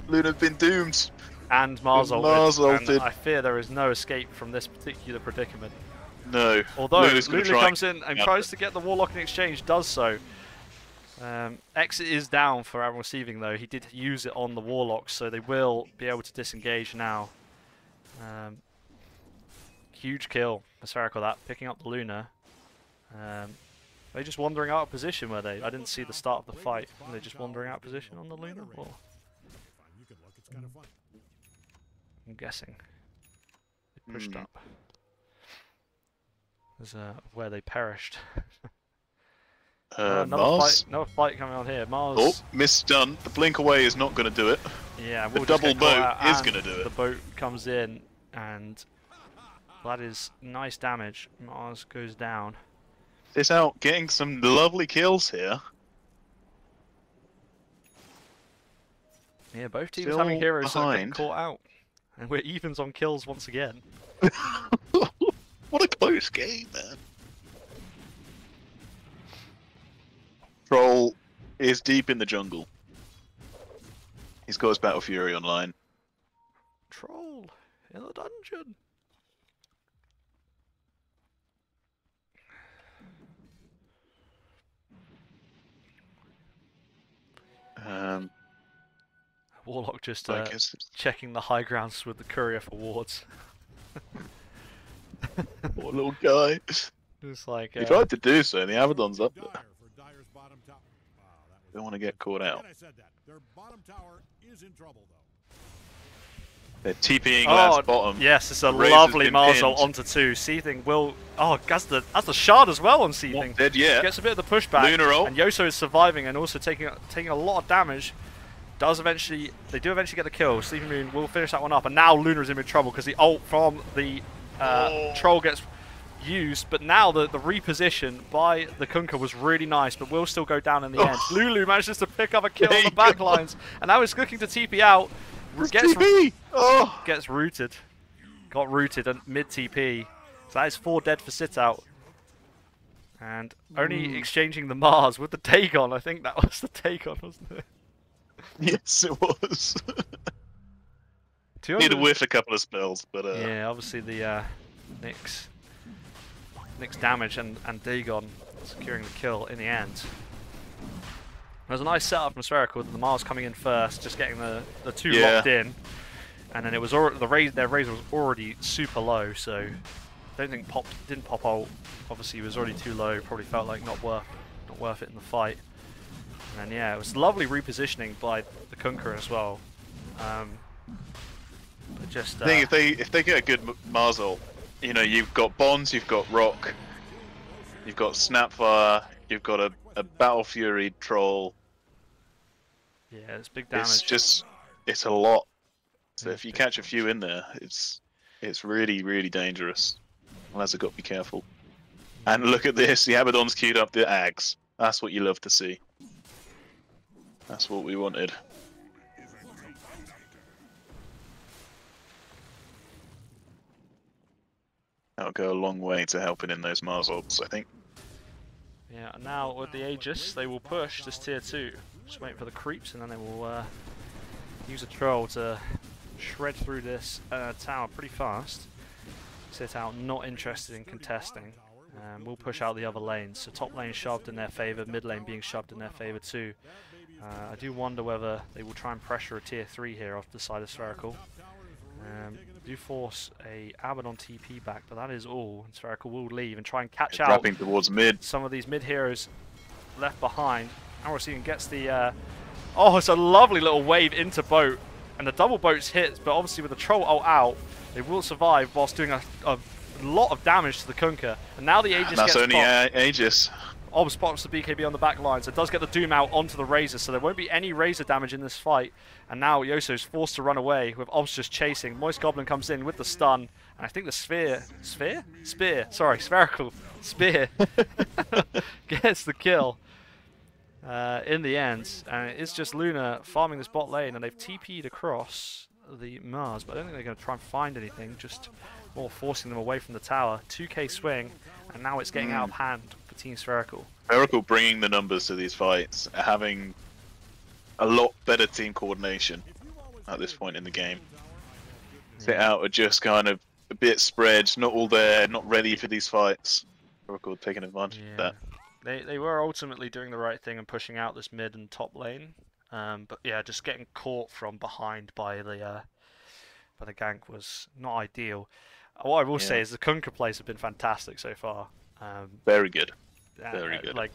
Luna's been doomed. And Mars ulted. I fear there is no escape from this particular predicament. No. Although Luna's Luna comes in and yeah. tries to get the Warlock in exchange, does so. Um, exit is down for Admiral Seething though. He did use it on the Warlocks, so they will be able to disengage now. Um, huge kill for Spherical, that, picking up the Luna. Um, are they just wandering out of position, were they? I didn't see the start of the fight. Are they just wandering out of position on the Luna? Or? I'm guessing. They pushed mm. up. There's uh, where they perished. Uh, another, Mars. Fight, another fight coming on here. Mars. Oh, misdone. The blink away is not going to do it. Yeah, we'll the double boat is going to do it. The boat comes in, and that is nice damage. Mars goes down. This out getting some lovely kills here. Yeah, both teams Still having heroes behind. that have been caught out, and we're evens on kills once again. What a close game, man. Troll is deep in the jungle. He's got his Battle Fury online. Troll in the dungeon. Um, Warlock just uh, checking the high grounds with the courier for wards. Poor little guy. It's like, uh, he tried to do so, and the Abaddon's up there. Don't want to get caught out. Their bottom tower is in trouble, though. They're TPing last oh, bottom. Yes, it's a Razor's lovely Marzal onto two. Seething will. Oh, that's the that's the shard as well on Seething. Not dead yet. Gets a bit of the pushback. Lunar and Yoso is surviving and also taking taking a lot of damage. Does eventually they do eventually get the kill. Sleepy Moon will finish that one up, and now Lunar is in big trouble because the ult from the uh, oh. troll gets used, but now the, the reposition by the Kunkka was really nice, but will still go down in the oh. end. Lulu manages to pick up a kill on the back lines, and now he's looking to T P out. Gets, T P. Oh. gets rooted. Got rooted and mid-T P. So that is four dead for Sitout. And only mm. exchanging the Mars with the Dagon. I think that was the Dagon, wasn't it? Yes, it was. Need to whiff a couple of spells, but... Uh... Yeah, obviously the uh, Nyx... Nyx damage and, and Dagon securing the kill in the end. There's a nice setup from Spherical with the Mars coming in first, just getting the, the two yeah. locked in. And then it was already the Razor, their Razor was already super low, so I don't think popped didn't pop ult. Obviously he was already too low, probably felt like not worth not worth it in the fight. And then, yeah, it was lovely repositioning by the Kunkka as well. Um, but just uh, I think if they if they get a good Mars ult, you know, you've got Bonds, you've got Rock, you've got Snapfire, you've got a, a Battle Fury Troll. Yeah, it's big damage. It's just, it's a lot. So yeah, if you catch a few in there, it's it's really, really dangerous. Lads have got to be careful. And look at this, the Abaddon's queued up the Ags. That's what you love to see. That's what we wanted. That'll go a long way to helping in those Mars orbs, I think. Yeah, and now with the Aegis, they will push this tier two. Just waiting for the creeps, and then they will uh, use a troll to shred through this uh, tower pretty fast. Sitout not interested in contesting. Um, we'll push out the other lanes. So top lane shoved in their favour, mid lane being shoved in their favour too. Uh, I do wonder whether they will try and pressure a tier three here off the side of Spherical. Um, do force a Abaddon T P back, but that is all. And Spherical will leave and try and catch out dropping towards mid. Some of these mid heroes left behind. Admiral Seething gets the... Uh, oh, it's a lovely little wave into boat. And the double boat's hit, but obviously with the troll ult out, they will survive whilst doing a, a lot of damage to the Kunkka. And now the Aegis and that's gets only uh, Aegis. Ob spots the B K B on the back line, so it does get the Doom out onto the Razor, so there won't be any Razor damage in this fight. And now Yoso is forced to run away, with Ob's just chasing. Moist Goblin comes in with the stun, and I think the Sphere... Sphere? Spear. Sorry, Spherical. Spear. Gets the kill uh, in the end. And it is just Luna farming this bot lane, and they've T P'd across the Mars, but I don't think they're going to try and find anything, just more forcing them away from the tower. two K swing, and now it's getting mm. out of hand. Team Spherical. Spherical bringing the numbers to these fights, having a lot better team coordination at this point in the game. Yeah. Sitout are just kind of a bit spread, not all there, not ready for these fights. Spherical taking advantage yeah. of that. They, they were ultimately doing the right thing and pushing out this mid and top lane, um, but yeah, just getting caught from behind by the uh, by the gank was not ideal. What I will yeah. say is the Kunkka plays have been fantastic so far. Um, Very good. Very uh, good. Like,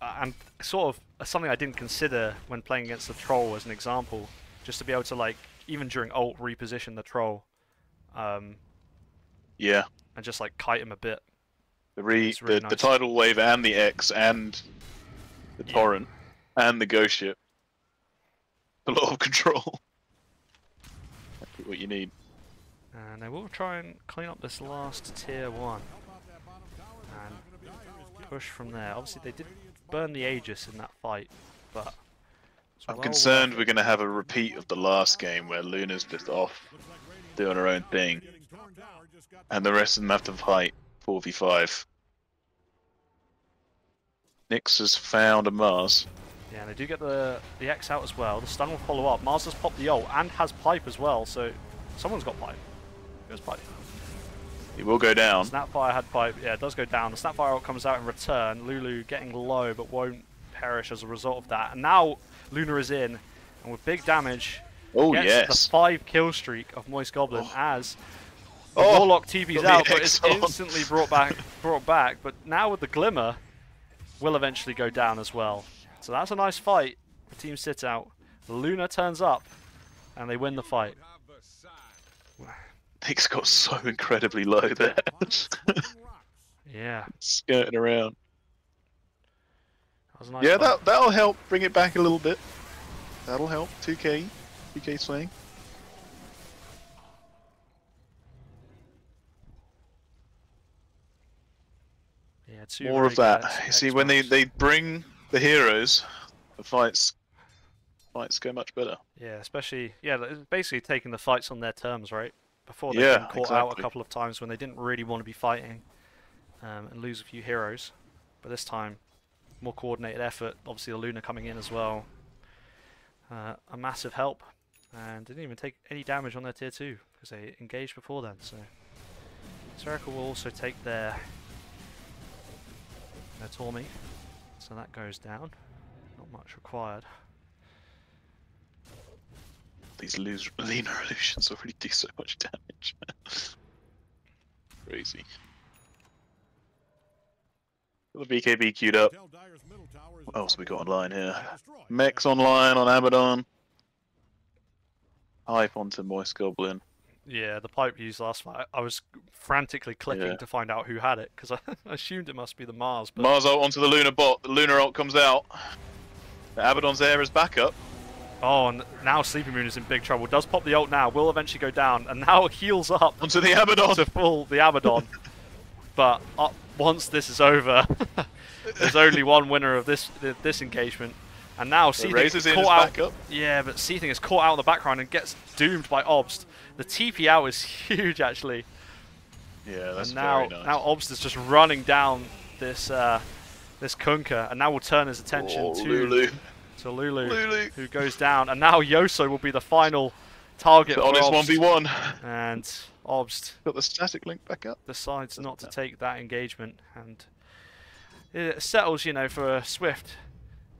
uh, and sort of something I didn't consider when playing against the troll as an example, just to be able to like even during ult reposition the troll. Um, yeah. And just like kite him a bit. The re really the, nice. the tidal wave and the X and the torrent yeah. and the ghost ship. A lot of control. That's what you need. And I will try and clean up this last tier one. And push from there. Obviously, they did burn the Aegis in that fight, but I'm well concerned we're going to have a repeat of the last game where Luna's just off doing her own thing, and the rest of them have to fight four v five. Nyx has found a Mars. Yeah, and they do get the the X out as well. The stun will follow up. Mars has popped the ult and has pipe as well, so someone's got pipe. There's pipe. It will go down. Snapfire had pipe, yeah, it does go down. The Snapfire ult comes out in return. Lulu getting low, but won't perish as a result of that. And now Luna is in, and with big damage, oh, gets yes. the five kill streak of Moist Goblin oh. as the oh, Warlock T B's out, but it's instantly brought back. Brought back. But now with the Glimmer, will eventually go down as well. So that's a nice fight for Team Sitout. Luna turns up, and they win the fight. Nyx got so incredibly low there. yeah. Skirting around. That was a nice yeah, fight. that that'll help bring it back a little bit. That'll help. two K, two K swing. Yeah, two more of that. You see, when they they bring the heroes, the fights. Fights go much better. Yeah, especially yeah, basically taking the fights on their terms, right? Before they've yeah, been caught exactly. out a couple of times when they didn't really want to be fighting um, and lose a few heroes. But this time, more coordinated effort. Obviously, the Luna coming in as well. Uh, a massive help. And didn't even take any damage on their tier two because they engaged before then. So, Spherical will also take their, their Tormi. So that goes down. Not much required. These Luna illusions already do so much damage. Crazy. Got the B K B queued up. What else have we got online here? Mechs online on Abaddon. Pipe onto Moist Goblin. Yeah, the pipe used last fight. I was frantically clicking yeah. to find out who had it because I assumed it must be the Mars. But... Mars ult onto the Luna bot. The Luna ult comes out. The Abaddon's there as backup. Oh, and now Sleepy Moon is in big trouble. Does pop the ult now, will eventually go down, and now heals up onto the Abaddon to full the Abaddon. But uh, once this is over, there's only one winner of this this engagement. And now Seething is caught out. Backup. Yeah, but Seething is caught out in the background and gets doomed by Obst. The T P out is huge, actually. Yeah, that's and now, very nice. Now Obsta's just running down this uh, this Kunkka, and now will turn his attention oh, to Lulu. to Lulu, Lulu, who goes down, and now Yoso will be the final target for Obst. On his one v one. And Obst got the static link back up. Decides not to take that engagement, and it settles, you know, for a swift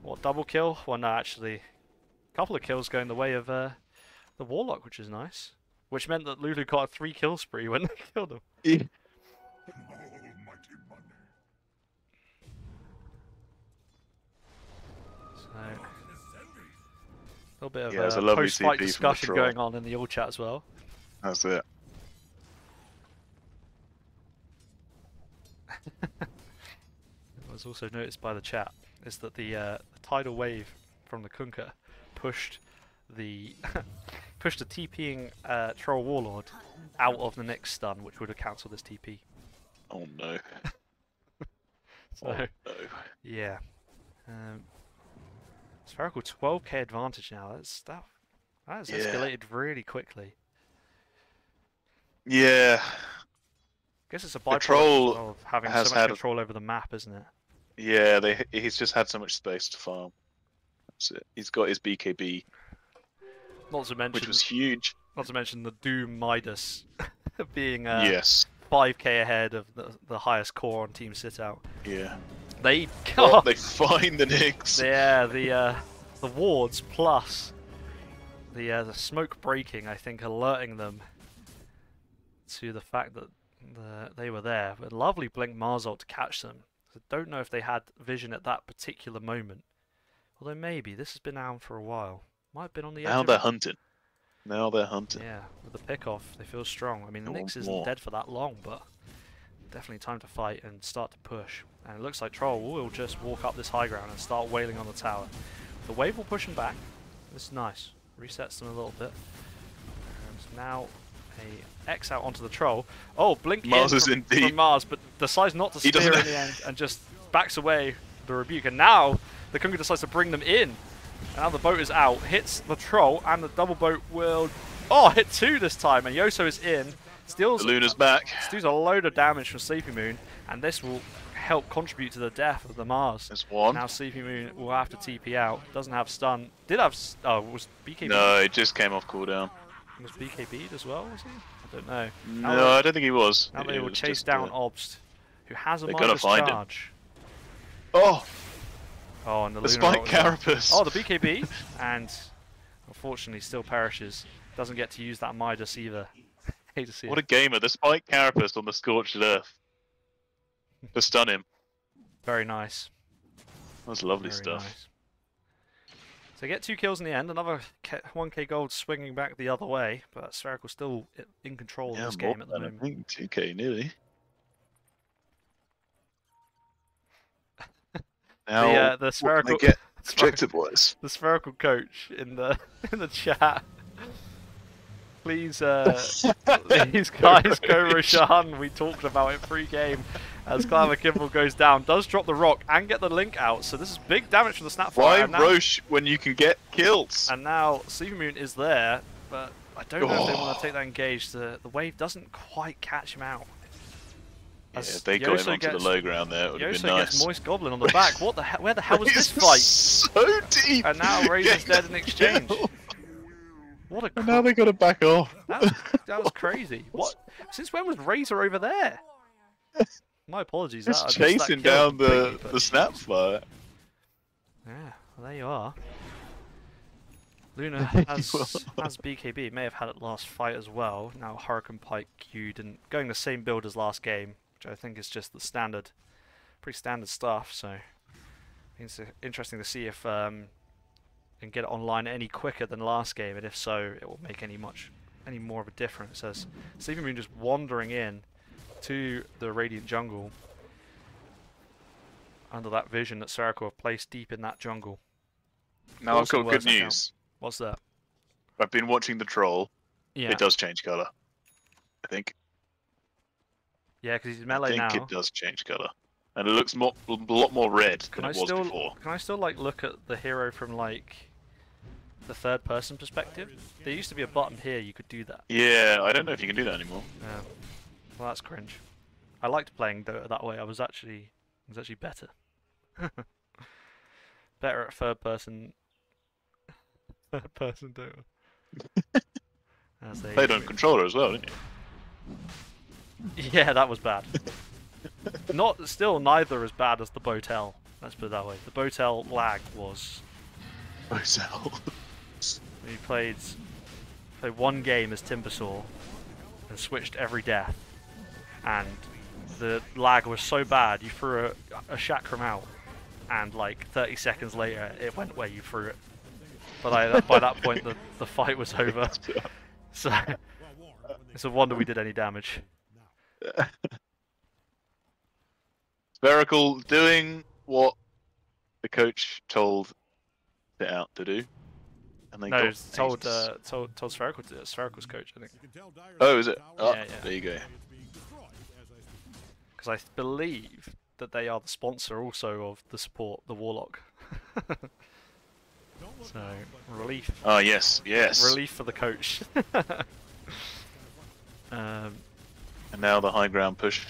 what double kill? Well, no, actually, a couple of kills going the way of uh, the Warlock, which is nice. Which meant that Lulu got a three kill spree when they killed him. Yeah. So, a little bit of yeah, a, a post-fight discussion going on in the all chat as well. That's it. What was also noticed by the chat is that the, uh, the tidal wave from the Kunkka pushed the pushed the TPing uh, Troll Warlord out of the Nyx stun, which would have cancelled this T P. Oh no. So, oh no. Yeah. Um, Spherical twelve K advantage now. That's, that has yeah. escalated really quickly. Yeah. I guess it's a byproduct of having so much control a... over the map, isn't it? Yeah, they, he's just had so much space to farm. That's it. He's got his B K B. Not to mention, which was huge. Not to mention the Doom Midas being uh, yes. five K ahead of the, the highest core on Team Sitout. Yeah. They oh, they find the Nyx. Yeah, the uh, the wards plus the uh, the smoke breaking, I think, alerting them to the fact that the, they were there. But lovely blink Mars ult to catch them. I don't know if they had vision at that particular moment. Although maybe this has been out for a while. Might have been on the edge. Now they're hunting. Now they're hunting. Yeah, with the pick off, they feel strong. I mean, the Nyx isn't dead for that long, but definitely time to fight and start to push. And it looks like Troll will just walk up this high ground and start wailing on the tower. The wave will push him back. This is nice. Resets them a little bit. And now a X out onto the Troll. Oh, blink Mars in is from, indeed. from Mars, but decides not to spear in the end and just backs away the rebuke. And now the Kunkka decides to bring them in. And now the boat is out, hits the Troll, and the double boat will... Oh, hit two this time, and Yoso is in. Steals, the Luna's back. Steals a load of damage from Sleepy Moon, and this will help contribute to the death of the Mars. There's one. Now Sleepy Moon will have to T P out. Doesn't have stun. Did have... Oh, was B K B? No, it just came off cooldown. Was B K B'd as well, was he? I don't know. Now no, I don't think he was. Now it they will chase down Obst, who has a Mars charge. Him. Oh! Oh, and the, the Luna Carapace. Oh, the B K B, and unfortunately still perishes. Doesn't get to use that Midas either. Hate to see what it. a gamer! The Spike Carapace on the Scorched Earth to stun him. Very nice. That's lovely Very stuff. Nice. So get two kills in the end. Another one K gold swinging back the other way, but Spherical still in control yeah, of this game at the moment. I think two K nearly. Now, the, uh, the spherical get objective was the spherical coach in the in the chat. Please, uh, please guys, go Roshan. We talked about it pre-game. As Clamor Kimball goes down, does drop the rock and get the link out. So this is big damage from the Snapfire. Why Roche when you can get kills? And now Sleepy Moon is there, but I don't know oh. if they want to take that engage. The the wave doesn't quite catch him out. Yeah, if they Yoso got him onto gets, the low ground there, it would Yoso have been nice. Gets Moist Goblin on the back. What the hell? Where the hell was this fight? So deep! And now Razor's dead in exchange. What a and now they got to back off. That was, that was crazy. What? Since when was Razor over there? My apologies. Just that, chasing that down the, the Snapfire. Yeah, well, there you are. Luna has, has B K B, may have had it last fight as well. Now Hurricane Pike queued and going the same build as last game, which I think is just the standard, pretty standard stuff. So it's interesting to see if um, you can get it online any quicker than last game, and if so, it will make any much, any more of a difference. As Sleepy Moon just wandering in to the Radiant Jungle under that vision that Spherical have placed deep in that jungle. Now I've got good news. Now. What's that? I've been watching the Troll. Yeah. It does change colour. I think. Yeah, because he's melee now. I think now. It does change colour. And it looks more, a lot more red can than I it was still, before. Can I still like look at the hero from like the third person perspective? There used to be a button here you could do that. Yeah, I don't know if you can do that anymore. Yeah. Well, that's cringe. I liked playing Dota that way. I was actually, I was actually better. Better at third person. Third person Dota. They played on controller as well, didn't you? Yeah, that was bad. Not still neither as bad as the Botel. Let's put it that way. The Botel lag was. Botel. He played played one game as Timbersaw and switched every death, and the lag was so bad you threw a, a chakram out, and like thirty seconds later it went where you threw it. But I, by that point the the fight was over. So it's a wonder we did any damage. Spherical doing what the coach told it out to do. And they no, got told, uh, told told Spherical to do it. Spherical's coach, I think. Oh, is it? Oh, yeah, yeah. There you go. Because I believe that they are the sponsor also of the support, the Warlock. So, relief. Oh, yes, yes. Relief for the coach. um, and now the high ground push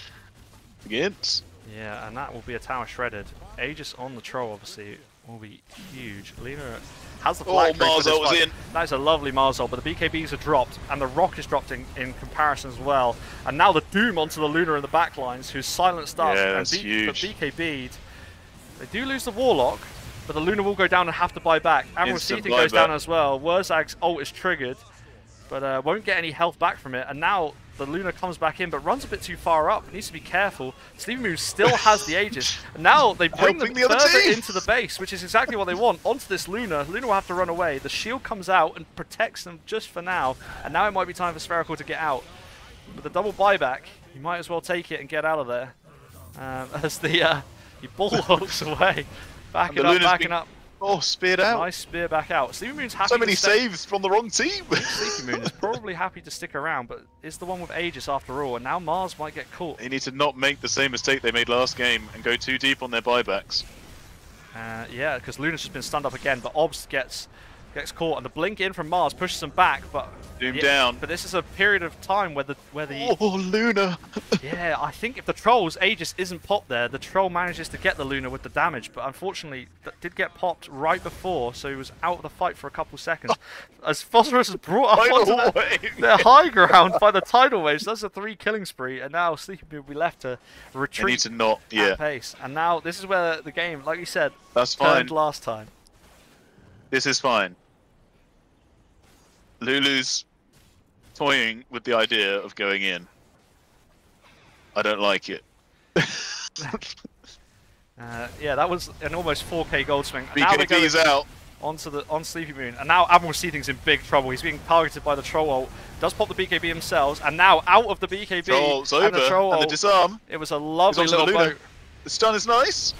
begins. Yeah, and that will be a tower shredded. Aegis on the troll, obviously, will be huge. Luna has the flag. Oh, Marzol was in. That's a lovely Marzol, but the B K Bs are dropped, and the Rock is dropped in, in comparison as well. And now the Doom onto the Luna in the backlines, who's silenced us. Yeah, that's and huge. But B K B'd. They do lose the Warlock, but the Luna will go down and have to buy back. Admiral Seething goes down as well. Wurzag's ult is triggered, but uh, won't get any health back from it. And now the Luna comes back in, but runs a bit too far up. Needs to be careful. Sleepy Moon still has the Aegis. And now they bring them the further team. into the base, which is exactly what they want, onto this Luna. Luna will have to run away. The shield comes out and protects them just for now. And now it might be time for Spherical to get out. But the double buyback, you might as well take it and get out of there. Um, as the uh, he ball hooks away. Back and it up, backing up. Oh, speared out. Nice spear back out. Sleepy Moon's happy. So many to saves from the wrong team. Sleepy Moon is probably happy to stick around, but it's the one with Aegis after all, and now Mars might get caught. They need to not make the same mistake they made last game and go too deep on their buybacks. Uh, yeah, because Luna's just been stunned up again, but Obst gets gets caught, and the blink in from Mars pushes them back, but Doom yeah, down. But this is a period of time where the where the oh Luna. Yeah, I think if the troll's Aegis isn't popped there, the troll manages to get the Luna with the damage, but unfortunately that did get popped right before, so he was out of the fight for a couple seconds. As Phosphorus is brought up onto the, their high ground by the tidal waves, so that's a three killing spree, and now Sleepy will be left to retreat. They need to not at yeah. pace. And now this is where the game, like you said, that's turned fine. last time. This is fine. Lulu's toying with the idea of going in. I don't like it. uh, yeah, that was an almost four K gold swing. B K B's out. Onto the, on Sleepy Moon. And now Admiral Seething's in big trouble. He's being targeted by the troll ult. Does pop the B K B themselves. And now out of the B K B. Troll's and over. The troll ult. And the disarm. It was a lovely little blow. The stun is nice.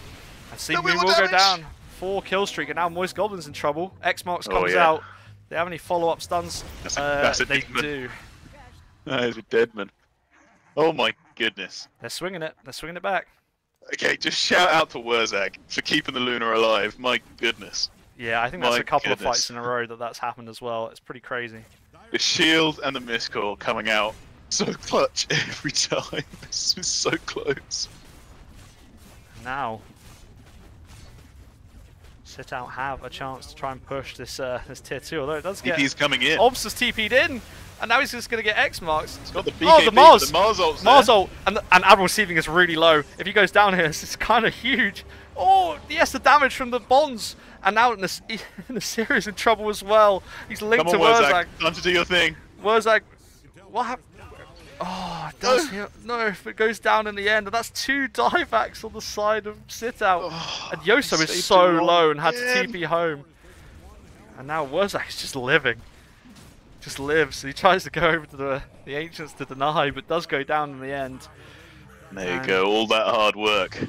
And Sleepy Moon will damage. go down. Four kill streak, and now Moist Goblin's in trouble. X marks comes oh, yeah. out. They have any follow-up stuns? That's a, uh, that's a they Deadman. do. That is a Deadman. Oh my goodness. They're swinging it. They're swinging it back. Okay, just shout out to Wurzag for keeping the Luna alive. My goodness. Yeah, I think that's my a couple goodness. of fights in a row that that's happened as well. It's pretty crazy. The shield and the miscall coming out so clutch every time. This is so close. Now Sitout have a chance to try and push this uh, this tier two, although it does get. T P's coming in. Obst has T P'd in, and now he's just going to get X marks. He's got the B K B, oh, the Mars, the Mars ult's there. Mars ult, and, and Admiral Seething is really low. If he goes down here, it's, it's kind of huge. Oh yes, the damage from the bonds, and now in the in the series in trouble as well. He's linked Come on, to Wurzag. Time to do your thing. Wurzag, what happened? Oh, it does no. no, if it goes down in the end, and that's two diebacks on the side of Sitout. Oh, and Yoso is so low and had to T P home. And now Wurzak is just living. Just lives. He tries to go over to the, the Ancients to deny, but does go down in the end. There and you go, all that hard work.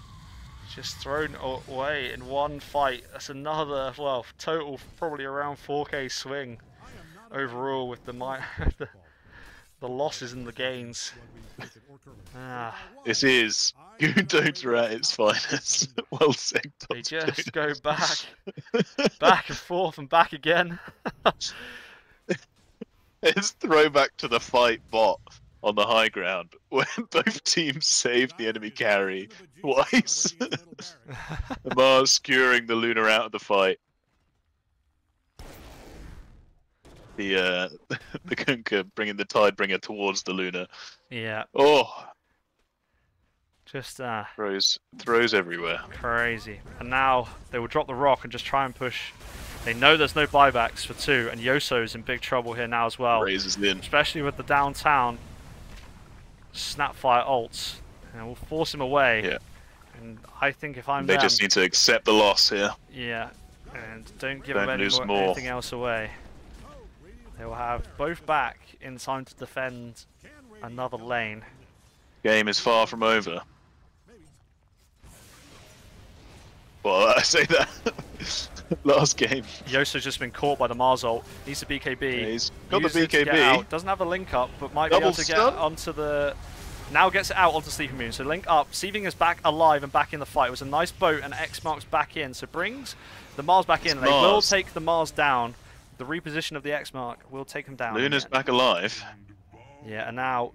Just thrown away in one fight. That's another, well, total probably around four K swing overall with the might. The losses and the gains. ah. This is Goonternational at its finest. Well said. They just go back, back and forth and back again. It's throwback to the fight bot on the high ground where both teams saved the enemy carry twice. Mars curing the Luna out of the fight. The uh, the Kunkka bringing the Tidebringer towards the Luna. Yeah. Oh. Just uh. Throws throws everywhere. Crazy. And now they will drop the rock and just try and push. They know there's no buybacks for two, and Yoso's in big trouble here now as well. Razor's in. Especially with the downtown. Snapfire ults, and we'll force him away. Yeah. And I think if I'm they them, just need to accept the loss here. Yeah. And don't give don't them any more, more. anything else away. They will have both back in time to defend another lane. Game is far from over. Well, I say that. Last game. Yoso's just been caught by the Mars ult. Needs the B K B. Yeah, he's got Uses the B K B. Get out. Doesn't have a link up, but might Double be able to stun. get onto the... Now gets it out onto Sleepy Moon. So link up. Seething is back alive and back in the fight. It was a nice boat, and X marks back in. So brings the Mars back in. It's they Mars. will take the Mars down. The reposition of the X mark will take him down. Luna's back alive. Yeah, and now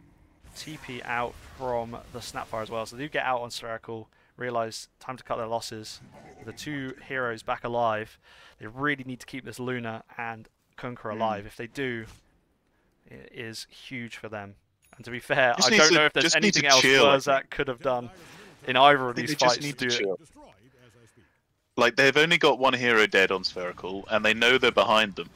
T P out from the Snapfire as well. So they do get out on Spherical. Realise time to cut their losses. The two heroes back alive. They really need to keep this Luna and Kunkka alive. Mm. If they do, it is huge for them. And to be fair, just I don't know to, if there's anything else Wurzag could have done in either of these fights to do it. Like, they've only got one hero dead on Spherical, and they know they're behind them.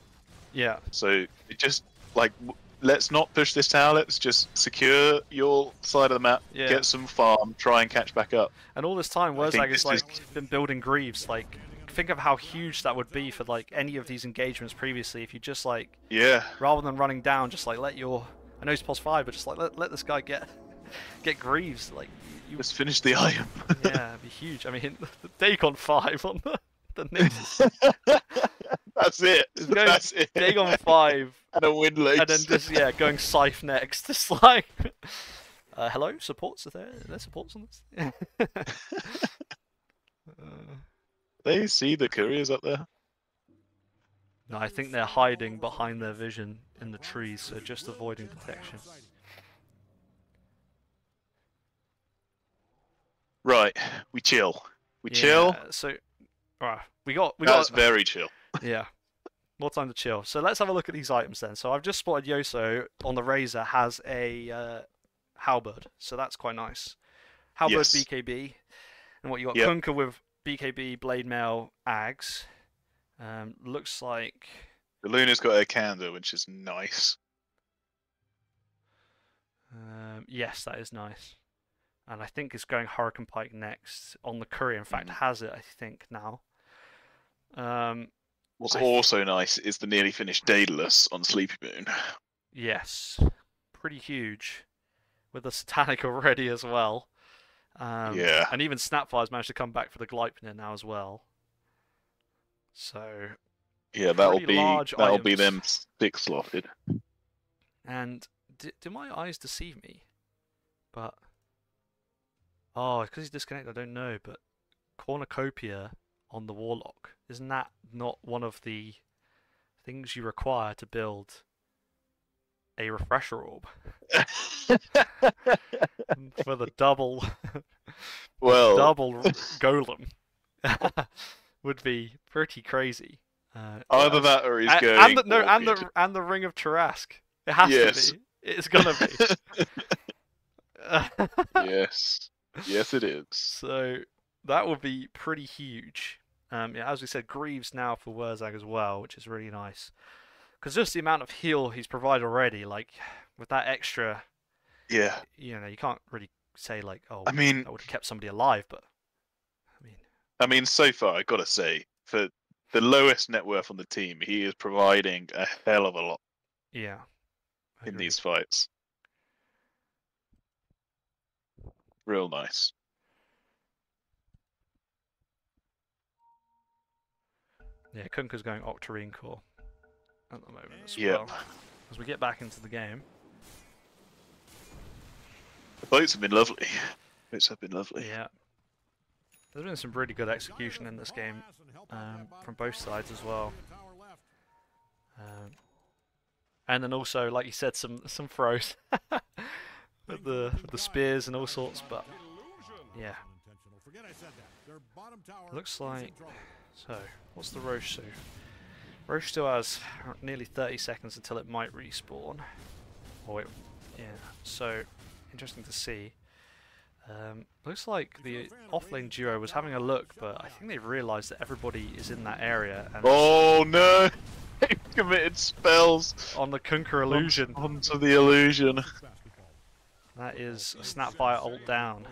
Yeah. So, it just, like, w let's not push this tower, let's just secure your side of the map, yeah. get some farm, try and catch back up. And all this time, Wurzag has, like, is... been building Greaves. Like, think of how huge that would be for, like, any of these engagements previously, if you just, like, yeah. rather than running down, just, like, let your... I know he's plus five, but just, like, let, let this guy get... Get Greaves, like... You... Just finish the item. Yeah, it'd be huge. I mean, the Dagon five on the, the Nyx. That's it. Going That's it. Dagon five. And a win late. And then just, yeah, going Scythe next. Just like... Uh, hello? Supports? Are there, are there supports on this? uh... They see the couriers up there. No, I think they're hiding behind their vision in the trees, so just avoiding detection. Right, we chill. We yeah, chill. So, uh, we got. We That's got, very chill. Yeah, more time to chill. So let's have a look at these items then. So I've just spotted Yoso on the Razor has a uh, Halberd, so that's quite nice. Halberd yes. B K B, and what you got? Yep. Kunkka with B K B, Blade Mail, Ags. Um, looks like the Luna's got a Candor, which is nice. Um, yes, that is nice. And I think it's going Hurricane Pike next on the courier. In fact, mm. has it, I think, now. Um, What's I also th nice is the nearly finished Daedalus on Sleepy Moon. Yes. Pretty huge. With the Satanic already as well. Um, yeah. And even Snapfire's managed to come back for the Gleipnir now as well. So... Yeah, that'll be that'll items. be them stick-slotted. And do, do my eyes deceive me? But... Oh, because he's disconnected, I don't know, but Cornucopia on the Warlock, isn't that not one of the things you require to build a Refresher Orb? For the double, well. double golem. Would be pretty crazy. Uh, Either yeah. that or he's and, going... And the, no, and the, and the Ring of Tarask. It has yes. to be. It's gonna be. Yes. Yes, it is. So that would be pretty huge. Um, yeah, as we said, Greaves now for Wurzag as well, which is really nice. Because just the amount of heal he's provided already, like with that extra, yeah, you know, you can't really say like, oh, I mean, I would have kept somebody alive, but I mean, I mean, so far I gotta say, for the lowest net worth on the team, he is providing a hell of a lot. Yeah. In these fights. Real nice. Yeah, Kunkka's going Octarine Core at the moment as yep. well. As we get back into the game. The boats have been lovely. The boats have been lovely. Yeah. There's been some really good execution in this game um, from both sides as well. Um, and then also, like you said, some, some throws. with the with the spears and all sorts, but yeah. Looks like so. What's the Roche? Roche still has nearly thirty seconds until it might respawn. Or it, yeah. So interesting to see. Um, looks like the offlane duo was having a look, but I think they've realised that everybody is in that area. And oh no! They've committed spells on the Kunkka illusion. Onto the illusion. That is a Snapfire ult down.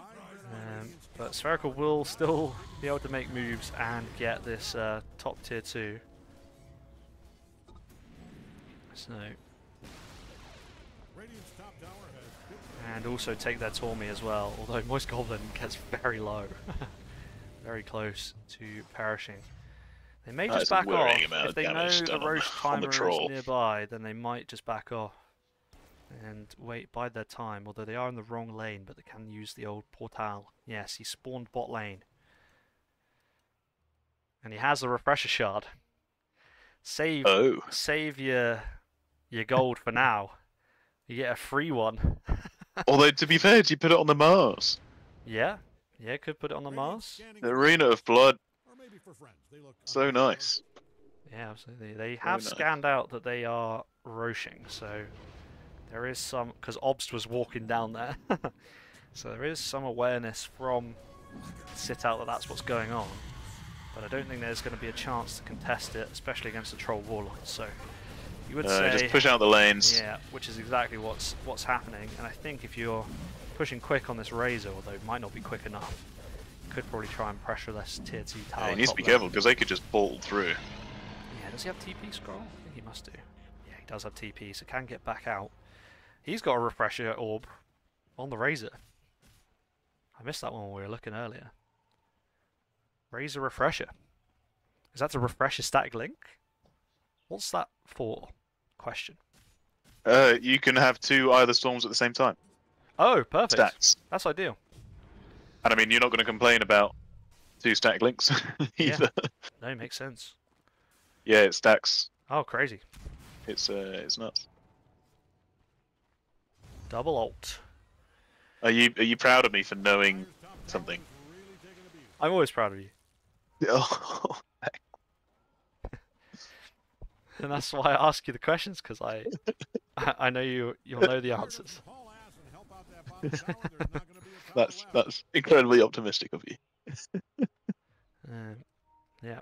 Um, but Spherical will still be able to make moves and get this uh, top tier two. So. And also take their Tormi as well, although Moist Goblin gets very low. Very close to perishing. They may that just back off. If they know the Roche timer is nearby, then they might just back off and wait, bide their time, although they are in the wrong lane, but they can use the old portal. Yes, he spawned bot lane. And he has a refresher shard. Save oh. save your your gold for now. You get a free one. Although, to be fair, did you put it on the Mars? Yeah, yeah, could put it on the Mars. The Arena of Blood. So nice. Yeah, absolutely. They have scanned out that they are roshing, so there is some, because Obst was walking down there, so there is some awareness from Sitout that that's what's going on. But I don't think there's going to be a chance to contest it, especially against the Troll Warlord. So. You would uh, say, just push out the lanes. Yeah, which is exactly what's what's happening. And I think if you're pushing quick on this Razor, although it might not be quick enough, you could probably try and pressure this tier two tower. Yeah, he needs to be careful because they could just bolt through. Yeah, does he have T P scroll? I think he must do. Yeah, he does have T P, so can get back out. He's got a refresher orb on the Razor. I missed that one when we were looking earlier. Razor refresher. Is that to refresh a static link? What's that for? Question. Uh, you can have two either storms at the same time. Oh, perfect. Stats. That's ideal. And I mean, you're not going to complain about two static links either. Yeah. No, makes sense. Yeah, it stacks. Oh, crazy. It's uh, it's nuts. Double ult. Are you are you proud of me for knowing something? I'm always proud of you. Oh. And that's why I ask you the questions, because I, I know you. You'll know the answers. that's that's incredibly optimistic of you. um, yeah.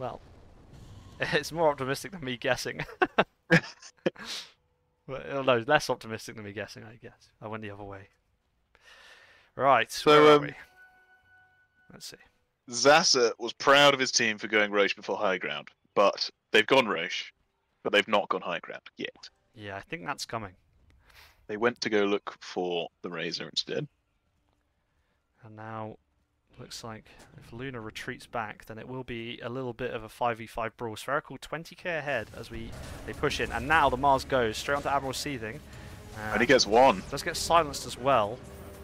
Well, it's more optimistic than me guessing. Well, no, less optimistic than me guessing, I guess. I went the other way. Right. So where um, are we? Let's see. Zasa was proud of his team for going Roche before high ground. But they've gone Roche, but they've not gone high ground yet. Yeah, I think that's coming. They went to go look for the Razor instead. And now, looks like if Luna retreats back, then it will be a little bit of a five v five brawl. Spherical twenty K ahead as we they push in. And now the Mars goes straight onto Admiral Seething. And, and he gets one. Does get silenced as well.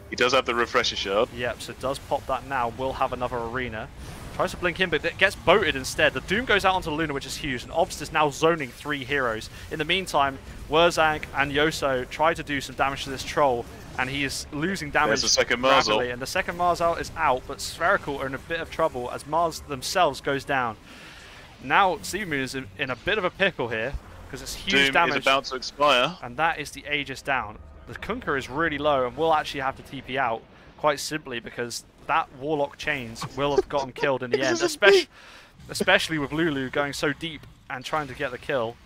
He does have the refresher shard. Yep, so does pop that now. Will have another arena. Tries to blink in, but it gets boated instead. The Doom goes out onto Luna, which is huge, and Obst is now zoning three heroes. In the meantime, Wurzag and Yoso try to do some damage to this troll, and he is losing damage the second Mars rapidly. And the second Mars out is out, but Spherical are in a bit of trouble as Mars themselves goes down. Now Sleepy Moon is in, in a bit of a pickle here, because it's huge Doom damage. Doom is about to expire. And that is the Aegis down. The Kunkka is really low and will actually have to T P out, quite simply because that Warlock Chains will have gotten killed in the end, especially, especially with Lulu going so deep and trying to get the kill.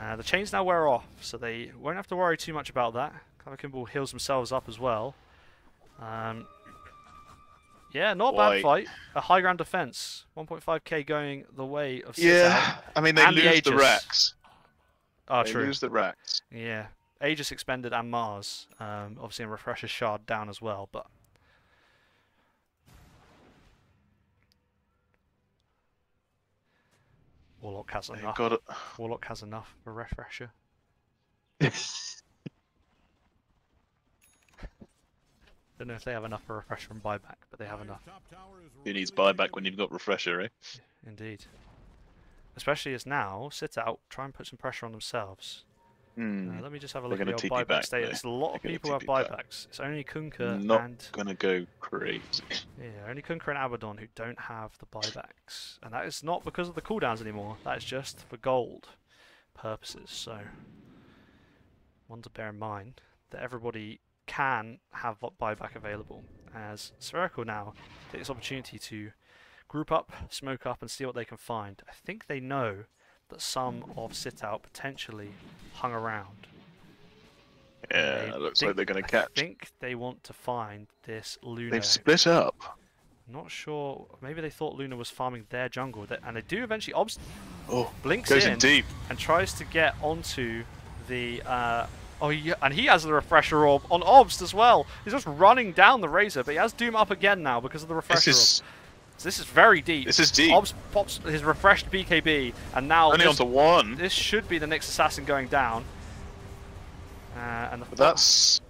Uh, the Chains now wear off, so they won't have to worry too much about that. Clockwork will heals themselves up as well. Um, yeah, not a bad fight. A high ground defense. one point five K going the way of Sitout. Yeah, I mean, they lose the, the Racks. Oh, they true. They lose the Racks. Yeah. Aegis expended and Mars, um, obviously, and Refresher Shard down as well. But Warlock has enough. Got it. Warlock has enough for Refresher. Don't know if they have enough for Refresher and Buyback, but they have enough. Who needs Buyback when you've got Refresher, eh? Indeed. Especially as now Sitout try and put some pressure on themselves. Mm. Uh, let me just have a look at your buyback back, status. Though. A lot of people have buybacks. Back. It's only Kunkka Not and... Not going to go crazy. Yeah, only Kunkka and Abaddon who don't have the buybacks. And that is not because of the cooldowns anymore. That is just for gold purposes. So, one to bear in mind that everybody can have buyback available. As Spherical now take this opportunity to group up, smoke up, and see what they can find. I think they know that some of Sitout potentially hung around. Yeah, it looks think, like they're going to catch. I think they want to find this Luna. They've split up. I'm not sure. Maybe they thought Luna was farming their jungle, and they do eventually. Obst oh, blinks goes in, in deep and tries to get onto the. Uh, oh, yeah, and he has the refresher orb on Obst as well. He's just running down the Razor, but he has Doom up again now because of the refresher is... orb. So this is very deep. This is deep. Obst pops his refreshed B K B, and now only this, onto one. This should be the next assassin going down. Uh, and the but that's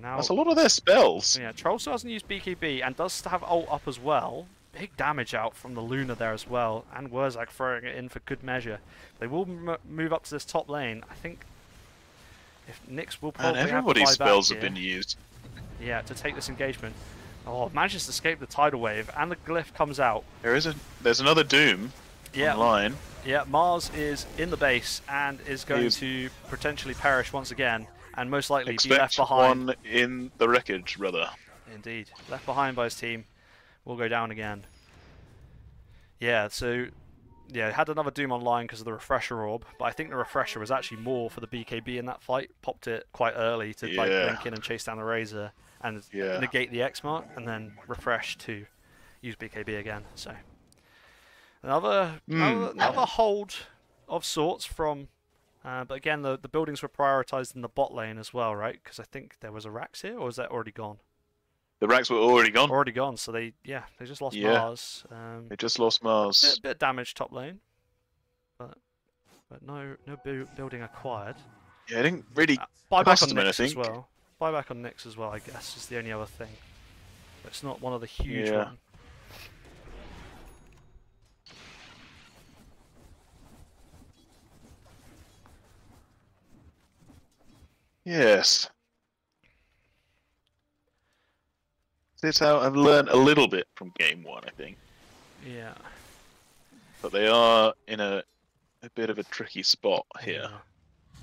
now that's a lot of their spells. Yeah, Troll still doesn't use B K B and does have ult up as well. Big damage out from the Luna there as well, and Wurzag throwing it in for good measure. They will m move up to this top lane. I think if Nyx will probably and everybody's have to buy spells back have been used. Yeah, to take this engagement. Oh, manages to escape the tidal wave, and the glyph comes out. There is a, there's another Doom yeah. online. Yeah, Mars is in the base and is going He's to potentially perish once again, and most likely be left behind. One in the wreckage, rather. Indeed, left behind by his team, will go down again. Yeah, so yeah, had another Doom online because of the refresher orb, but I think the refresher was actually more for the B K B in that fight. Popped it quite early to yeah. like blink in and chase down the Razor. And yeah. negate the X mark, and then refresh to use B K B again. So another mm. another, another hold of sorts from, uh, but again the the buildings were prioritized in the bot lane as well, right? Because I think there was a Rax here, or was that already gone? The Rax were already gone. Already gone. So they yeah they just lost yeah. Mars. Um, they just lost Mars. A bit, bit of damage top lane, but but no no bu building acquired. Yeah, I didn't really uh, buy back on Nyx as well. Buyback on Nyx as well, I guess, is the only other thing. But it's not one of the huge yeah. ones. Yes. That's how I've learned a little bit from game one, I think. Yeah. But they are in a, a bit of a tricky spot here. Yeah.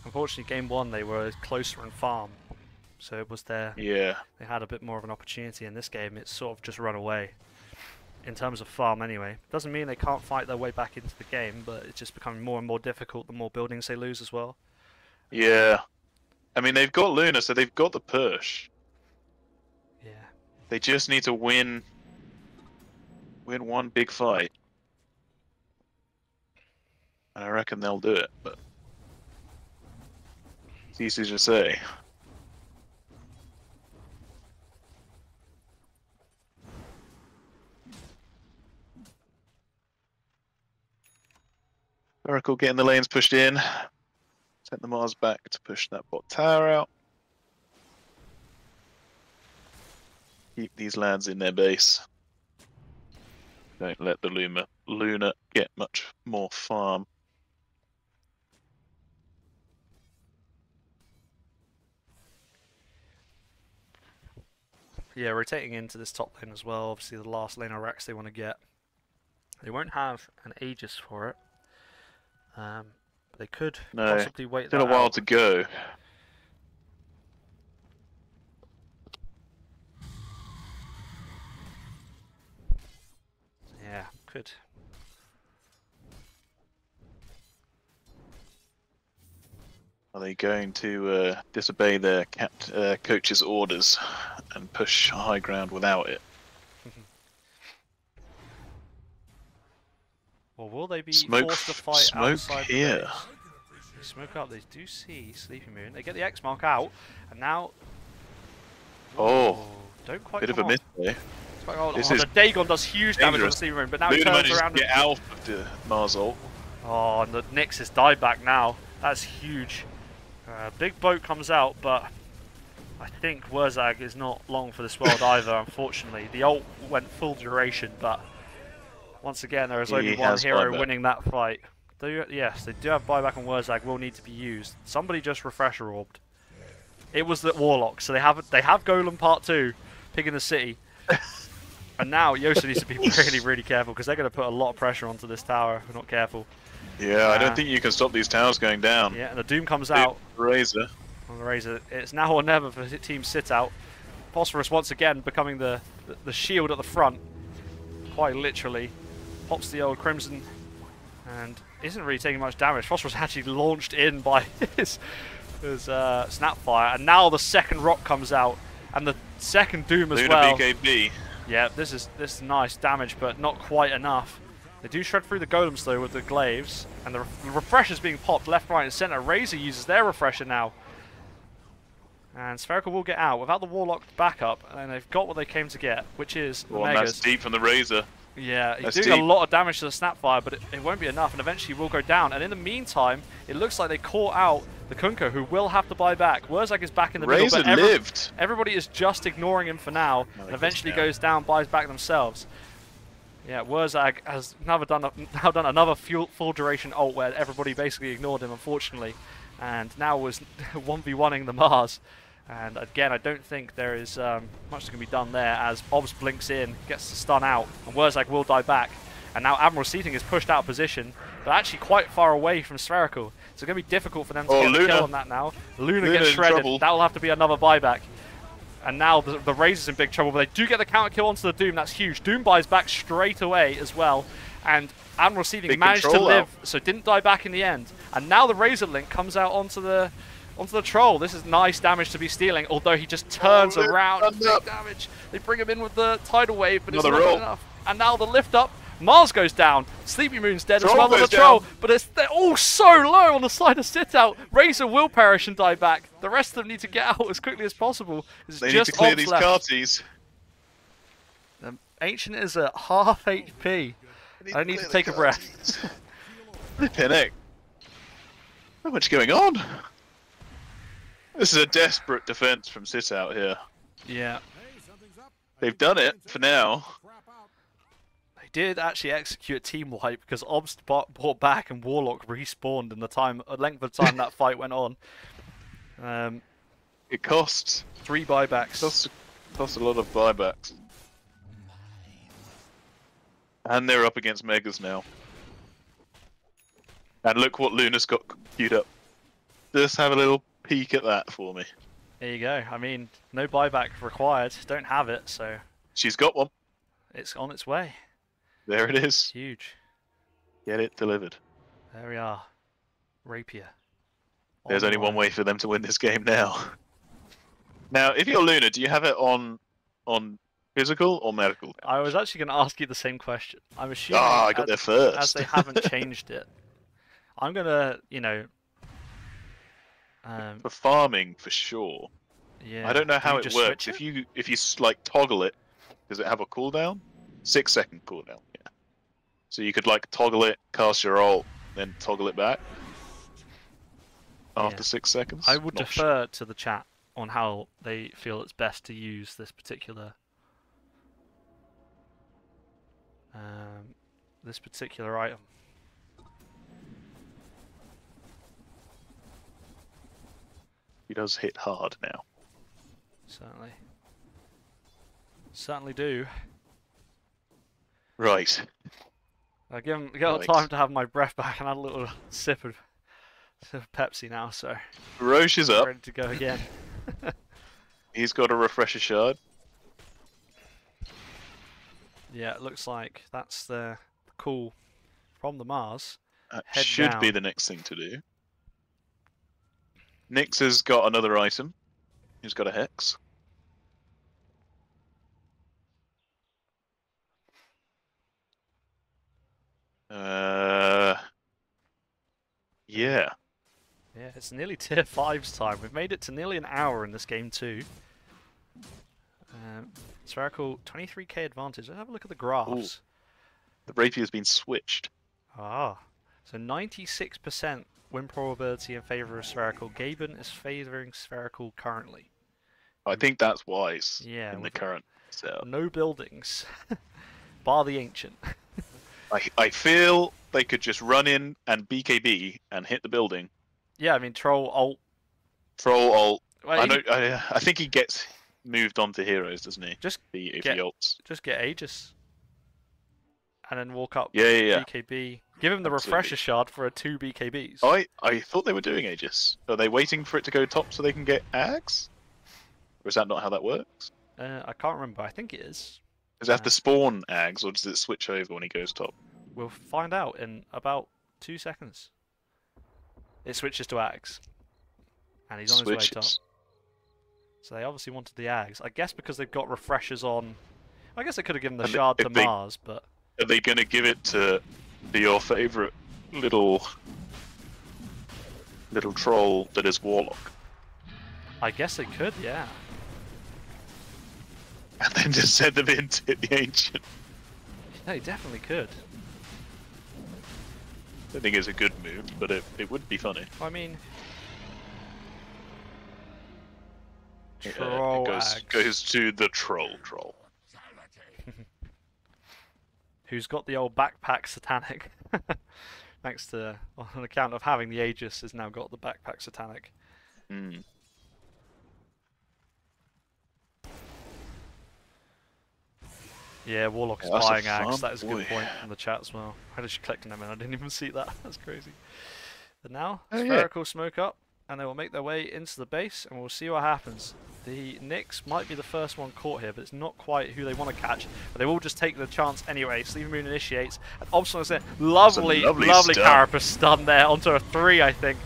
Unfortunately, game one, they were closer and farm. So it was there. Yeah. They had a bit more of an opportunity in this game. It's sort of just run away in terms of farm anyway. Doesn't mean they can't fight their way back into the game, but it's just becoming more and more difficult the more buildings they lose as well. Yeah. I mean, they've got Luna, so they've got the push. Yeah. They just need to win, win one big fight. And I reckon they'll do it, but it's easy to say. Oracle getting the lanes pushed in. Sent the Mars back to push that bot tower out. Keep these lads in their base. Don't let the Luna, Luna get much more farm. Yeah, rotating into this top lane as well. Obviously the last lane of Rax they want to get. They won't have an Aegis for it. Um, but they could no, possibly wait. Still a while out. to go. Yeah, could. Are they going to uh, disobey their cap uh, coach's orders and push high ground without it? Or will they be smoke, forced to fight smoke outside here. The base? Smoke up. They do see Sleepy Moon. They get the X mark out, and now. Oh, oh don't quite. Bit of a miss there. Oh, this oh, is the Dagon does huge dangerous. damage on Sleepy Moon, but now Luna he turns around. Get and... out of the Mars ult. Oh, and the Nyx has died back now. That's huge. Uh, big boat comes out, but I think Wurzag is not long for this world either. Unfortunately, the ult went full duration, but. Once again, there is only he one hero winning that fight. Do, yes, they do have buyback on Wurzag, will need to be used. Somebody just refresher orbed. It was the Warlock, so they have they have Golem Part Two, picking the city, and now Yoso needs to be really really careful because they're going to put a lot of pressure onto this tower if we're not careful. Yeah, uh, I don't think you can stop these towers going down. Yeah, and the Doom comes Doom out. Razor. On the Razor, it's now or never for Team Sitout. Phosphorus once again becoming the, the the shield at the front, quite literally. Pops the old Crimson, and isn't really taking much damage. Phosphorus actually launched in by his. There's uh, Snapfire, and now the second rock comes out, and the second Doom as Luna well. B K B. Yeah, this is this is nice damage, but not quite enough. They do shred through the golems though with the glaives, and the ref refreshers being popped left, right, and centre. Razor uses their refresher now, and Spherical will get out without the Warlock backup, and they've got what they came to get, which is the oh, megas. That's deep from the Razor. Yeah, he's doing a lot of damage to the Snapfire, but it, it won't be enough, and eventually will go down. And in the meantime, it looks like they caught out the Kunkka, who will have to buy back. Wurzag is back in the Razor middle, but every, lived. everybody is just ignoring him for now, no, and eventually goes down, buys back themselves. Yeah, Wurzag has now done, a, now done another full, full duration ult where everybody basically ignored him, unfortunately, and now was one v one-ing the Mars. And again, I don't think there is um, much that can be done there as Obs blinks in, gets the stun out, and Wurzag will die back. And now Admiral Seething is pushed out of position, but actually quite far away from Spherical. So it's going to be difficult for them to oh, get a kill on that now. Luna, Luna gets shredded. That will have to be another buyback. And now the, the Razor's in big trouble, but they do get the counter kill onto the Doom. That's huge. Doom buys back straight away as well. And Admiral Seething managed to live, out. so didn't die back in the end. And now the Razor Link comes out onto the... Onto the troll. This is nice damage to be stealing, although he just turns oh, around and takes damage. They bring him in with the tidal wave, but Another it's not roll. enough. And now the lift up. Mars goes down. Sleepy Moon's dead troll as well as the troll, down. but it's, they're all so low on the side of Sitout. Razor will perish and die back. The rest of them need to get out as quickly as possible. It's they just need to clear these carties. Um, Ancient is at half H P. Need I need to, to take a breath. Flippin' heck. Not much going on. This is a desperate defense from Sitout here. Yeah. They've done it for now. They did actually execute a team wipe because Obst brought back and Warlock respawned in the time, length of time that fight went on. Um, it costs. Three buybacks. It costs, costs a lot of buybacks. And they're up against Megas now. And look what Luna's got queued up. Just have a little... peek at that for me. There you go. I mean, no buyback required. Don't have it, so... She's got one. It's on its way. There it is. It's huge. Get it delivered. There we are. Rapier. On There's the only way. one way for them to win this game now. Now, if you're Luna, do you have it on on physical or medical? I was actually going to ask you the same question. I'm assuming... Ah, oh, I got as, there first. As they haven't changed it. I'm going to, you know... Um, for farming, for sure. Yeah. I don't know how it works. It? If you if you like toggle it, does it have a cooldown? Six second cooldown. Yeah. So you could like toggle it, cast your ult, then toggle it back after yeah. six seconds. I would Not defer sure. to the chat on how they feel it's best to use this particular um, this particular item. He does hit hard now. Certainly. Certainly do. Right. I give him got right. time to have my breath back and had a little sip of, sip of Pepsi now, so. Roche is up. Ready to go again. He's got a refresher shard. Yeah, it looks like that's the call from the Mars. That Head should down. be the next thing to do. Nyx has got another item. He's got a hex. Uh, yeah. Yeah, it's nearly tier five's time. We've made it to nearly an hour in this game too. Um, Spherical twenty-three K advantage. Let's have a look at the graphs. Ooh. The rapier's been switched. Ah, so ninety-six percent. Win probability in favor of Spherical. Gaben is favoring Spherical currently. I think that's wise. Yeah, in the current setup. No buildings, bar the Ancient. I I feel they could just run in and B K B and hit the building. Yeah, I mean, troll ult. Troll ult. Well, I, he... don't, I, I think he gets moved on to heroes, doesn't he? Just the, if get, he ults. Just get Aegis. And then walk up yeah, yeah, yeah. B K B. Give him the Absolutely. refresher shard for a two B K Bs. I, I thought they were doing Aegis. Are they waiting for it to go top so they can get Axe? Or is that not how that works? Uh, I can't remember. I think it is. Does it have uh, to spawn Ags, or does it switch over when he goes top? We'll find out in about two seconds. It switches to Ags. And he's on switches. his way top. So they obviously wanted the Ags. I guess because they've got refreshers on... I guess they could have given the and shard they, to they... Mars, but... Are they going to give it to your favourite little little troll that is Warlock? I guess they could, yeah. And then just send them into the Ancient. They definitely could. I don't think it's a good move, but it, it would be funny. I mean... Troll yeah, goes, goes to the troll troll. Who's got the old backpack satanic? Thanks to, on account of having the Aegis, has now got the backpack satanic. Mm. Yeah, Warlock is oh, buying Axe. That is a boy. good point from the chat as well. How did she collect them in? I didn't even see that. That's crazy. And now, oh, Spherical yeah. smoke up, and they will make their way into the base, and we'll see what happens. The Nyx might be the first one caught here, but it's not quite who they want to catch. But they will just take the chance anyway. Sleepy Moon initiates. And Obstinate said, lovely, lovely, lovely Carapace stun there onto a three, I think.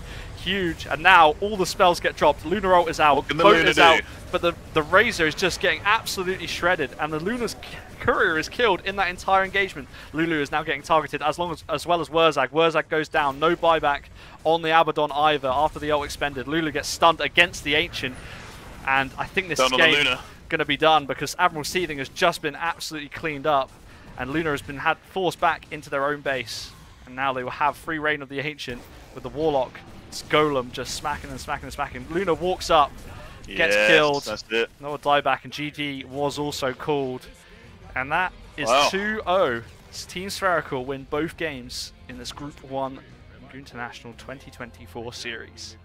Huge. And now all the spells get dropped. Lunar ult is out. Boat is do? out. But the, the Razor is just getting absolutely shredded. And the Luna's courier is killed in that entire engagement. Lulu is now getting targeted as, long as, as well as Wurzag. Wurzag goes down. No buyback on the Abaddon either after the ult expended. Lulu gets stunned against the Ancient. And I think this game is going to be done because Admiral Seething has just been absolutely cleaned up and Luna has been had forced back into their own base. And now they will have free reign of the Ancient with the Warlock, Golem just smacking and smacking and smacking. Luna walks up, gets yes, killed, that's it. Another dieback, and G G was also called. And that is two oh. Wow. Team Spherical win both games in this Group one Goonternational twenty twenty-four series.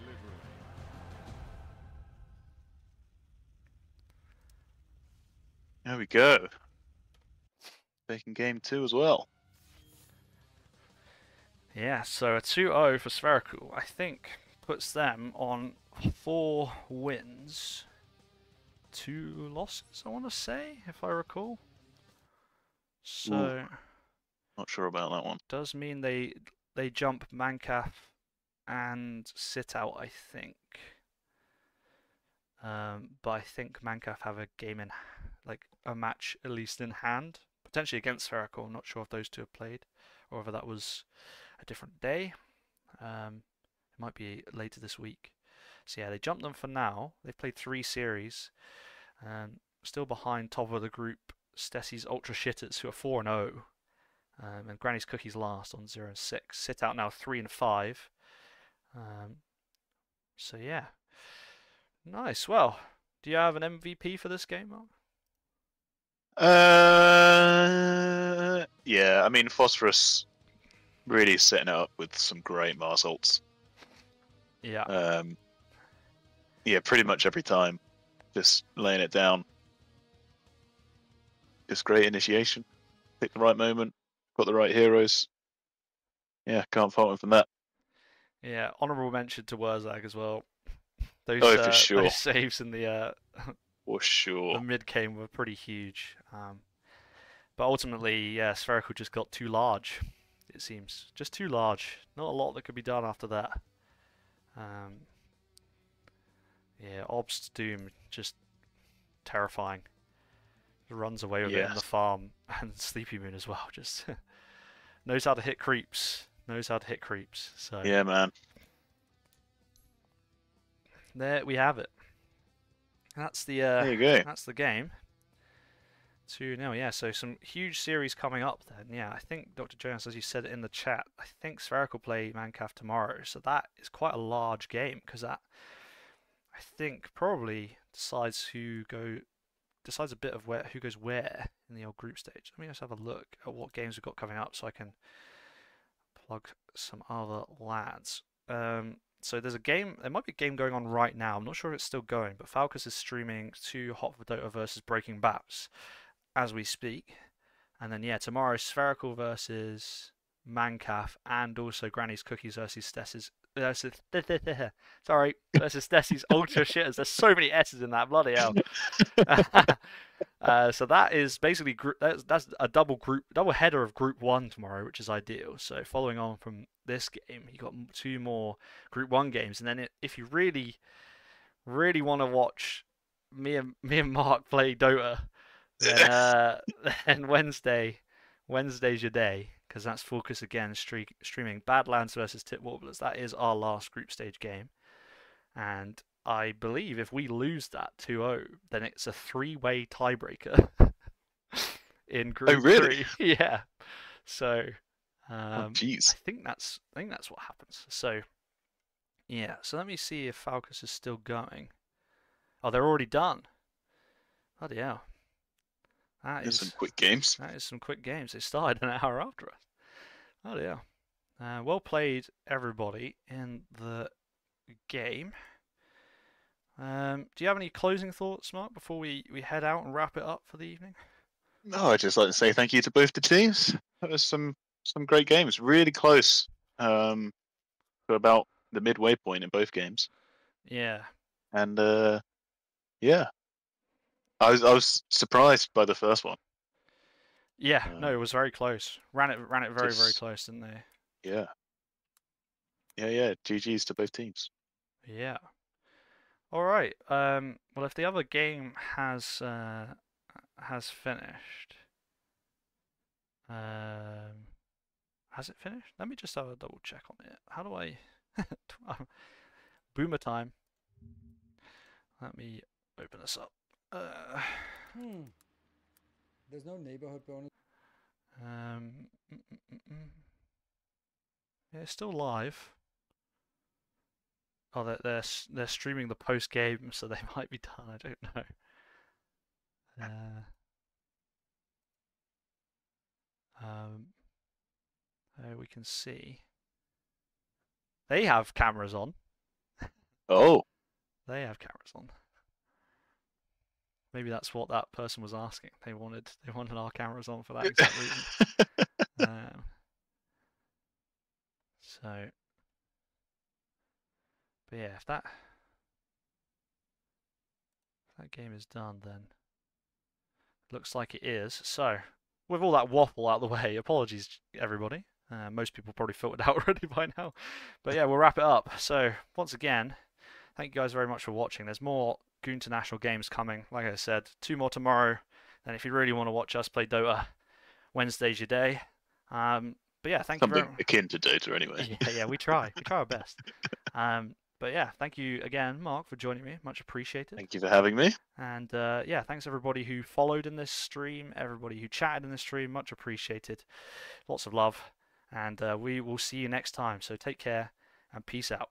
There we go. Taking game two as well. Yeah, so a two oh for Spherical, I think, puts them on four wins, two losses, I want to say, if I recall. So, Ooh, not sure about that one. Does mean they they jump Mancalf and Sitout, I think. Um, but I think Mancalf have a game in like a match at least in hand, potentially against Spherical. I'm not sure if those two have played or whether that was a different day. Um, it might be later this week. So yeah, they jumped them for now. They've played three series. Um, still behind top of the group, Stessy's Ultra Shitters, who are four and oh. Um, and Granny's Cookies last on zero and six. Sit out now three and five. Um, so yeah. Nice. Well, do you have an M V P for this game, Mark? Uh, yeah, I mean, Phosphorus really setting it up with some great Mars ults. Yeah. Um, yeah, pretty much every time. Just laying it down. Just great initiation. Pick the right moment. Got the right heroes. Yeah, can't fault him from that. Yeah, honourable mention to Wurzag as well. Those, oh, for uh, sure. Those saves in the... Uh... For sure. The mid game were pretty huge. Um, but ultimately, yeah, Spherical just got too large, it seems. Just too large. Not a lot that could be done after that. Um, yeah, Ob's Doom, just terrifying. Runs away with yes. it in the farm. And Sleepy Moon as well, just knows how to hit creeps. Knows how to hit creeps. So yeah, man. There we have it. That's the uh, there you go. That's the game. two nil, yeah. So some huge series coming up then. Yeah, I think Doctor Jonas, as you said in the chat, I think Spherical play Mancalf tomorrow. So that is quite a large game because that I think probably decides who go decides a bit of where who goes where in the old group stage. Let me just have a look at what games we've got coming up so I can plug some other lads. Um, so there's a game, there might be a game going on right now. I'm not sure if it's still going, but Falcus is streaming two Hot for Dota versus Breaking Bats as we speak. And then, yeah, tomorrow Spherical versus Mancaf, and also Granny's Cookies versus Stess's. Versus, sorry, versus Stessie's Ultra Shitters. There's so many S's in that, bloody hell. uh, so that is basically group, that's, that's a double group, double header of Group One tomorrow, which is ideal. So following on from this game, you got two more Group One games, and then it, if you really, really want to watch me and me and Mark play Dota, then, uh, then Wednesday, Wednesday's your day. Because that's Focus again streak, streaming Badlands versus Tit Warblers. That is our last group stage game. And I believe if we lose that two oh, then it's a three-way tiebreaker in group oh, really? three. Yeah. So um, oh, geez. I think that's I think that's what happens. So yeah, so let me see if Falcus is still going. Oh, they're already done. Bloody hell. That is some quick games. That is some quick games. They started an hour after us. Oh, yeah. Uh, well played, everybody, in the game. Um, do you have any closing thoughts, Mark, before we, we head out and wrap it up for the evening? No, I'd just like to say thank you to both the teams. That was some, some great games. Really close um, to about the midway point in both games. Yeah. And, uh, yeah. I was I was surprised by the first one. Yeah, uh, no, it was very close. Ran it ran it very just, very close, didn't they? Yeah. Yeah, yeah. G Gs to both teams. Yeah. All right. Um. Well, if the other game has uh has finished, um, has it finished? Let me just have a double check on it. How do I? Boomer time. Let me open this up. Uh, hmm. There's no neighborhood bonus. Um, mm, mm, mm. Yeah, it's still live. Oh, they're, they're they're streaming the post game, so they might be done. I don't know. Uh, um, uh, we can see they have cameras on. Oh, they have cameras on. Maybe that's what that person was asking. They wanted they wanted our cameras on for that exact reason. um, so, but yeah, if that if that game is done, then looks like it is. So, with all that waffle out of the way, apologies, everybody. Uh, most people probably filtered out already by now. But yeah, we'll wrap it up. So, once again, thank you guys very much for watching. There's more Goonternational games coming, like I said, two more tomorrow. And if you really want to watch us play Dota, Wednesday's your day. Um, but yeah, thank Something you very much. Akin to Dota, anyway. Yeah, yeah, we try, we try our best. Um, but yeah, thank you again, Mark, for joining me. Much appreciated. Thank you for having me. And uh, yeah, thanks everybody who followed in this stream, everybody who chatted in this stream. Much appreciated. Lots of love, and uh, we will see you next time. So take care and peace out.